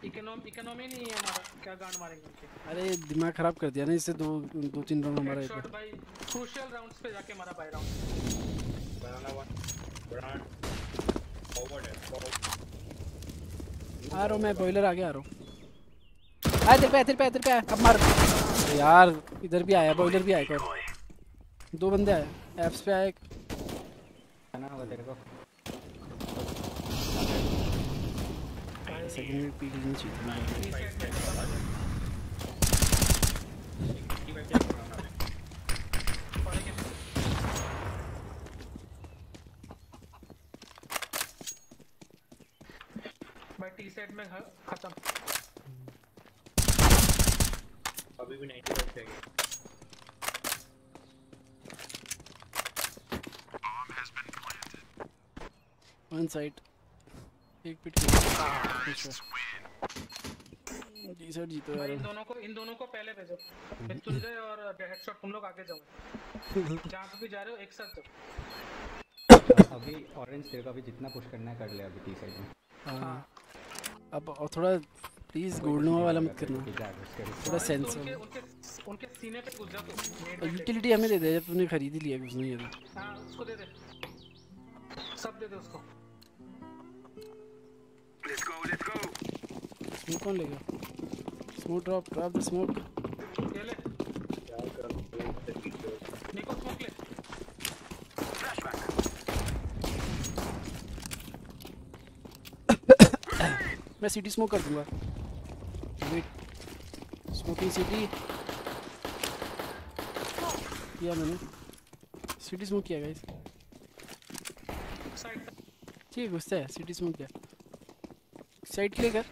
इकोनॉमी इकोनॉमी नहीं है हमारा। क्या गांड मारेंगे। अरे दिमाग खराब कर दिया ना इससे। दो दो तीन राउंड हमारा शॉट भाई। क्रूशियल राउंड्स पे जाके हमारा buy round banana one brand forward है। आ रहा हूं मैं बॉयलर आगे आ रहा हूं। आ इधर पे इधर पे इधर पे अब मार यार। इधर भी आया बॉयलर भी आया। कर दो बंदे आए एप्स पे आए। खाना होगा तेरे को। सेकंड पी की नहीं चाहिए। भाई टी सेट में खत्म। अभी भी नाइंटी बच गए। वन साइड एक पिट जी सर जीतो यार। इन दोनों को इन दोनों को पहले भेजो। तुंजय और हेडशॉट तुम लोग आगे जाओ। जहां पे भी जा रहे हो एक साथ जाओ। अभी ऑरेंज तेरे को अभी जितना पुश करना है कर ले अभी टी साइड में। हां अब और थोड़ा प्लीज गोल्डनोवा वाला मत करना, थोड़ा सेंस उनके सीने पे घुस जा। तो यूटिलिटी हमें दे दे, जब तूने खरीद ही लिया कुछ नहीं है। हां उसको दे दे, सब दे दे उसको। Let's go let's go. Smoke कौन लेगा? Smoke drop drop the smoke. ये ले क्या कर निको स्मोक ले। मैं सिटी स्मोक कर दूंगा। वेट स्मोकिंग सिटी किया मैंने, सिटी स्मोक किया गाइस। ठीक गुस्सा है, सिटी स्मोक किया साइड क्लियर कर।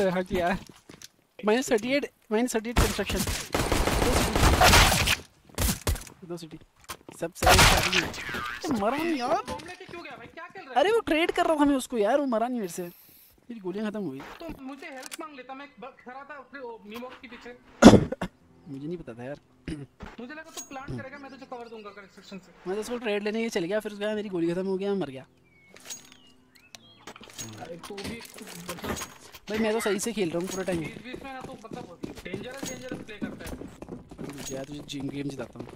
अरे हाँ यार माइनस अड़तीस माइनस अड़तीस कंस्ट्रक्शन दो सिटी सब सारी। मरा नहीं यार, बॉम्बले से क्यों गया भाई? क्या कर रहा है? अरे वो ट्रेड कर रहा था मैं उसको यार, वो मरा नहीं मेरे से, मेरी गोलियां खत्म हुई। तो मुझे हेल्प मांग लेता, मैं खड़ा था अपने मीमोक के पीछे। मुझे नहीं पता था यार, मुझे लगा तो प्लांट करेगा, मैं तुझे कवर दूंगा कंस्ट्रक्शन से। मैं तो उसको ट्रेड लेने के चले गया, फिर उसका मेरी गोली खत्म हो गया, मर गया। अरे तू भी भाई, मैं तो सही से खेल रहा हूं पूरा टाइम। बीच में ना तो मतलब डेंजरस डेंजरस प्ले करता है यार, तुझे जिम गेम जिताता हूं।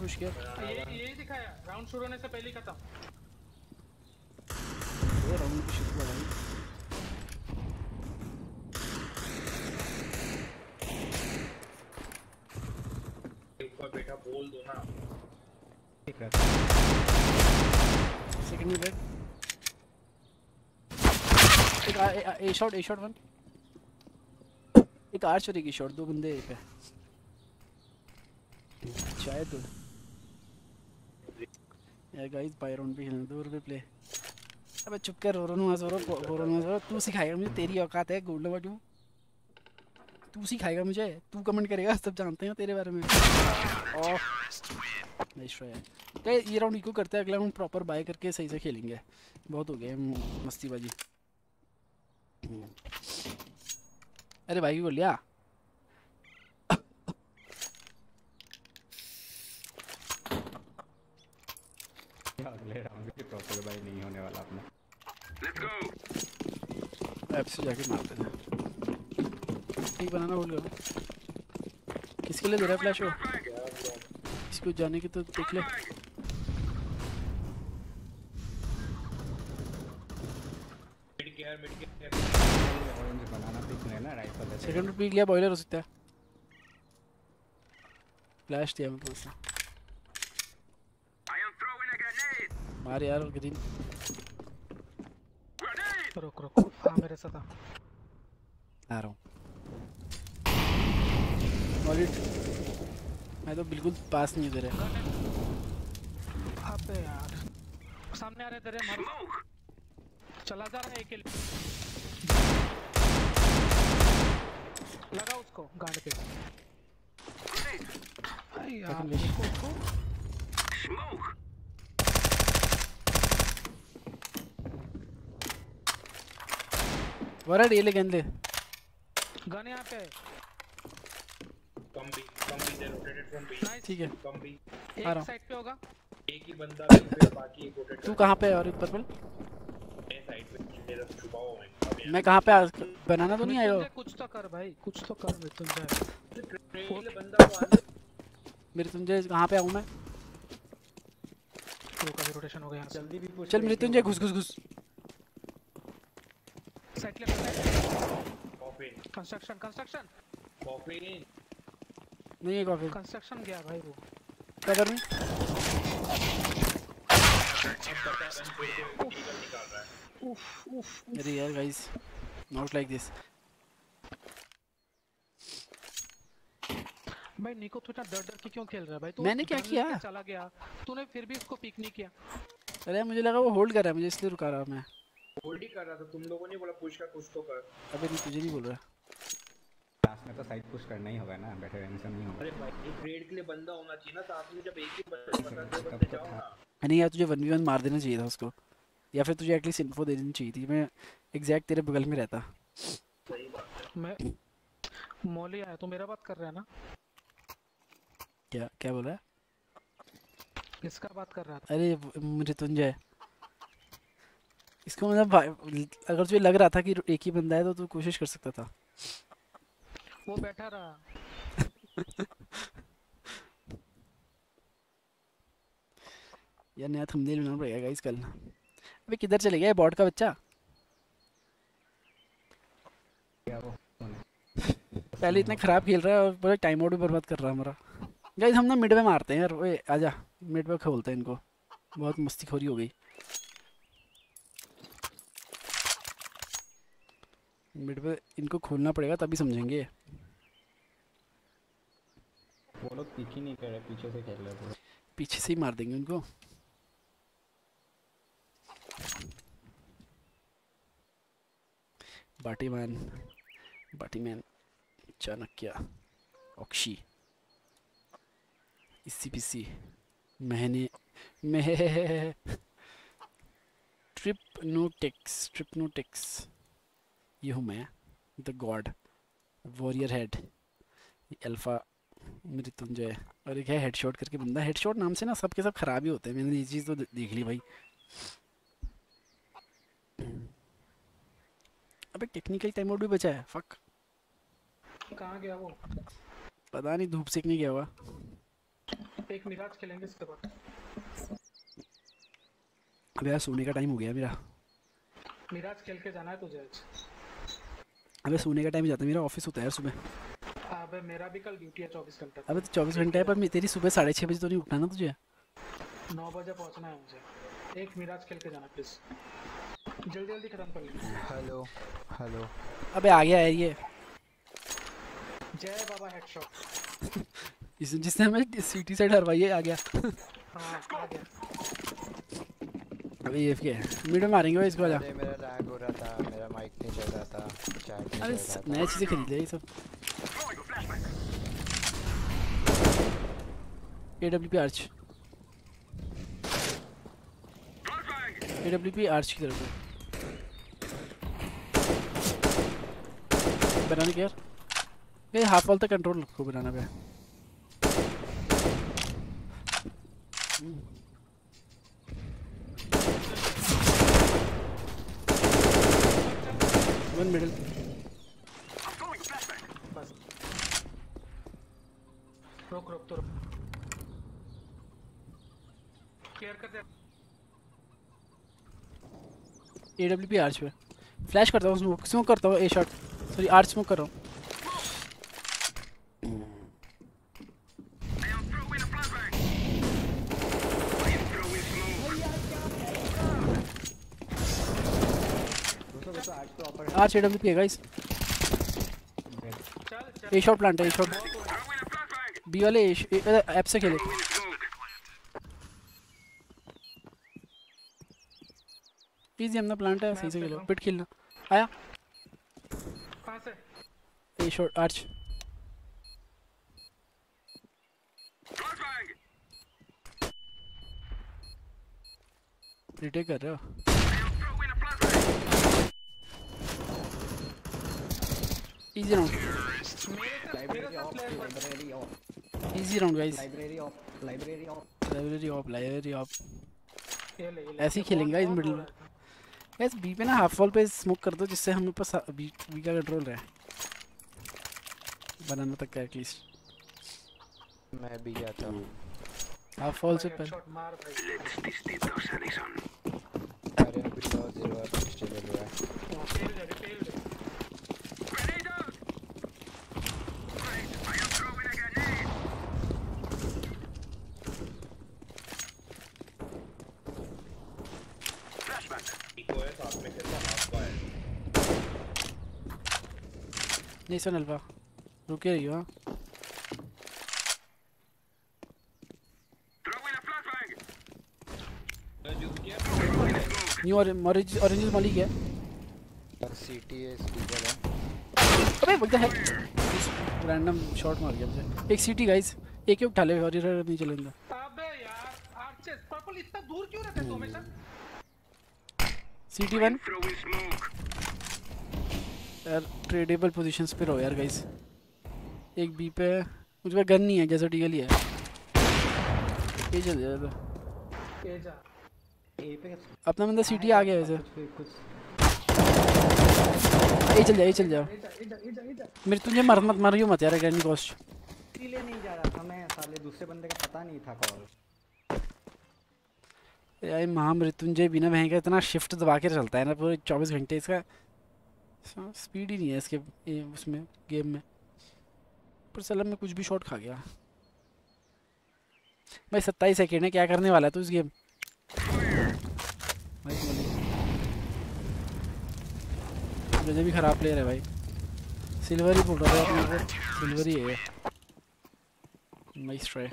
पुश किया ये यही दिखाया, राउंड शुरू होने से पहले ही खत्म। वो राउंड शुरू हुआ भाई, एक बार बेटा बोल दो ना। ठीक है सेकंड में एक आ, A shot A shot one एक आर्चरी की शॉट, दो बंदे पे शायद। यार गाइस बाय राउंड पे खेलना, दो रुपए प्ले। अबे चुप कर, रो रो मत रो रो मत रो। तू सिखाएगा मुझे, तेरी औकात है गोल्ड नंबर टू? तू सिखाएगा मुझे? तू कमेंट करेगा, सब जानते हैं तेरे बारे में। Off nice try. तो ये राउंड इको करते हैं, अगला राउंड प्रॉपर बाय करके सही से खेलेंगे। बहुत हो गया मस्तीबाजी। अरे भाई बोल लिया अगले राउंड के प्रॉपर बाय नहीं होने वाला अपना। लेट्स गो ऐप से जाके मार देना। ठीक बनाना बोल गया, किसके लिए दे रहा फ्लैश हो? इसको जाने की तो देख ले। Mid care mid care orange banana pick नहीं ना, राइफल सेकंड पिक लिया। बॉयलर हो सकता है, फ्लैश दिया मेरे को। मार यार ग्रीन, रुक रुक। हां मेरे साथ आ रहा हूं। वॉलेट मैं तो बिल्कुल पास नहीं दे रहा। अबे यार सामने आ रहे तेरे, मार चला जा रहा है एक। लगा उसको गार्ड पे। अरे यार इसको स्मोक वरड। ये ले गन ले, गन यहां पे। Come B come B they rotated from B. ठीक है कम बी एक साइड पे होगा, एक ही बंदा पे बाकी एक रोटेटेड। तू कहां पे है? और एक पर्पल ए साइड पे तेरा छुपाओ। मैं मैं कहां पे? बनाना तो नहीं आया हो? कुछ तो कर भाई, कुछ तो कर। मैं तुम जाए कोई बंदा को आने मेरे। तुम जाए कहां पे आऊं मैं? तो का रोटेशन हो गया यहां, जल्दी भी चल। मेरे तुम जाए घुस घुस घुस। साइड पे कंस्ट्रक्शन कंस्ट्रक्शन कॉफी नहीं है, कॉफी कंस्ट्रक्शन गया भाई। वो कदर में उफ उफ। अरे यार गाइस नॉट लाइक दिस भाई। निको तू इतना डर डर के क्यों खेल रहा है भाई? तू मैंने क्या किया? चला गया तूने, फिर भी उसको पिक नहीं किया। अरे मुझे लगा वो होल्ड कर रहा है, मुझे इसलिए रुका रहा। मैं होल्ड ही कर रहा था, तुम लोगों ने बोला पुश का कुछ तो कर। अबे नहीं तुझे नहीं बोल रहा। लास्ट में तो साइड पुश करना ही होगा ना, बैठे रहने से नहीं होगा। अरे भाई एक रेड के लिए बंदा होना चाहिए ना साथ में, जब एक ही बंदा बंदा जाओ ना। नहीं यार तुझे वन वी वन मार देना चाहिए था उसको, या फिर तुझे एटलीस्ट इन्फो दे देनी चाहिए थी, मैं एग्जैक्ट तेरे बगल में रहता। सही बात है। मैं मौली आया, तू मेरा बात कर रहा है ना? क्या क्या बोल रहा है? किसका बात कर रहा था? अरे मृत्युंजय। इसको मतलब अगर तुझे लग रहा था कि एक ही बंदा है तो तू कोशिश कर सकता था। वो बैठा रहा। यार नया थंबनेल बनाना पड़ेगा गाइस कल। अबे किधर चले गया ये बॉट का बच्चा? क्या वो पहले इतना खराब खेल रहा है और पूरा टाइम आउट भी बर्बाद कर रहा है हमारा। गाइस हम ना मिड में मारते हैं यार, ओए आजा मिड में खोलते हैं इनको, बहुत मस्तीखोरी हो गई। मिड पे इनको खोलना पड़ेगा तभी समझेंगे। वो लोग पिक ही नहीं कर रहे, पीछे से खेल रहे हैं, पीछे से ही मार देंगे उनको। बाटीमैन बाटीमैन चाणक्य ओक्षी इसी पीसी मैंने मैं ट्रिपनोटिक्स ट्रिपनोटिक्स ये हूँ मैं the god warrior head alpha Mrityunjay. और एक है हेडशॉट करके बंदा, हेडशॉट नाम से ना सब के सब खराब ही होते हैं, मैंने ये चीज़ तो देख ली भाई। अबे टेक्निकल टाइम आउट भी बचा है, फक कहाँ गया वो? पता नहीं धूप सेकने गया हुआ। एक मिराज खेलेंगे इसके बाद। अबे यार सोने का टाइम हो गया मेरा। मिराज खेल के जाना है तुझे आज? अबे सोने का टाइम जाता है मेरा, ऑफिस होता है यार सुबह। अबे मेरा भी कल ड्यूटी है चौबीस घंटे। अबे तो चौबीस घंटे है, पर तेरी सुबह साढ़े छः बजे तो नहीं उठना ना तुझे? नौ बजे पहुंचना है मुझे। एक मिराज खेल के जाना प्लीज, जल्दी जल्दी खत्म कर ले। हेलो हेलो अबे आ गया है ये। जय बाबा हेडशॉट। इस जिसने हमें सिटी साइड हरवाई है, आ गया। हां आ गया। अबे ये क्या है, मिड में मारेंगे भाई इसको। आजा। मेरा लैग हो रहा था, मेरा माइक नहीं चल रहा था। अरे नई चीजें खरीद ले ये सब। एडब्ल्यूपी आर्च, एडब्ल्यूपी आर्च की तरफ बनाने के यार। ये हाफ वॉल तक कंट्रोल को बनाना पे। वन मिडल रोक रोक तो क्लियर कर दे। एडब्ल्यूपी आर्च पे फ्लैश करता हूँ, स्मोक स्मोक करता हूँ, A shot sorry arch smoke कर रहा हूँ। आर्च एडब्ल्यूपी है गाइस। ए शॉट प्लांट है, ए शॉट बी वाले ऐप से खेले। इजी हमने प्लांट है, सही से खेलो, पिट खेलना। आया कहां से? A shot arch. रिटेक कर रहा हूं। Easy round, easy round guys. Library off library off library off library off ऐसे ही खेलेंगे गाइस। मिडिल में गाइस बी पे ना हाफ वॉल पे स्मोक कर दो, जिससे हम ऊपर बी का कंट्रोल रहे बनाना तक का एटलीस्ट। मैं भी जाता हूं हाफ वॉल से पहले। नहीं सुन अल्फा रुके रहियो। हां न्यू ऑरेंज ऑरेंज मालिक है। सीटीएस की तरह अबे what the heck. Random shot मार गया मुझे। एक सीटी गाइस, एक ही उठा ले और इधर नहीं चलेंगे। अबे यार आर्च पर्पल इतना दूर क्यों रहता है तो हमेशा? सीटी वन यार ट्रेडेबल पोजीशंस पे रहो यार गाइस। एक बी पे मुझ पे गन नहीं है, जैसा डीएल ही है। ये चल जाएगा के जा ए पे अपना बंदा सीटी आ गया वैसे कुछ। ए चल जा, ए चल जा मेरे, तुझे मर मत मारियो मत यार गन कॉस्ट। इसीलिए नहीं जा रहा था मैं साले, दूसरे बंदे का पता नहीं था कॉल। यार महामृत्युंजय बिना बहन का इतना शिफ्ट दबा के चलता है ना पूरे चौबीस घंटे, इसका स्पीड ही नहीं है इसके उसमें गेम में। पर सलम में कुछ भी शॉट खा गया भाई। सत्ताईस सेकेंड है, क्या करने वाला है तू इस गेम? मुझे भी खराब प्लेयर है भाई, सिल्वर ही बोल रहा है अपने को, सिल्वर ही है। Nice try.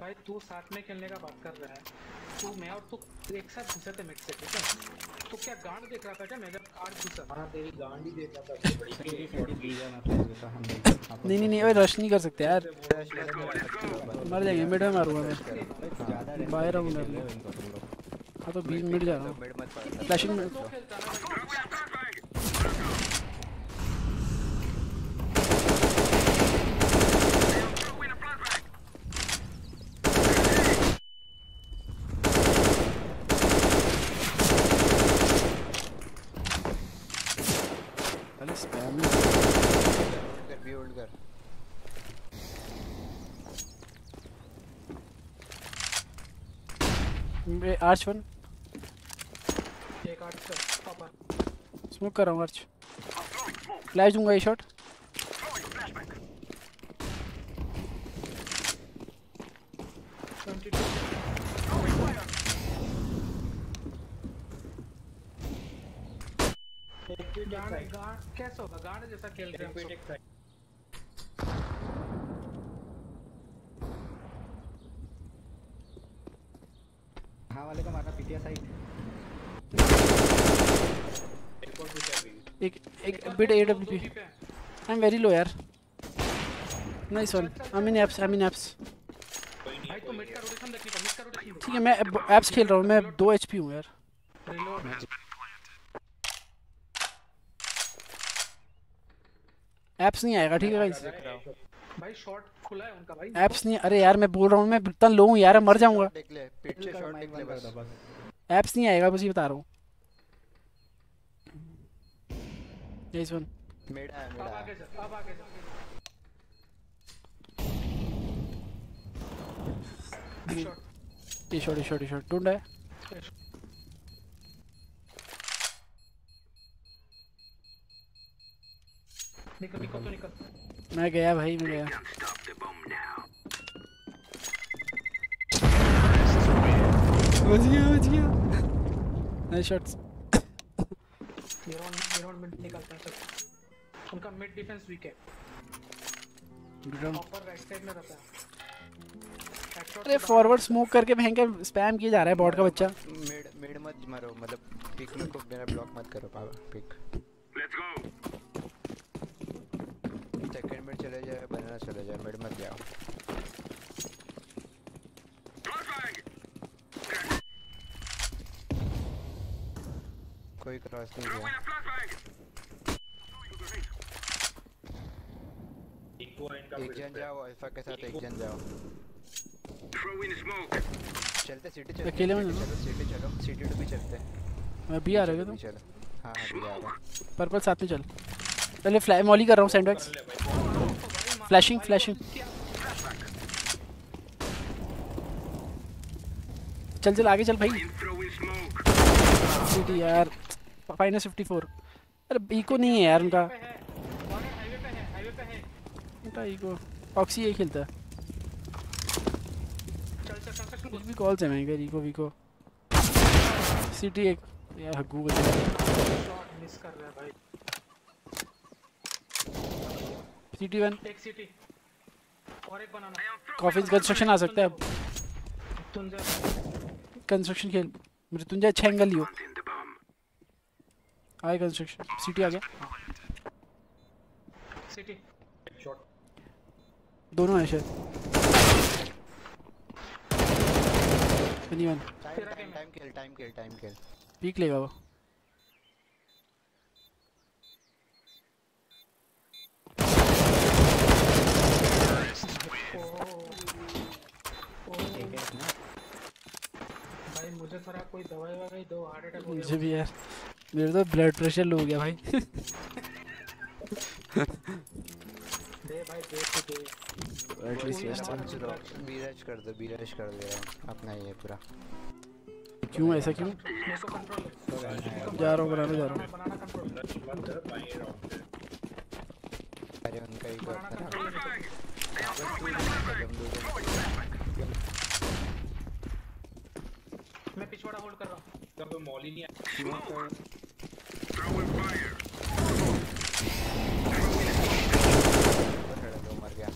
भाई तू साथ में खेलने का बात कर रहा है तू, मैं और तू एक साथ घुसे थे मिड से, ठीक है? तू क्या गांड देख रहा था क्या? मैं जब कार घुसा हां तेरी गांड ही देख रहा था। बड़ी तेरी फोटो दी जाना था हम। नहीं नहीं नहीं ओए रश नहीं कर सकते यार, मर जाएंगे। मिड में मारूंगा मैं, बाहर हूं मैं। हां तो बीच मिड जा रहा हूं, फ्लैशिंग में आर्च वन एक आर्च कर पापा, स्मोक कर रहा हूं आर्च, फ्लैश दूंगा ये शॉट। कैसा होगा गार्ड जैसा खेल रहे हैं। एक एक bit AWP. I am very low यार। Nice one. I mean apps, I mean apps. भाई तो मिड का रोटेशन देखनी है, मिड का रोटेशन। ठीक है मैं एप्स खेल रहा हूं, मैं दो एचपी हूं यार। एप्स नहीं आएगा, ठीक है गाइस? भाई शॉट खुला है उनका भाई। एप्स नहीं, अरे यार मैं बोल रहा हूं मैं इतना लो हूं यार, मर जाऊंगा। देख ले पीछे शॉट देख ले बस। एप्स नहीं आएगा बस, ये बता रहा हूं। गाइस वन मेरा है, मेरा आगे जा, अब आगे जा। शॉट ये शॉट ये शॉट ये शॉट ढूंढ है। निकल निकल तो निकल। मैं गया भाई, मैं गया। बच गया बच गया। Nice shots. मिड निकालता है सब, उनका मिड डिफेंस वीक है। ऊपर राइट साइड में रहता है। अरे फॉरवर्ड स्मोक करके भयंकर स्पैम किया जा रहा है बॉट का बच्चा। मिड मिड मत मारो, मतलब पिक को मेरा ब्लॉक मत करो पापा, pick let's go. Second mid चले जाए, बनाना चले जाए, मिड मत जाओ। कोई क्रॉस नहीं गया। एक जन जाओ अल्फा के साथ, एक जन जाओ। चलते सिटी, चलते अकेले में चलो सिटी, चलो सिटी टू भी चलते हैं। मैं भी आ रहा हूं तुम चलो। हां भी आ रहा हूं, पर्पल साथ में चल। पहले फ्लाई मॉली कर रहा हूं, सैंडबैग्स फ्लैशिंग फ्लैशिंग। चल चल आगे चल भाई। सिटी यार फाइनल चौवन। अरे इको नहीं है यार उनका, इको ऑक्सी ही खेलता है। चल चल चल कुछ भी कॉल से मैं इको विको सिटी एक यार हग्गू बजा। शॉट मिस कर रहा है भाई। सिटी वन एक सिटी और एक बनाना। कॉफीज कंस्ट्रक्शन आ सकता है अब। कंस्ट्रक्शन खेल मृत्युंजय, अच्छा एंगल लियो। आई कंस्ट्रक्शन सिटी आ गया सिटी शॉट दोनों है शायद anyone time kill time kill time kill peek लेगा वो भाई मुझे थोड़ा कोई दवाई वगैरह दो हार्ट अटैक हो गया मुझे भी यार मेरे तो ब्लड प्रेशर लो हो गया भाई दे भाई दे दे एटलीस्ट वेस्ट बीरज कर दो बीरज कर दे रहा अपना ये पूरा क्यों ऐसा क्यों जा रहा हूं बनाने जा रहा हूं बनाना कंट्रोल अरे उनका ही करता मैं पिछवाड़ा होल्ड कर रहा हूं तब वो मॉल ही नहीं आया मर गया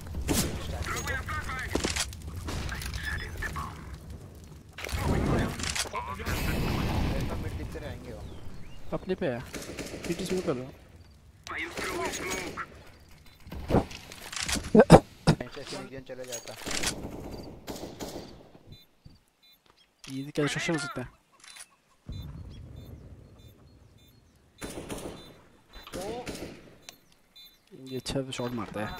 अपने पे है पीटी शुरू कर रहा हूं चला जाता ये कंस्ट्रक्शन हो सकता है ये अच्छा शॉट मारता है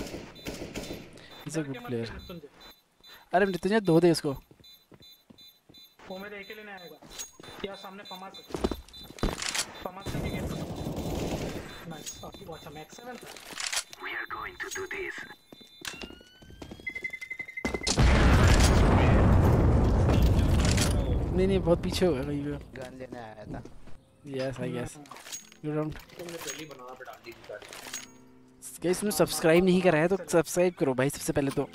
इज अ गुड प्लेयर अरे नितिन दो दे इसको वो मेरे अकेले नहीं आएगा क्या सामने फमा सकता फमा सकते game nice okay what a max seven we are going to do this नहीं नहीं बहुत पीछे हो गया कहीं पे गन लेने आया था yes I guess you don't पहले बनाना पे डाल दी गाइस गाइस ने सब्सक्राइब नहीं करा है तो सब्सक्राइब करो भाई सबसे पहले तो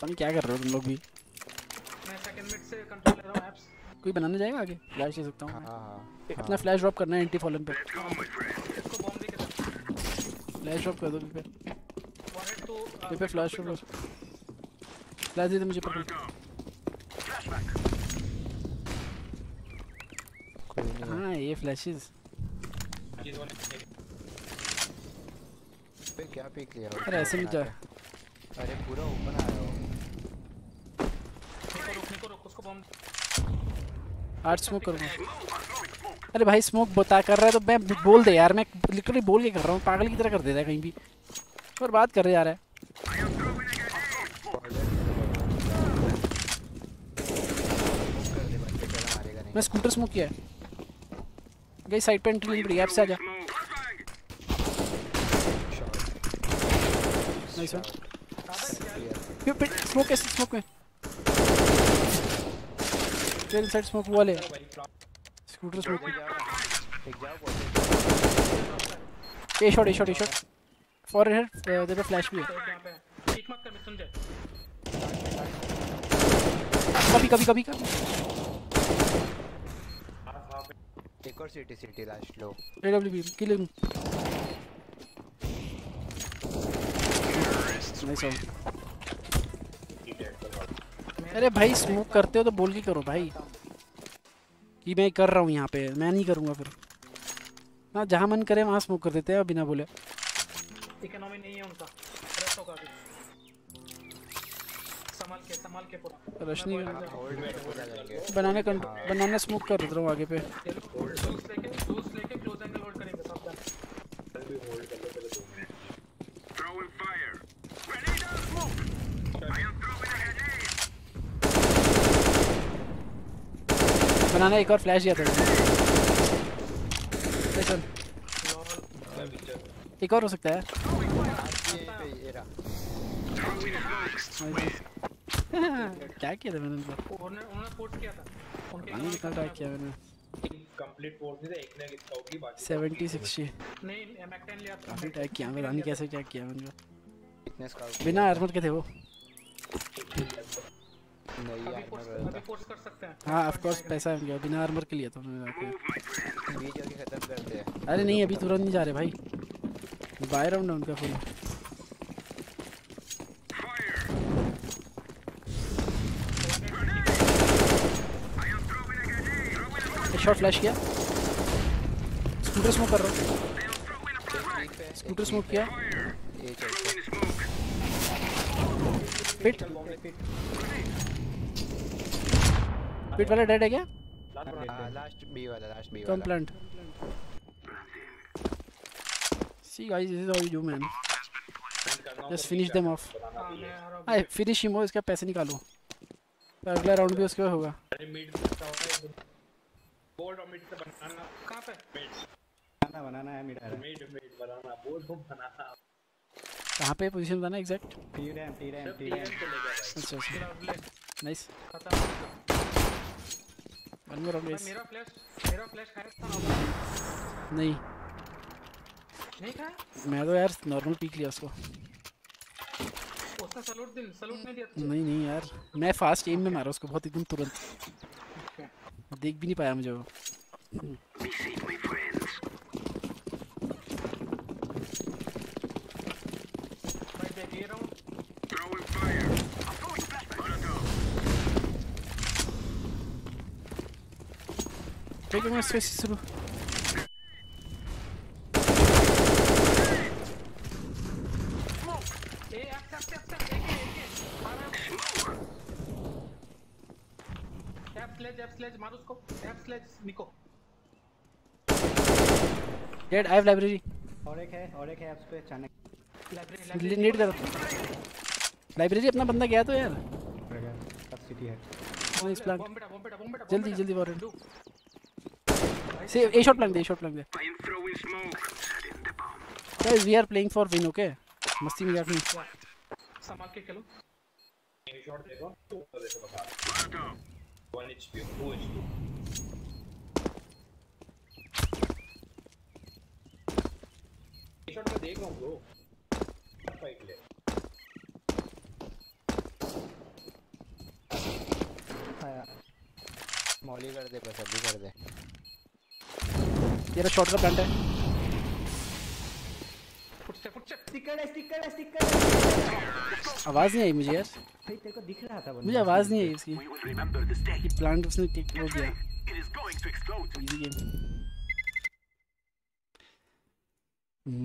तुम क्या कर रहे हो तुम लोग भी मैं सेकंड मिनट से कंट्रोल ले रहा हूं एप्स कोई बनाने जाएगा आगे फ्लैश दे सकता हूं हां हां इतना फ्लैश ड्रॉप करना है एंटी फॉलन पे इसको बम दे के दो फ्लैश ड्रॉप कर दो पे पे पे फ्लैश ड्रॉप फ्लैश दे मुझे फ्लैशबैक हाँ ये फ्लैशेस पे क्या पिक लिया अरे ऐसे नहीं जा अरे पूरा ओपन आया हो रुकने को रुको उसको बम आठ स्मोक करूंगा अरे भाई स्मोक बता कर रहा है तो मैं बोल दे यार मैं लिटरली बोल के कर रहा हूँ पागल की तरह कर देता है कहीं भी पर बात कर रहे यार है मैं स्कूटर स्मोक किया है गई साइड पे एंट्री मिल रही है ऐप से आजा नाइस वन ये पे स्मोक है स्मोक में तेल साइड स्मोक वाले scooter smoke A shot A shot A short for head there पे फ्लैश भी है ठीक मत कर मिथुन दे कभी कभी कभी कभी एक और CT CT last low AWP kill him nice अरे भाई स्मोक करते हो तो बोल के करो भाई कि मैं कर रहा हूं यहां पे मैं नहीं करूंगा फिर ना जहां मन करे वहां स्मोक कर देते हैं बिना बोले इकोनॉमी नहीं है उनका रश होगा संभाल के संभाल के पूरा रश नहीं होगा बनाने बनाने स्मोक कर रहा हूं आगे पे बनाना एक और फ्लैश दिया था एक और हो सकता है क्या किया था मैंने उन्होंने उन्होंने पोर्ट किया था मैंने निकल रहा किया मैंने कंप्लीट पोर्ट नहीं था एक ना किसका होगी बाकी सत्तर साठ नहीं एम टेन लिया था अभी टैग किया मैंने कैसे क्या किया मैंने फिटनेस का बिना आर्मर के थे वो नहीं फोर्स कर सकते हैं हां ऑफ कोर्स पैसा है गया बिना आर्मर के लिए तो उन्होंने जाके ये जल्दी खत्म करते हैं अरे नहीं अभी तुरंत नहीं जा रहे भाई बाय राउंड उनका फुल शॉट फ्लैश किया स्कूटर स्मोक कर रहा हूं इंटर स्मोक किया ये पिट पिट वाला डेड है क्या? लास्ट बी वाला लास्ट बी वाला complaint C guys this is all you man just finish them off I finish him इसका पैसे निकालो अगला राउंड भी उसके होगा बोर्ड और मिड से बनाना कहां पे बनाना बनाना है mid mid mid banana board को बनाना कहां पे पोजीशन बनाना एग्जैक्ट तीन है तीन है तीन है अच्छा nice one more of this मेरा फ्लैश मेरा फ्लैश है नहीं नहीं था मैं तो यार नॉर्मल पीक लिया उसको उसका सैल्यूट दिन सैल्यूट नहीं दिया नहीं नहीं यार मैं फास्ट एम में मारा उसको बहुत एकदम तुरंत देख भी नहीं पाया मुझे वो मार उसको F slash Niko dead I have library और एक है और एक है एप्स पे अचानक लाइब्रेरी नीड कर लाइब्रेरी अपना बंदा गया तो यार सब सिटी है वो इस प्लांट बम बेटा बम बेटा बम बेटा जल्दी जल्दी वॉरेंट से ए शॉट प्लांट दे शॉट प्लांट दे guys we are playing for win okay मस्ती में जाके संभाल के खेलो ए शॉट देखो तो देखो बता one hp two hp headshot पे देख रहा हूं ब्रो फाइट ले आया मौली कर दे बस अभी कर दे तेरा शॉट का प्लांट है फुट से फुट से स्टिकर है स्टिकर है स्टिकर आवाज नहीं आई मुझे यार तेरे को दिख रहा था मुझे आवाज नहीं आई उसकी ये प्लांट उसने टेक हो गया इजी गेम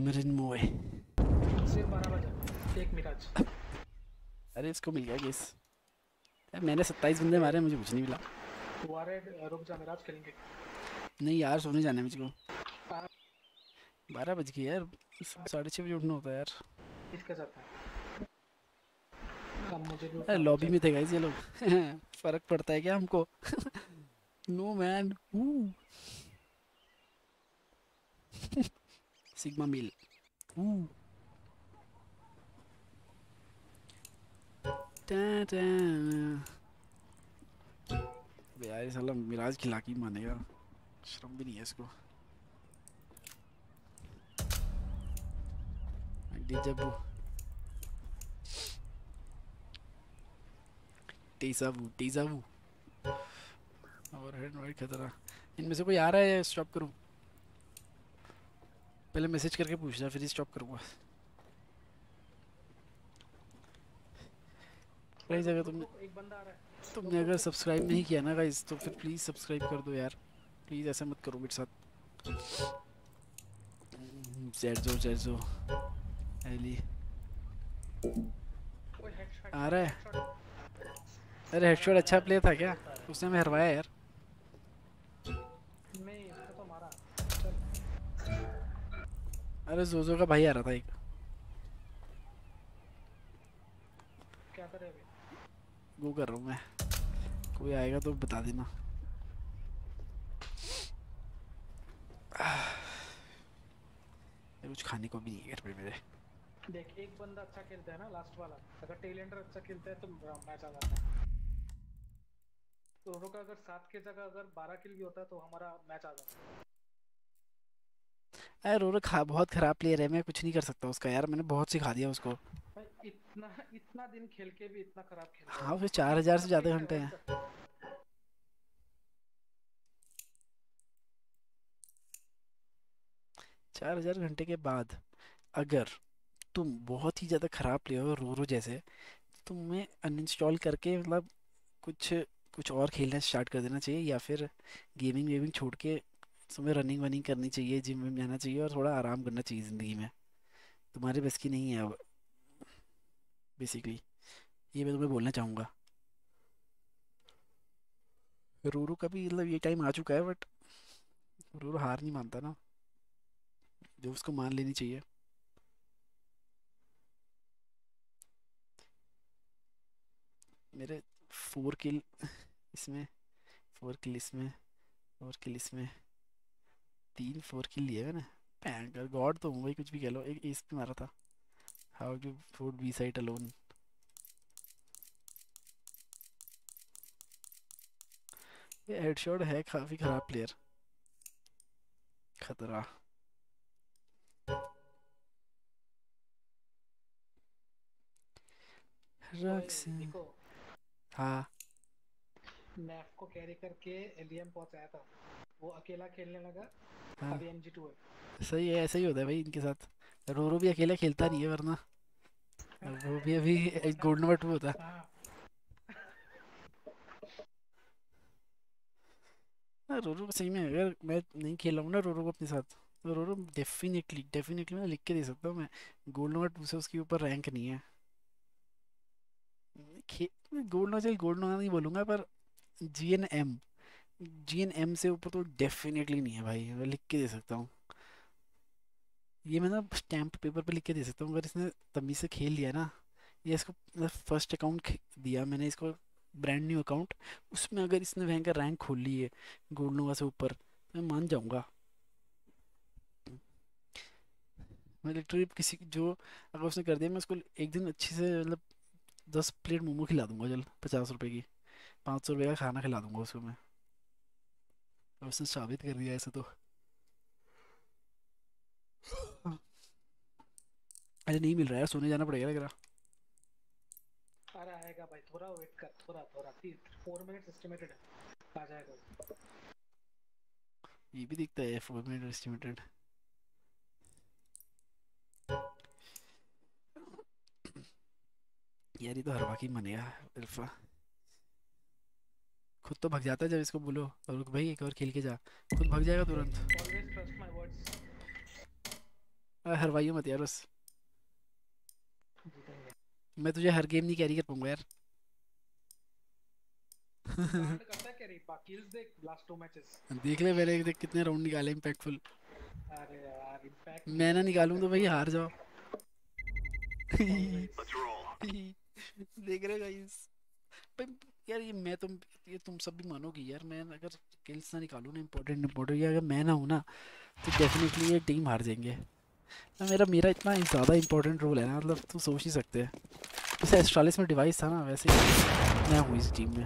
मृन्मोय सिर्फ बारह बजे एक मिराज अरे इसको मिल गया गेस मैंने सत्ताईस बंदे मारे मुझे कुछ नहीं मिला तुम्हारे रुक जा मिराज खेलेंगे नहीं यार सोने जाना है मुझको बारह बज गए यार साढ़े छः बजे उठना होता है यार किसके साथ अरे लॉबी में थे गाइस ये लोग फर्क पड़ता है क्या हमको नो मैन सिग्मा मिल यार साला मिराज खिला के मानेगा शर्म भी नहीं है इसको टीज़ावू, टीज़ावू। और हेड वाइड खतरा इनमें से कोई आ रहा है या स्टॉप करूँ पहले मैसेज करके पूछना फिर स्टॉप करूँगा गाइस अगर तुमने एक बंदा आ रहा है तुमने अगर सब्सक्राइब नहीं किया ना गाइस तो फिर प्लीज़ सब्सक्राइब कर दो यार प्लीज़ ऐसा मत करो मेरे साथ जैज़ो जैज़ो एली आ रहा है अरे हेडशॉट अच्छा प्ले था क्या उसने हमें हरवाया यार नहीं इसको तो मारा अरे जोजो का भाई आ रहा था एक क्या कर रहे हो वो कर रहा हूँ मैं कोई आएगा तो बता देना कुछ खाने को भी नहीं है घर पे मेरे देख एक बंदा अच्छा खेलता है ना लास्ट वाला अगर टेलेंडर अच्छा खेलता है तो मैच आ जाता है दोनों का अगर सात के जगह अगर बारह किल भी होता है तो हमारा मैच आ जाता है। रोरो खा बहुत खराब प्लेयर है मैं कुछ नहीं कर सकता उसका यार मैंने बहुत सिखा दिया उसको इतना इतना दिन खेल के भी इतना खराब खेलता है। हाँ फिर चार हजार से ज्यादा घंटे हैं चार हजार घंटे के बाद अगर तुम बहुत ही ज्यादा खराब प्लेयर हो रोरो जैसे तुम्हें अनइंस्टॉल करके मतलब कुछ कुछ और खेलना स्टार्ट कर देना चाहिए या फिर गेमिंग वेमिंग छोड़ के तुम्हें रनिंग वनिंग करनी चाहिए जिम में जाना चाहिए और थोड़ा आराम करना चाहिए ज़िंदगी में तुम्हारे बस की नहीं है। अब बेसिकली ये मैं तुम्हें बोलना चाहूँगा, रूरू का भी मतलब ये टाइम आ चुका है, बट रूरू हार नहीं मानता ना, जो उसको मान लेनी चाहिए। मेरे फोर किल इसमें, फोर किल इसमें, फोर किल इसमें, तीन फोर किल लिए मैंने। पैंकर गॉड तो हूँ भाई, कुछ भी कह लो। एक एस पे मारा था। How you food B site alone. ये हेडशॉट है काफ़ी ख़राब प्लेयर, खतरा। हाँ मैप को कैरी करके एलियम पहुंचाया था, वो अकेला खेलने लगा। हाँ। अभी एम जी टू है। सही है, ऐसा ही होता है भाई इनके साथ। रोरो भी अकेला खेलता नहीं है, वरना वो भी अभी गोल्ड नंबर टू होता। हाँ रोरो सही में, अगर मैं नहीं खेल रहा हूँ ना रोरो को अपने साथ, तो रोरो डेफिनेटली डेफिनेटली मैं लिख के दे सकता हूँ, मैं गोल्ड नंबर टू से उसके ऊपर रैंक नहीं है। खे गोल्ड नंबर, गोल्ड नंबर नहीं बोलूँगा, पर G N M G N M से ऊपर तो डेफिनेटली नहीं है भाई। मैं लिख के दे सकता हूँ, ये मैं ना स्टैम्प पेपर पे लिख के दे सकता हूँ। अगर इसने तमीज़ से खेल लिया ना, ये इसको फर्स्ट अकाउंट दिया मैंने इसको, ब्रांड न्यू अकाउंट, उसमें अगर इसने वहाँ का रैंक खोल ली है गोल्ड नोवा से ऊपर, तो मैं मान जाऊँगा। मैं लिटरली किसी जो अगर उसने कर दिया, मैं उसको एक दिन अच्छे से मतलब दस प्लेट मोमो खिला दूँगा जल, पचास रुपये की, पाँच सौ रुपये का खाना खिला दूँगा उसको मैं। और उसने साबित कर दिया ऐसे तो। अरे नहीं मिल रहा है, सोने जाना पड़ेगा लग रहा। अरे आएगा भाई, थोड़ा वेट कर, थोड़ा थोड़ा फोर मिनट्स एस्टिमेटेड है, आ जाएगा। ये भी दिखता है फोर मिनट एस्टिमेटेड। यार ये तो हर बाकी मन गया अल्फा, खुद तो भाग जाता है जब इसको बोलो और रुक भाई एक और खेल के जा, खुद भाग जाएगा तुरंत। हरवाइयो मत यार, बस मैं तुझे हर गेम नहीं कैरी कर पाऊंगा यार। करता है कैरी, बाकी देख लास्ट टू मैचेस देख ले मैंने, देख कितने राउंड निकाले इंपैक्टफुल। अरे यार इंपैक्ट मैं ना निकालूं तो भाई हार जाओ। देख रहे गाइस यार, ये मैं तुम ये तुम सब भी मानोगे यार, मैं अगर किल्स ना निकालूँ ना इम्पोर्टेंट इम्पोर्टेंट या अगर मैं ना हूँ ना, तो डेफिनेटली ये टीम हार जाएंगे। मेरा मेरा इतना ज़्यादा इम्पोर्टेंट रोल है ना, मतलब तुम सोच ही सकते हैं। जैसे एस चालीस में डिवाइस था ना, वैसे मैं हूँ इस टीम में।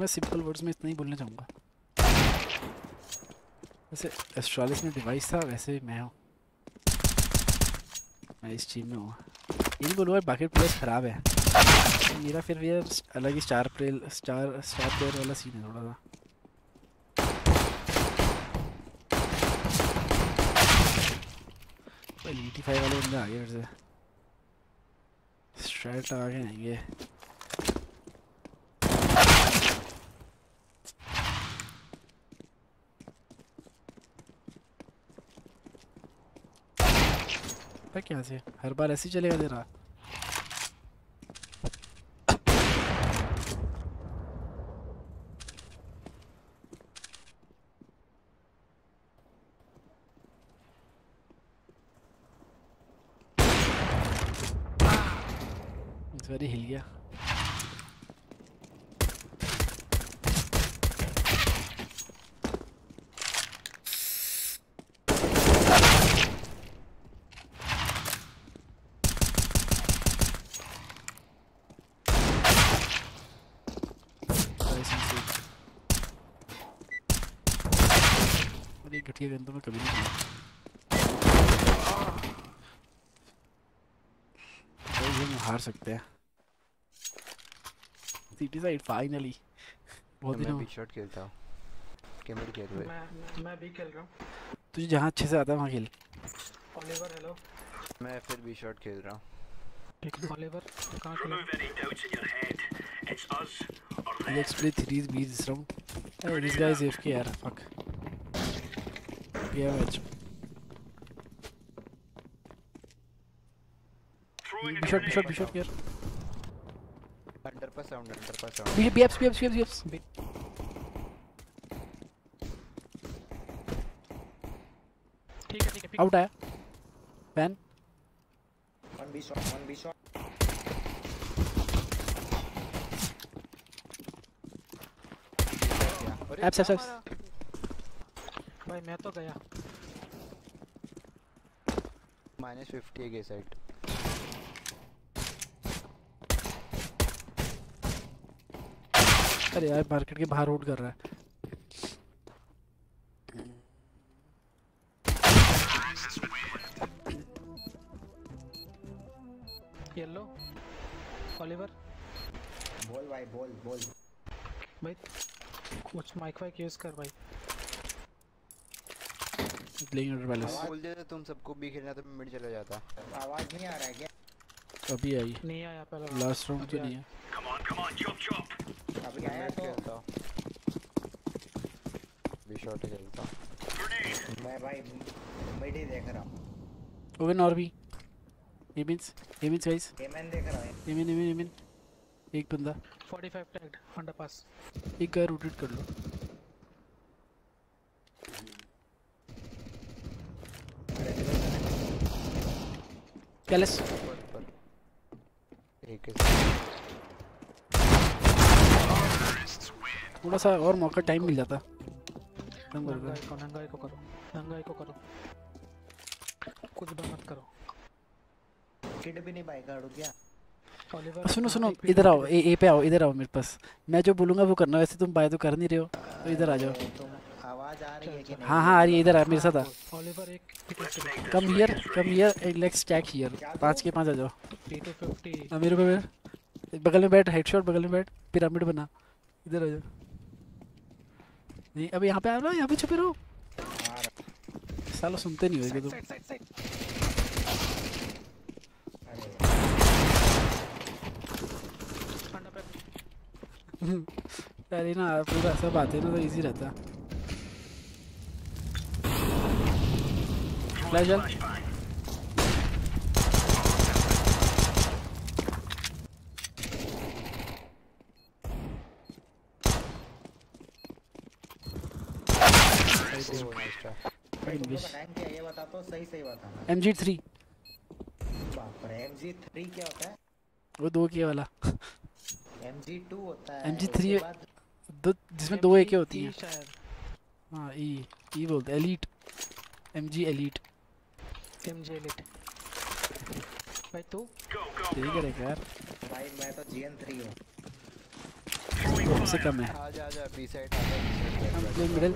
मैं सिंपल वर्ड्स में इतना ही बोलना चाहूँगा, वैसे एस चालीस में डिवाइस था, वैसे मैं हूँ, मैं इस टीम में हूँ। यही बोलूँगा, बाकी प्लेयर्स ख़राब है। मेरा फिर भी अलग ही star play star star player वाला सीन है थोड़ा सा। एटी फाइव वाले बंदा आ गए, फिर से स्ट्रेट आ गए आएंगे। क्या से हर बार ऐसे ही चलेगा तेरा। इस बार हिल गया। घटिया गन तो मैं कभी नहीं खेला। हम हार सकते हैं सिटी साइड फाइनली। बहुत दिन मैं बिग शॉट खेलता हूं, कैमरे खेल रहा मैं मैं भी खेल रहा हूं। तुझे जहां अच्छे से आता है वहां खेल। ओलिवर हेलो, मैं फिर बिग शॉट खेल रहा हूं। ओलिवर कहां खेल? Let's play three B this round. Oh, this guy is A F K yaar. Fuck. Yeah, match. Bishop, bishop, bishop here. Under pass round, under pass round. Bishop, bips, bips, bips, bips. ठीक है, ठीक है. Out आया. Ban. One B shot, one B shot. Abs, abs, abs. भाई मैं तो गया. Minus fifty के साइड. अरे यार मार्केट के बाहर रोड कर रहा है. येलो ओलिवर बोल भाई बोल बोल भाई कुछ माइक वाइक यूज कर भाई प्लेइंग अंडर बैलेंस बोल देते तुम सबको भी खेलना तो मिड चला जाता. आवाज नहीं आ रहा है क्या? अभी आई नहीं आया पहला लास्ट राउंड तो नहीं है. Come on come on chop chop अभी आया तो भी शॉट खेलता मैं भाई मिड ही देख रहा हूं. ओवन और भी एमिन्स एमिन्स गाइस एमिन देख रहा है. एमिन एमिन एमिन एक बंदा पैंतालीस टैग अंडर पास एक का रोटेट कर लो. कैलस एक थोड़ा सा और मौका टाइम मिल जाता. नंगाई को करो नंगाई को करो कुछ भी मत करो. किड भी नहीं भाई गाड़ो क्या? सुनो सुनो इधर आओ ए ए पे आओ इधर आओ मेरे पास. मैं जो बोलूंगा वो करना. वैसे तुम बाय तो कर नहीं रहे हो तो इधर आ जाओ. आवाज आ रही है कि नहीं? हां हां आ रही है. इधर आ मेरे साथ आ. ओलिवर एक come here come here and let's stack here. पांच के पांच आ जाओ. तीन सौ पचास मेरे पे मेरे बगल में बैठ. हेडशॉट बगल में बैठ. पिरामिड बना. इधर आ जाओ. नहीं अब यहां पे आ रहा यहां पे छुपे रहो साला. सुनते नहीं हो तुम. अरे ना पूरा सब आते ना तो इजी रहता. लेजल ये बता तो सही सही बताना. M G three M G three क्या होता है? वो दो के वाला एम जी टू होता है. एम जी थ्री दो जिसमें दो एके होती हैं शायद. हां ई ई बोलते हैं elite. MG elite MG elite भाई तू ठीक है यार. भाई मैं तो जी एन थ्री हूं. सबसे कम है. आ जा आ जा बी साइड आ जा. हम प्ले मिडिल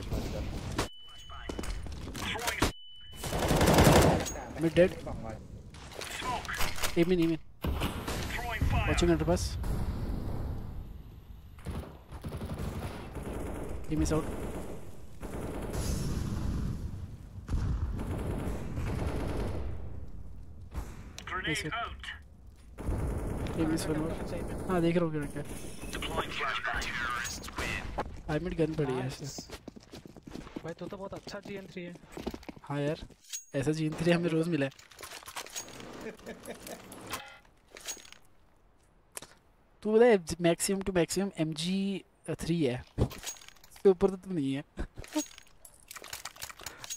मिड डेड एमी नहीं में watching under pass. He miss out. Face it. He miss one more. हाँ देख रहा हूँ क्या क्या. I mid gun पड़ी है इससे. भाई तो तो बहुत अच्छा जी एन थ्री है. हाँ यार ऐसा जी एन थ्री हमें रोज मिला है. तू बताए maximum to maximum M G three है. तो ऊपर तो तुम नहीं है.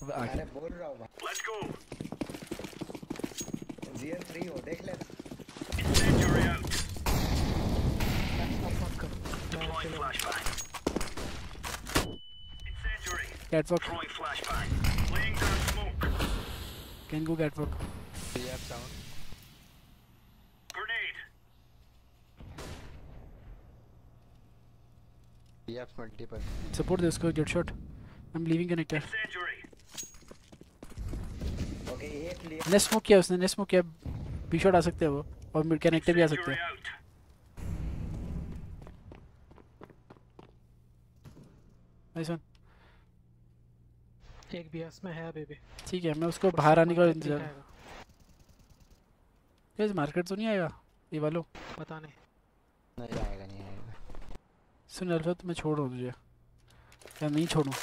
अब आगे बोल रहा हूं. Let's go G N three हो देख ले. Catwalk can go catwalk react sound multiple support this guy. Get shot. I'm leaving connector. okay ek liya ne smoke kiya usne. ne smoke kiya b shot aa sakte hai wo aur mid connector bhi aa sakte hai. nice one. ek bias mein hai baby. theek hai main usko bahar aane ka intezaar. guys market to nahi aayega ye walo pata nahi nahi aayega nahi aayega. सुन alpha, तो मैं छोड़ रहा हूँ तुझे या नहीं छोड़ूँ?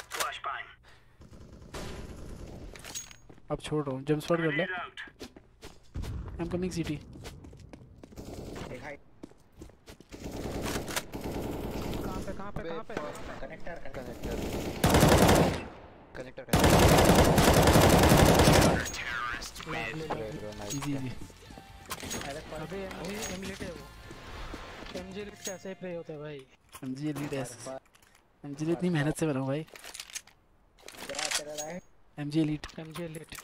अब छोड़ रहा हूँ, जंप शॉट कर ले। I am coming CT. कहाँ पे कहाँ पे connector connector connector easy easy. अबे एमजी एमुलेट है वो। एमजी लिट कैसे प्ले होता है भाई? एमजी लिट ऐसे, एमजी लिट इतनी मेहनत से बनाऊँ भाई। एमजी लिट एमजी लिट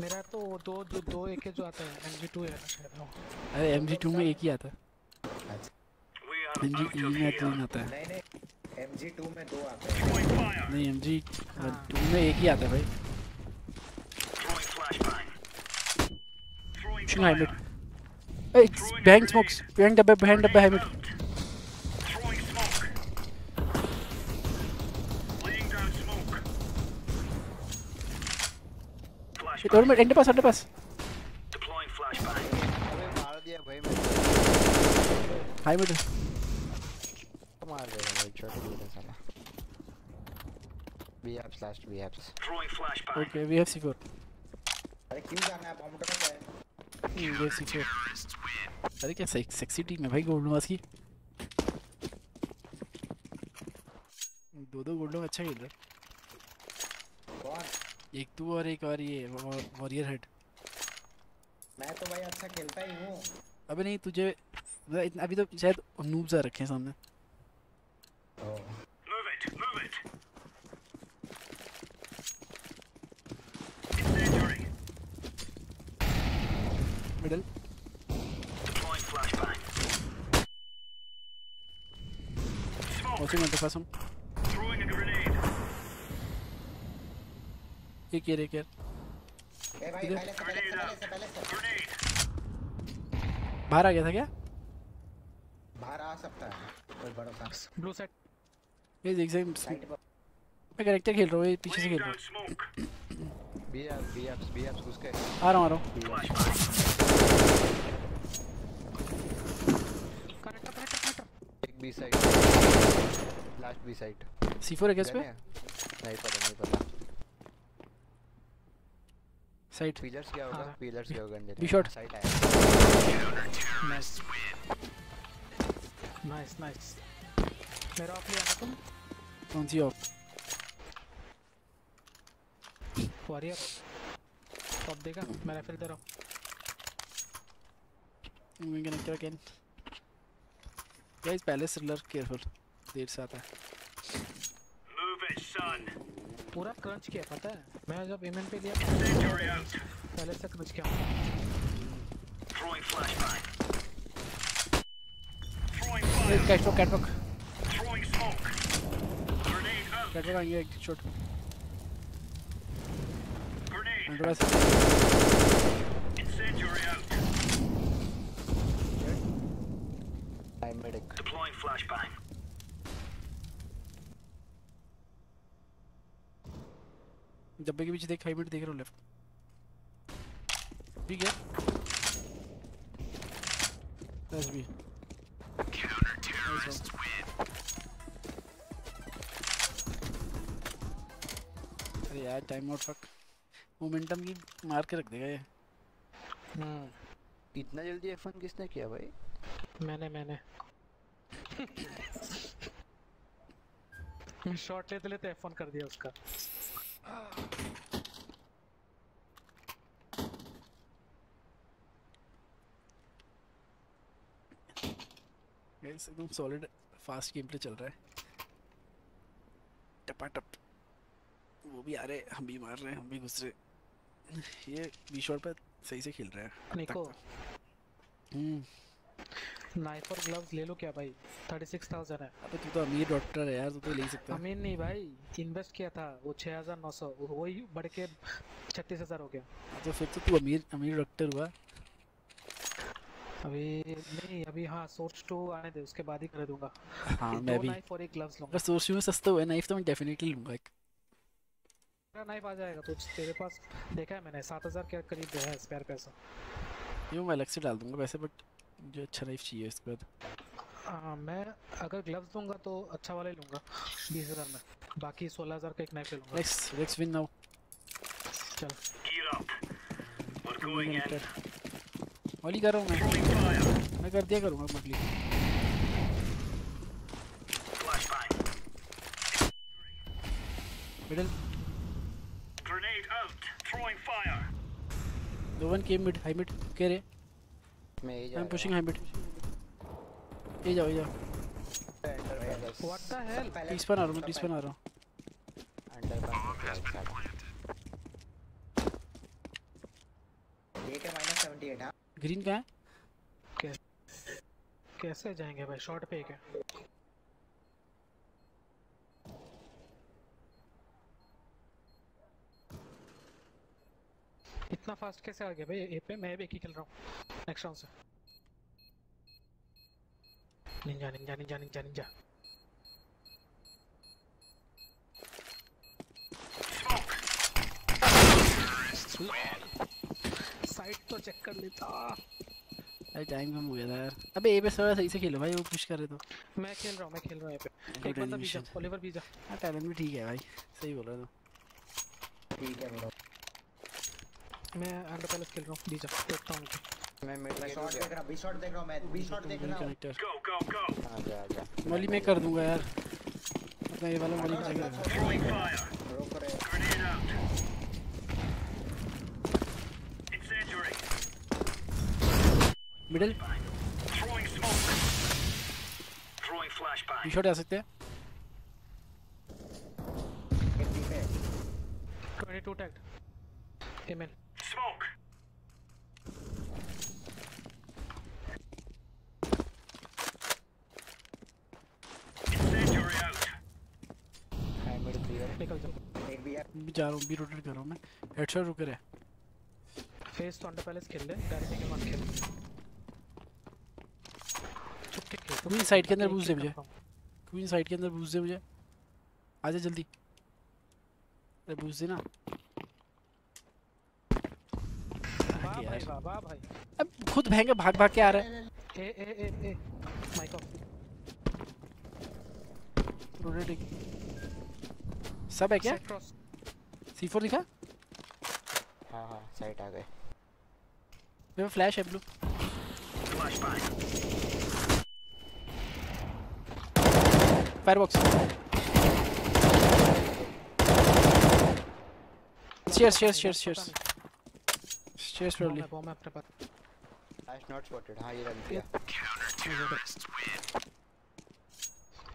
मेरा तो दो जो दो एक है जो आता है। एमजी टू है शायद। अरे एमजी टू में एक ही आता है। एमजी टू में तो नहीं आता है। नहीं नहीं एमजी टू में दो आते हैं। नहीं एमजी टू में एक ही आता है भाई। शूटिंग हाइमिट। ए बैंग स्मोक्स, बैंग डब्बे बैंग डब्बे हाइमिट। दो minute end pass end pass. मार दिया भाई मैंने। हाय मुझे मार दिया भाई, छोटे छोटे साला। B apps last B apps. Okay we have secure. अरे क्यों जाना है बॉम्ब का है? ये सिक्योर। अरे क्या सेक्सी टीम है भाई गोल्डन वास की। दो दो गोल्डन अच्छा खेल रहे। एक तू और एक और ये वॉरियर हेड। मैं तो भाई अच्छा खेलता ही हूँ। अबे नहीं तुझे इतना, अभी तो शायद नूब्स आ रखे हैं सामने। Move it, move it. Middle. Deploying flashbang. Watching on the person. Throwing a grenade. ये क्या रे क्या? ए भाई पहले से पहले से पहले से बाहर आ गया था क्या? बाहर आ सकता है कोई बड़ा सा। ब्लू सेट ये एग्जाम। मैं कैरेक्टर खेल रहा हूं, ये पीछे से खेल रहा हूं। B F B F B F उसके आ रहा हूं आ रहा हूं। Correct correct correct. एक B side last B side. C four है क्या इस पे? नहीं पता नहीं पता। साइड पिलर्स क्या होगा? पिलर्स क्या होगा? अंदर बी शॉट साइड आया। Nice nice. मेरा ऑफ लिया ना तुम? कौन सी ऑफ? वॉरियर टॉप देगा। मेरा फिल दे रहा हूं। मैं कनेक्ट अगेन गाइस। पहले सिलर केयरफुल, देर से आता है। Move it son. पूरा क्रंच किया पता है मैं जब एमएन पे लिया पहले से क्रंच किया। कैटवॉक कैटवॉक कैटवॉक आएंगे। एक शॉट फ्लैशबैंग। डब्बे के पीछे देख, हाइब्रिड देख रहा हूँ लेफ्ट। ठीक है दस भी। अरे यार टाइम आउट फक। मोमेंटम की मार के रख देगा ये। हम्म इतना जल्दी एफ वन किसने किया भाई? मैंने मैंने मैं शॉट लेते लेते एफ वन कर दिया उसका। एकदम सॉलिड फास्ट गेम प्ले चल रहा है। टपाटप वो भी आ रहे, हम भी मार रहे, हम भी घुस रहे। ये बी शॉट पर सही से खेल रहा है निको। हम्म नाइफ और ग्लव्स ले लो क्या भाई? छत्तीस हज़ार है। अबे तू तो अमीर डॉक्टर है यार, तू तो ले सकता है। अमीर नहीं भाई, इन्वेस्ट किया था वो उनहत्तर सौ, वही बढ़ के छत्तीस हज़ार हो गया। तो फिर तो तू अमीर अमीर डॉक्टर हुआ अभी। नहीं अभी हाँ सोर्स टू आने दे, उसके बाद ही कर दूंगा। हाँ मैं भी नाइफ और एक ग्लव्स लूंगा। सोर्स टू में सस्ता हुआ है, नाइफ तो मैं डेफिनेटली लूंगा। एक मेरा नाइफ आ जाएगा तो तेरे पास। देखा है मैंने सात हज़ार के करीब जो है स्पेयर पैसा, ये मैं अलग से डाल दूंगा वैसे। बट जो अच्छा नाइफ चाहिए इसके बाद आ, मैं अगर ग्लव्स दूंगा तो अच्छा वाला ही लूंगा बीस हज़ार में, बाकी सोलह हज़ार का एक नाइफ ले लूंगा। Let's let's win now. चल gear up, we are going in. ओली कर रहा हूं मैं, मैं कर दिया करूंगा मटली। Middle grenade out, throwing fire. No one came mid, high mid कह रहे मैं ही जा। I am pushing high mid. ये जाओ ये जाओ। What the hell? तीस पर आ रहा हूं, तीस पर आ रहा हूं। अंडर पर। ये के माइनस अठहत्तर है। ग्रीन का है? कैसे कैसे जाएंगे भाई? शॉट पे एक है। इतना फास्ट कैसे आ गया भाई ए पे? मैं भी एक ही खेल रहा हूं नेक्स्ट राउंड से। Ninja ninja ninja ninja ninja. Side तो चेक कर लेता। अरे टाइम कम हो गया था यार। अबे ए पे थोड़ा सही से खेलो भाई, वो पुश कर रहे तो। मैं खेल रहा हूं, मैं खेल रहा हूं ए पे। एक बंदा बीजा, ओलिवर बीजा। हां टैलेंट भी ठीक है भाई, सही बोल रहे हो। ठीक है ब्रो, मैं अंडर पहले खेल रहा हूं, बीजा देखता हूं। मैं मैं शॉट देख रहा हूं, बीस शॉट देख रहा हूं, मैं बीस शॉट देख रहा हूं। गो गो गो। आजा आजा। मॉली में कर दूंगा यार, अपना ये वाला मॉली जाएगा। रोक रहे हैं middle. Throwing smoke, throwing flash by. ये शॉट आ सकते हैं। बाईस टैग एमएल स्मोक। जा रहा हूं, बी रोटेट कर रहा हूं मैं। हेडशॉट रुक रहा है। फेस तो अंडर पैलेस खेल ले, डायरेक्ट के मत खेल। चुप के खेल। क्वीन साइड के अंदर बूस्ट दे मुझे, क्वीन साइड के अंदर बूस्ट दे मुझे। आजा जल्दी। अरे बूस्ट दे ना। वाह भाई वाह भाई। अब खुद भैंगे भाग भाग के आ रहा है। ए ए ए ए माइक ऑफ। रोटेट सब है क्या? सी फोर दिखा? हाँ हाँ साइट आ गए। मेरा फ्लैश है blue. Firebox. Cheers cheers cheers cheers. Cheers probably. Bomb अपने पास। Flash not spotted. हाँ ये रन किया।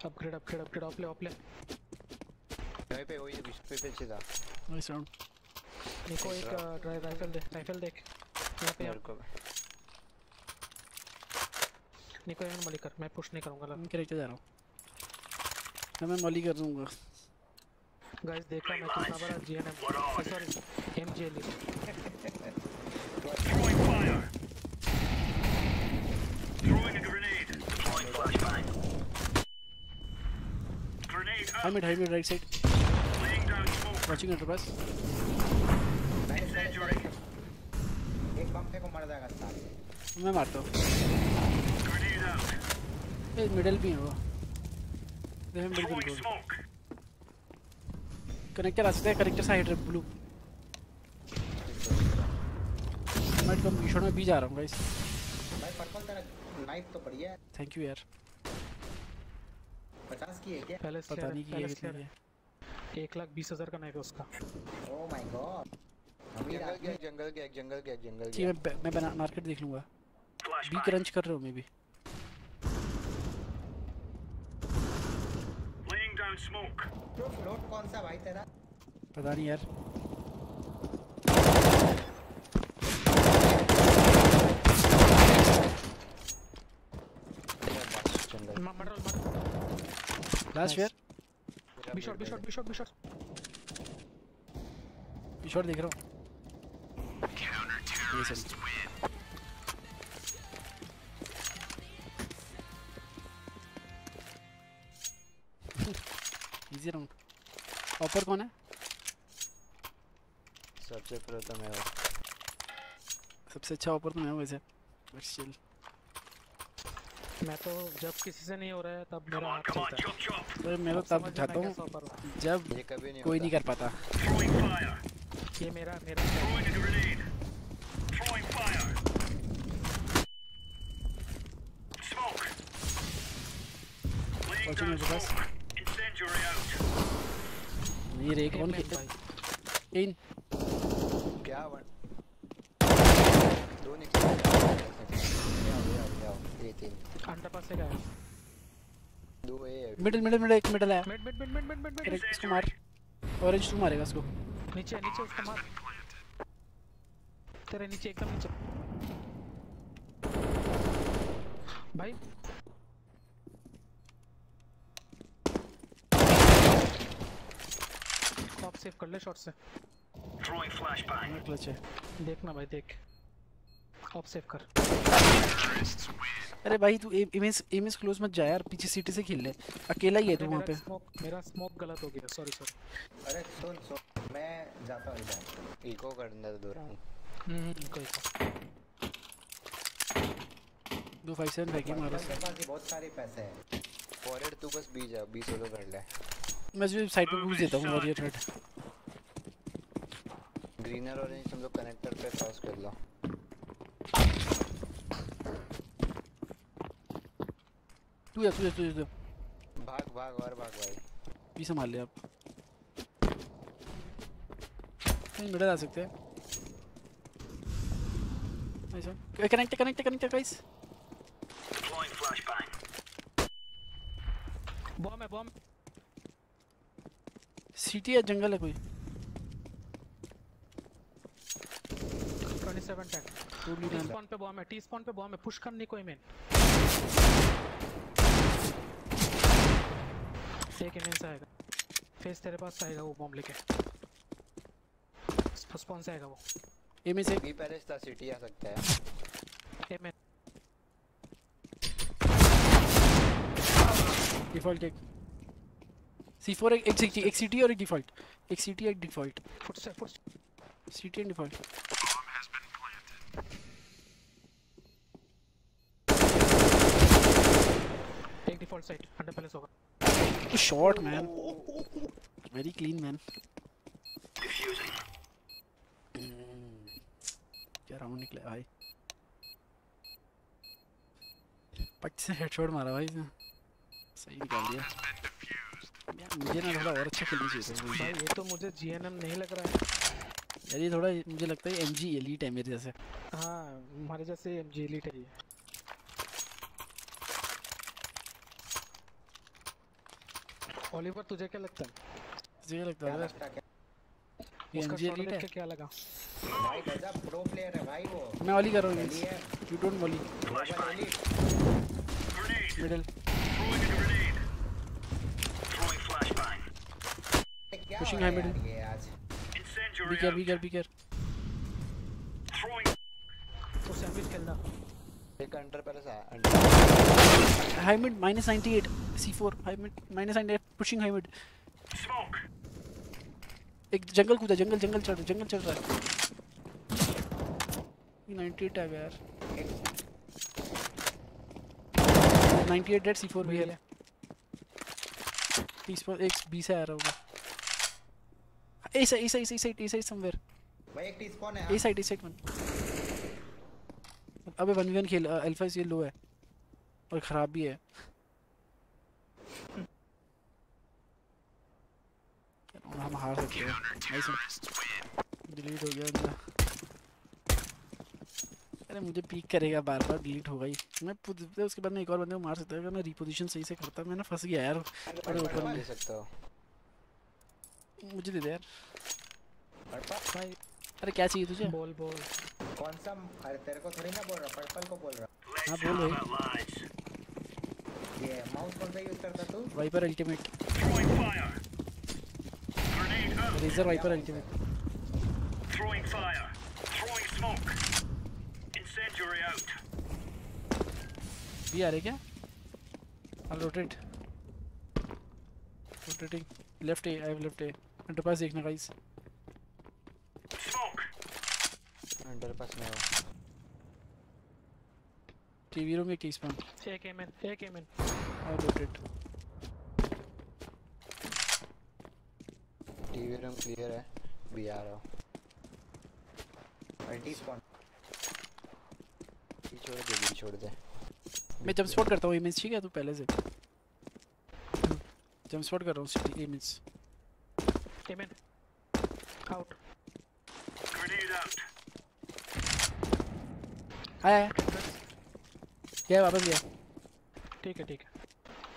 अपग्रेड अपग्रेड अपग्रेड ऑपले ऑपले। वहीं पे वहीं पे पे सीधा। Nice round. देखो एक ड्राइव राइफल दे, राइफल देख। यहां पे रुको। निको एवन मॉली कर, मैं पुश नहीं करूंगा लग। मैं करेक्ट जा रहा हूं। मैं मॉली कर दूंगा। गाइस देखो मैं कितना बड़ा जीएनएम, सॉरी एमजे ले। Throwing fire. Throwing a grenade. Throwing flash by. Grenade. I mid, I mid right side. Watching under बस। एक बम पे को मर जाएगा साथ। मैं मारता हूं। ये मिडिल भी है वो। देख मिडिल को। कनेक्टर आ सकता है, कनेक्टर साइड है ब्लू। मैं कम मिशन में भी जा रहा हूं गाइस। भाई पर्पल तेरा नाइफ तो बढ़िया है। थैंक यू यार। पचास की है क्या? पहले पता नहीं की है कितनी है। एक लाख बीस हज़ार का नाइफ है उसका। ओह माय गॉड। जंगल के जंगल के जंगल के जंगल के। मैं मैं बना मार्केट देख लूँगा। बी क्रंच कर रहे हो मैं भी। Laying down smoke. तो फ्लोट कौन सा भाई तेरा? पता नहीं यार। Murder murder. Last year. B shot B shot B shot B shot B shot देख रहा हूं। ये सही इजी राउंड। ऊपर कौन है? सबसे प्रो तो मैं हूं, सबसे अच्छा ऊपर तो मैं हूं वैसे। बट स्टिल मैं तो जब किसी से नहीं हो रहा है तब मेरा हाथ चलता है। तो मैं तो तब जाता हूँ जब कोई नहीं कर पाता। ये मेरा मेरा पहुँचो मेरे पास। ये रेक ऑन इन क्या वन दो निकले अंडरपास से गया दो ए मिडिल मिडिल मिडिल एक मिडिल है mid mid mid mid mid mid इसको मार ऑरेंज तू मारेगा इसको नीचे नीचे उसको मार तेरे नीचे एकदम नीचे भाई टॉप सेव कर ले शॉट से ड्रॉइंग फ्लैश बैंग क्लच है देखना भाई देख टॉप सेव कर। अरे भाई तू इमेज इमेज क्लोज मत जा यार पीछे सीटी से खेल ले अकेला ही है तू वहां पे। मेरा स्मोक गलत हो गया सॉरी सॉरी। अरे सुन सो मैं जाता हूं इधर इको करने दो रहा हूं। हम्म इको दो फाइव सेवन बैक ही मारो से बहुत सारे पैसे हैं फॉरवर्ड तू बस बी जा बी सोलो कर ले मैं जो साइड पे घुस देता हूं और ये थ्रेड ग्रीनर ऑरेंज तुम लोग कनेक्टर पे क्रॉस कर लो। तू तू तू तू भाग भाग और भाग भाई भी संभाल ले आप नहीं मिडल आ सकते हैं ऐसा connect connect connect guys bomb है बम सिटी है जंगल है कोई सत्ताईस टैग टी स्पॉन पे बम है टी स्पॉन पे बम है पुश कर नहीं कोई मेन एक इमेंस आएगा फेस तेरे पास आएगा वो बॉम्ब लेके स्पॉन्स आएगा वो इमेंस एक भी पैलेस था सिटी आ सकता है इमेंस डिफॉल्ट एक सी फोर एक सिटी एक सिटी और एक डिफॉल्ट एक सिटी एक डिफॉल्ट फुट से फुट सिटी एंड डिफॉल्ट एक डिफॉल्ट साइड अंडर पैलेस होगा shot man very clean man क्या राउंड निकला भाई पट से हेडशॉट मारा भाई सही निकाल दिया। मुझे ना थोड़ा और अच्छा खेलना चाहिए भाई ये तो मुझे जीएनएम नहीं लग रहा है यार ये थोड़ा मुझे लगता है एमजी एलीट है मेरे जैसे। हाँ हमारे जैसे एमजी एलीट है ये ओलिवर तुझे क्या लगता है तुझे लगता है उसका शॉट देख के क्या लगा भाई गजब प्रो प्लेयर है भाई वो मैं ओली कर रहा हूं यू डोंट ओली मिडिल पुशिंग है middle B care B care B care तो सैंडविच खेलना एक under palace under high mid minus अट्ठानवे C four high mid minus अट्ठानवे पुशिंग हाई मिड स्मोक एक जंगल कूदा जंगल जंगल चढ़ रहा जंगल चढ़ रहा है अट्ठानवे आ गया यार अट्ठानवे डेड सी फोर भी है तीस पर एक बीस आ रहा होगा A side A side A side A side somewhere भाई एक टीस्पून है A side A side one अबे वन वी वन खेल अल्फा ये लो है और खराब भी है हम हार सकते हैं। डिलीट हो गया अरे मुझे पीक करेगा बार बार डिलीट होगा ही मैं उसके बाद में एक और बंदे को मार सकता हूँ अगर मैं रिपोजिशन सही से करता मैं ना फंस गया यार अरे ऊपर में मुझे दे दे यार। अरे क्या चाहिए तुझे बोल बोल कौन सा अरे तेरे को थोड़ी ना बोल रहा पर्पल को बोल रहा हां बोल भाई ये माउस कौन सा यूज करता तू wiper ultimate razor wiper ultimate throwing fire throwing smoke incendiary out भी आ रहे क्या I rotate rotating left A I have left A underpass देखना गाइस अंडरपास में हो T V room, key spam. They came in. They came in. I got it. T V room clear है. B आ रहा हूँ. Anti spawn. B छोड़ दे. B छोड़ दे. मैं jump spot करता हूँ. Image ठीक है तू पहले से. Jump spot कर रहा हूँ city image. Came in. Out. Grenade out. आया गया वापस गया ठीक है ठीक है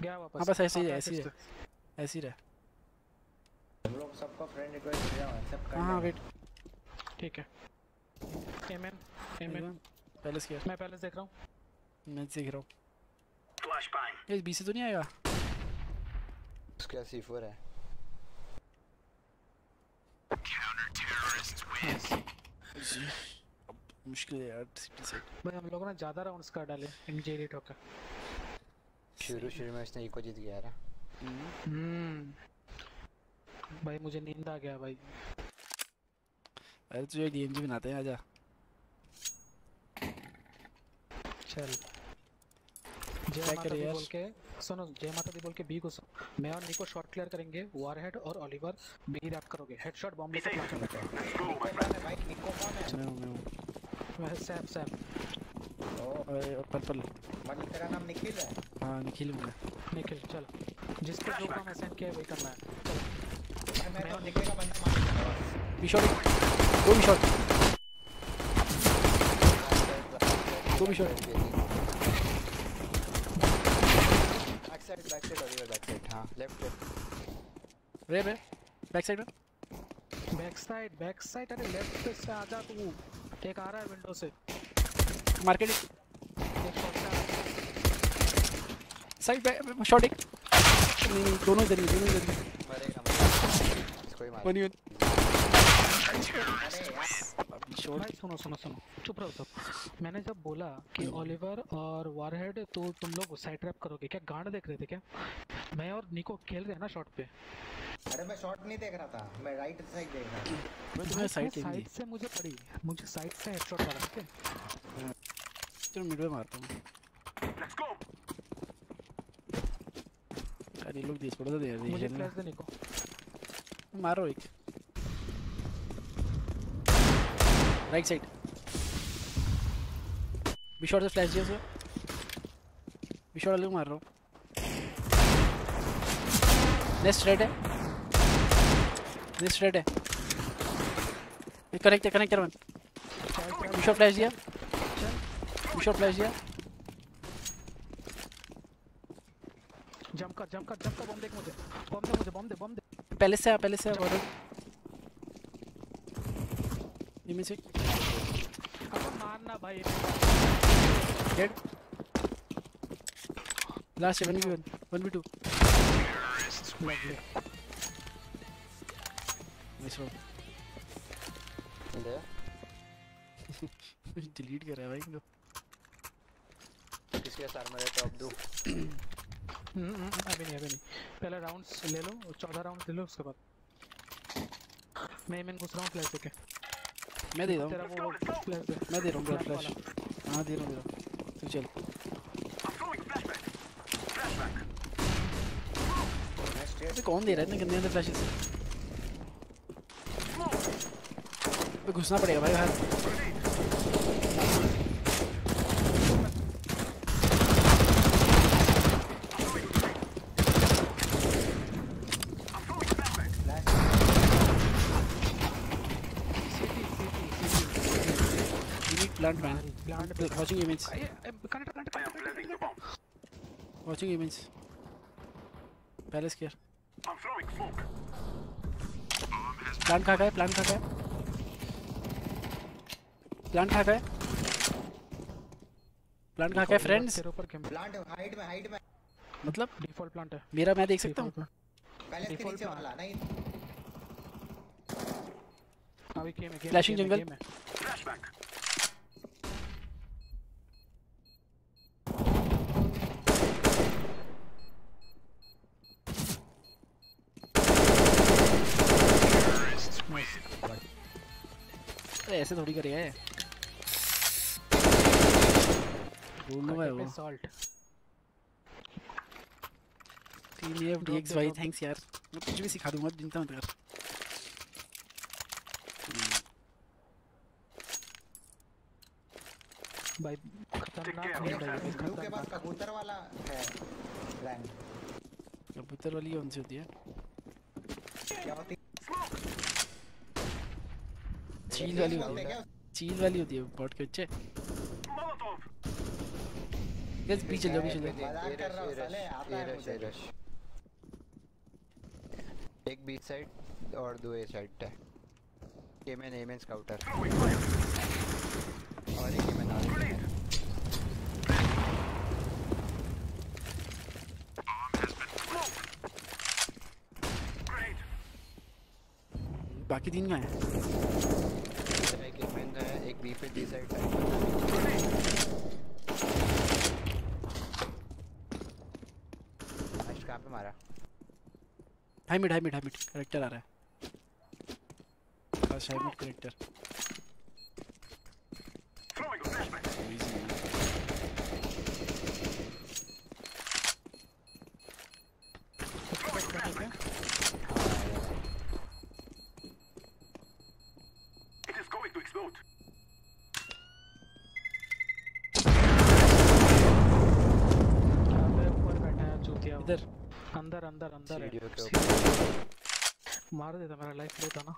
गया वापस हाँ बस ऐसे ही ऐसे ही ऐसे ही रहा हम लोग सबका फ्रेंड रिक्वेस्ट किया है सब कर हाँ वेट ठीक है एमएन एमएन पहले से मैं पहले देख रहा हूँ मैं देख रहा हूँ फ्लैश बैंग ये बीस तो नहीं आएगा उसका सीफोर है काउंटर टेररिस्ट विंस मुश्किल है यार सिटी से भाई हम लोगों ने ज्यादा राउंड्स का डाले एमजे रेट होकर शुरू शुरू में इसने इको जीत गया रहा हम्म भाई मुझे नींद आ गया भाई अरे तुझे डीएमजी बनाते हैं आजा चल जय माता दी बोल के सुनो जय माता दी बोल के बी को मैं और निको शॉट क्लियर करेंगे वारहेड और ऑलिवर बी रैप करोगे हेडशॉट बॉम्ब से क्लच करते हैं भाई निको कौन है मैं मैं वह सैप सैप ओ पर्पल मन तेरा नाम निखिल है हां निखिल है निखिल चल जिसको जो काम असाइन किया है वही करना है मैं तो निकलेगा बंदा मार बी शॉट दो बी शॉट दो B short back side back side और बैक साइड हां लेफ्ट रे में बैक साइड में बैक साइड बैक साइड अरे लेफ्ट से आ जा तू एक आ रहा है विंडो से मार्केट साइड पे शॉट एक नहीं नहीं दोनों इधर ही दोनों इधर ही कोई नहीं भाई सुनो सुनो सुनो चुप रहो सब मैंने जब बोला कि ओलिवर और वारहेड तो तुम लोग साइड ट्रैप करोगे क्या गांड देख रहे थे क्या मैं और निको खेल रहे हैं ना शॉट पे अरे मैं शॉट नहीं देख रहा था मैं राइट साइड देख रहा था मैं तुम्हें साइड साइड से मुझे पड़ी मुझे साइड से हेडशॉट लगा के चलो मिड में मारता हूं लेट्स गो अरे लोग दिस थोड़ा दे दे मुझे फ्लैश देने को मारो एक राइट साइड बी शॉट से फ्लैश दिया उसे बी शॉट अलग मार रहा हूं नेक्स्ट रेड है दिस रेड है ये कनेक्ट है कनेक्टर वन बिशो फ्लैश दिया बिशो फ्लैश दिया जंप कर जंप कर जंप कर बम देख मुझे बम दे मुझे बम दे बम दे पहले से पहले से और इनमें से अब मारना भाई dead last one we one one v two delete कर रहा है भाई इनको किसी का सार मरे तो अब दो अभी नहीं अभी नहीं पहला राउंड्स ले लो चौदह राउंड्स ले लो उसके बाद मैं मैं घुस रहा हूँ फ्लैश ओके मैं दे रहा हूँ मैं दे रहा हूँ फ्लैश हाँ दे रहा हूँ तू चल ये कौन दे रहा है इतने गंदे गंदे फ्लैशेस घुसना पड़ेगा भाई बाहर plant man plant watching image watching image पहले स्केयर प्लांट खा गए प्लांट खा गए प्लांट खा गए प्लांट खा गए फ्रेंड्स तेरे ऊपर प्लांट हाइड में हाइड में मतलब डिफॉल्ट प्लांट है मेरा मैं देख सकता हूं पहले इसके नीचे वाला नहीं अभी गेम है फ्लैशिंग जंगल फ्लैशबैक ऐसे थोड़ी करेगा दोनों है वो सॉल्ट टीम एफ डीएक्स भाई थैंक्स यार मैं कुछ भी सिखा दूंगा चिंता मत कर। भाई खतरनाक उसके पास कबूतर वाला है रैंक कबूतर वाली कौन सी होती है क्या होती चीज वाली होती है चीज वाली होती है बॉट के अच्छे बस पीछे चलो पीछे मजाक कर रहा हूं साले आता है मुझे रश एक बी साइड और दो ए साइड है के मैन एमएन स्काउटर और एक मैन आ बाकी दिन में है एक मैन है एक बी पे डी साइड है आज कहां पे मारा high mid high mid high mid character आ रहा है हाई मिड करेक्टर अंदर अंदर मार देता मेरा लाइफ लेता ना।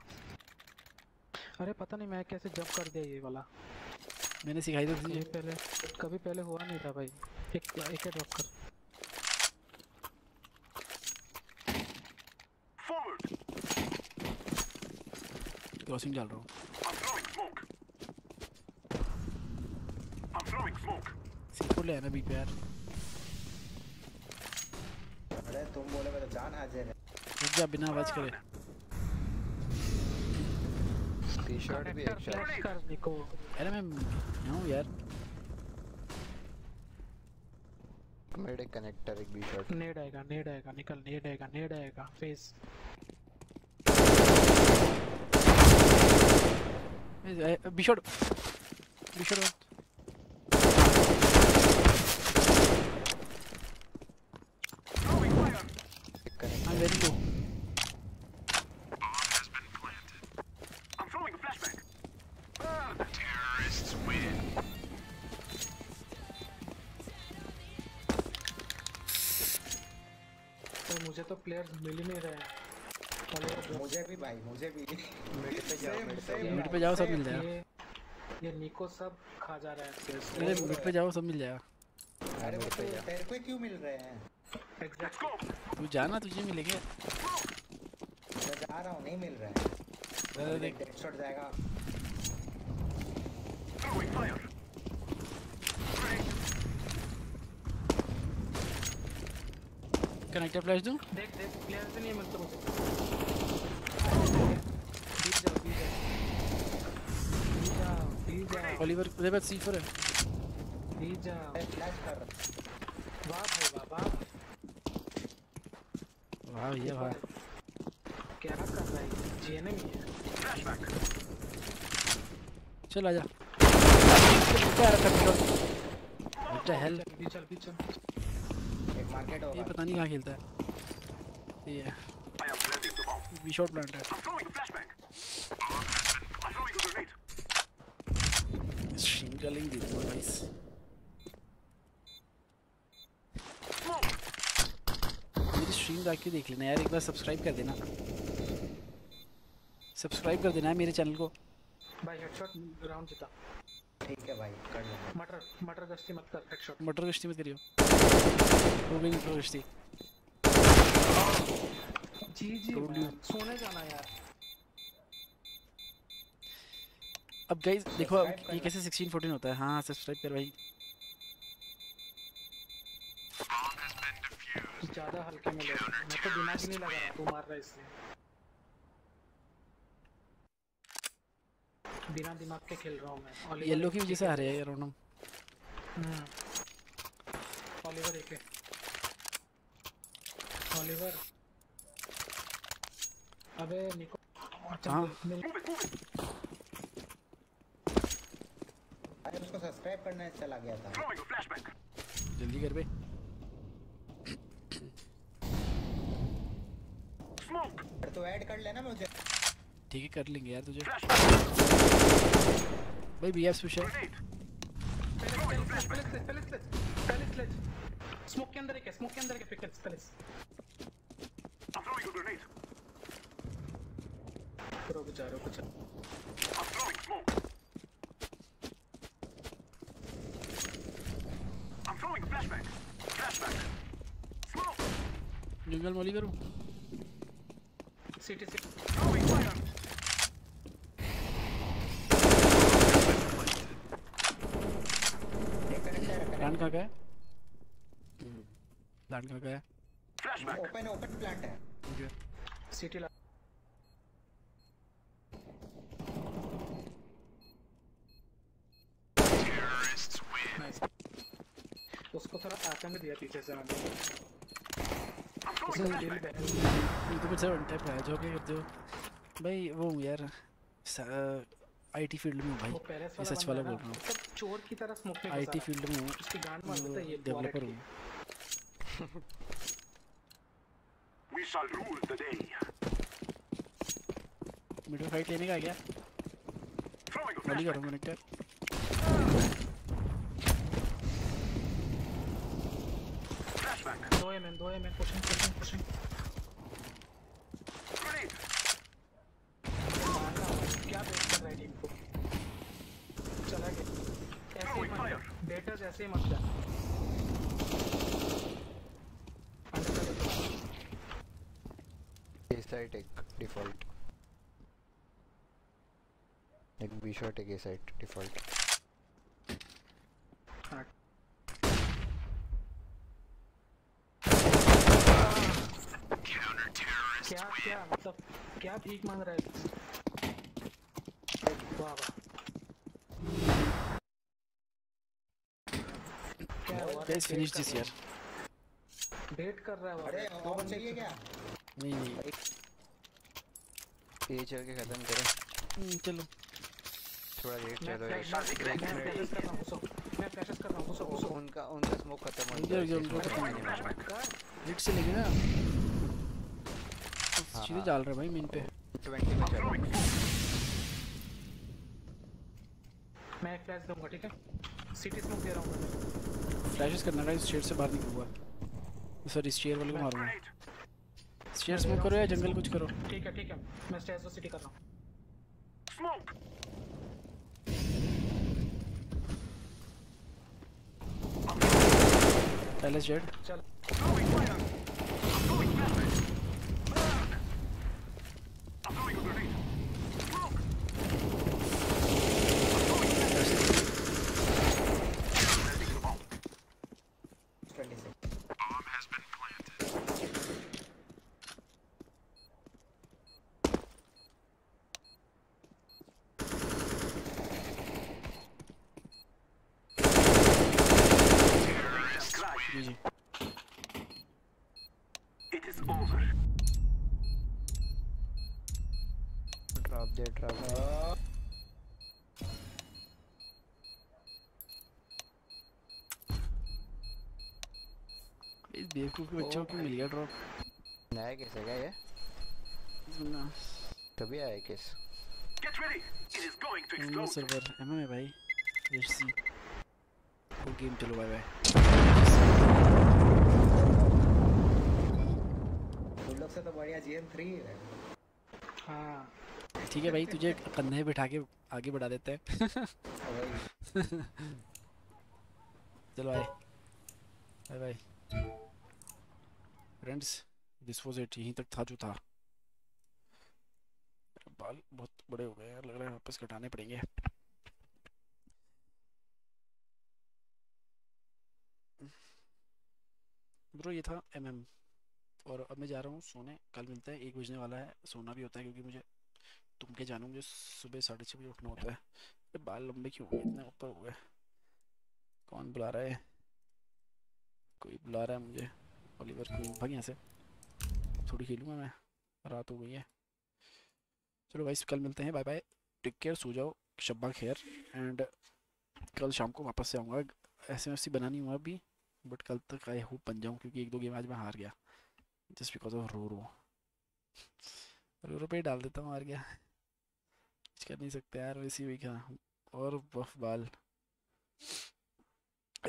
अरे पता नहीं मैं कैसे जंप कर दिया ये वाला मैंने सिखाई तो थी पहले कभी पहले हुआ नहीं था भाई। एक एक ड्रॉप कर फॉरवर्ड क्रॉसिंग डाल रहा हूं सिंपल ले ना बी पे यार तुम बोले मेरा जान हाजिर है मुझे बिना आवाज करे टी-शर्ट भी एक शॉट कर निको। अरे मैं हूं यार मेरे कनेक्टर एक भी शॉट नेड आएगा नेड आएगा निकल नेड आएगा नेड आएगा face B shot B short players मिल ही नहीं रहे मुझे भी भाई मुझे भी मिड पे जाओ मिड पे जाओ मिड पे जाओ सब मिल जाएगा। ये निको सब खा जा रहा है मेरे मिड पे जाओ सब मिल जाएगा। अरे वो तेरे को क्यों मिल रहे हैं एग्जैक्ट तू जाना तुझे मिलेंगे मैं जा रहा हूं नहीं मिल रहा है देख हेड शॉट जाएगा कनेक्टर फ्लैश दूं देख देख प्लेयर से नहीं मतलब बीच जाओ बीच जाओ बीच जाओ ओलिवर मेरे पास सी फोर है बीच जाओ फ्लैश कर वाह भाई वाह वाह वाह ये वाह क्या कर रहा है जीएनए में फ्लैश बैक चल आजा क्या कर रहा है व्हाट द हेल पीछे पीछे मार्केट होगा ये पता नहीं कहां खेलता है ये बी शॉट प्लांट है सिंगलिंग दिस गाइस मेरी स्ट्रीम जाके देख लेना यार एक बार सब्सक्राइब कर देना सब्सक्राइब कर देना है मेरे चैनल को भाई। हेडशॉट राउंड जीता ठीक है भाई कर लो मटर मटर गश्ती मत कर हेडशॉट मटर गश्ती मत करियो रोलिंग गश्ती जी जी सोने जाना यार। अब गाइस देखो अब ये कैसे सोलह चौदह होता है। हां सब्सक्राइब कर भाई ज्यादा हल्के में ले मैं तो दिमाग नहीं लगा रहा तू मार रहा है इसलिए बिना दिमाग के खेल रहा हूं मैं। येलो की वजह से आ रहे हैं रोनम हम्म ओलिवर एक है ओलिवर अबे निको अच्छा अरे उसको सस्पेंड सब्सक्राइब करने चला गया था। जल्दी कर बे। तो ऐड कर लेना मुझे। ठीक है कर लेंगे यार तुझे। भाई बी एफ स्पेशल। स्मोक के अंदर एक है, स्मोक के अंदर एक पिकेट्स पैलेस। करो कुछ करो कुछ। जंगल मोली करूं। सिटी सिटी प्लांट कहाँ का है? प्लांट कहाँ का है? ओपन है, ओपन प्लांट है। मुझे सिटी ला उसको थोड़ा आतंक दिया पीछे से आने। तो कुछ सेवन टाइप है जो क्या करते हो भाई वो यार आईटी फील्ड में भाई रिसर्च वाला बोल रहा हूँ चोर की तरह स्मोक में आईटी फील्ड में उसकी गान मार देता है ये डेवलपर हूँ We shall rule the day middle fight लेने का क्या खाली करो कनेक्टर दो एम एन दो M N pushing pushing pushing क्या बेच कर रहा है टीम को चला गया ऐसे ही मत डेटा जैसे ही मत जा ए साइट एक डिफॉल्ट एक बी शॉट एक ए साइट डिफॉल्ट क्या क्या मतलब क्या भीख मांग रहा है बाबा गाइस फिनिश दिस यार वेट कर रहा है। अरे और चाहिए क्या? नहीं नहीं ये चल के खत्म करें चलो थोड़ा वेट चलो मैं फ्लैशेस कर रहा हूं सब सब उनका उनका स्मोक खत्म हो गया उनको तो हिट से लेंगे ना चीज़ डाल रहा है भाई मेन पे बीस में चल मैं एक फ्लैश दूंगा ठीक है सिटी स्मोक दे रहा हूं फ्लैशेस करना गाइस शेयर से बाहर निकलूंगा सॉरी शेयर वाले को मारूंगा शेयर स्मोक करो या जंगल कुछ करो ठीक है ठीक है मैं स्टेज से सिटी कर रहा हूं स्मोक पहले जेड चल बेवकूफ के बच्चों को मिल गया ड्रॉप नया केस है क्या ये कभी आया केस सर्वर एम एम है भाई लेट्स सी वो गेम चलो बाय बाय तुम लोग से तो बढ़िया जी एम थ्री है हाँ ठीक है भाई तुझे कंधे बिठा के आगे बढ़ा देते हैं चलो आए bye bye friends this was it यहीं तक था जो था बाल बहुत बड़े हो गए यार लग रहा है वापस कटाने पड़ेंगे ब्रो ये था एमएम और अब मैं जा रहा हूँ सोने कल मिलते हैं एक बजने वाला है सोना भी होता है क्योंकि मुझे तुम के जानो मुझे सुबह साढ़े छः बजे उठना होता है ये बाल लंबे क्यों हो गए इतने ऊपर हो गए कौन बुला रहा है कोई बुला रहा है मुझे ओलिवर को भाग यहाँ से थोड़ी खेलूँगा मैं रात हो गई है चलो भाई कल मिलते हैं बाय बाय टेक केयर सो जाओ शब्बा खैर एंड कल शाम को वापस से आऊँगा। ऐसे में सी बना नहीं हुआ अभी, बट कल तक आई होप बन जाऊँ, क्योंकि एक दो गेम आज मैं हार गया जस्ट बिकॉज ऑफ रो रो रो रो पे डाल देता हूँ, हार गया, कुछ कर नहीं सकते यार। वैसे वही क्या और बफ बाल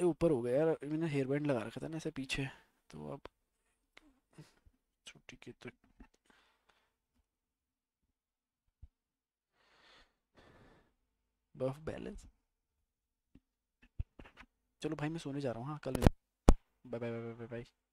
ऊपर हो गया यार, मैंने हेयर बैंड लगा रखा था ना ऐसे पीछे, तो अब छुट्टी के तो बफ बैलेंस। चलो भाई मैं सोने जा रहा हूँ, हाँ कल bye bye bye bye bye.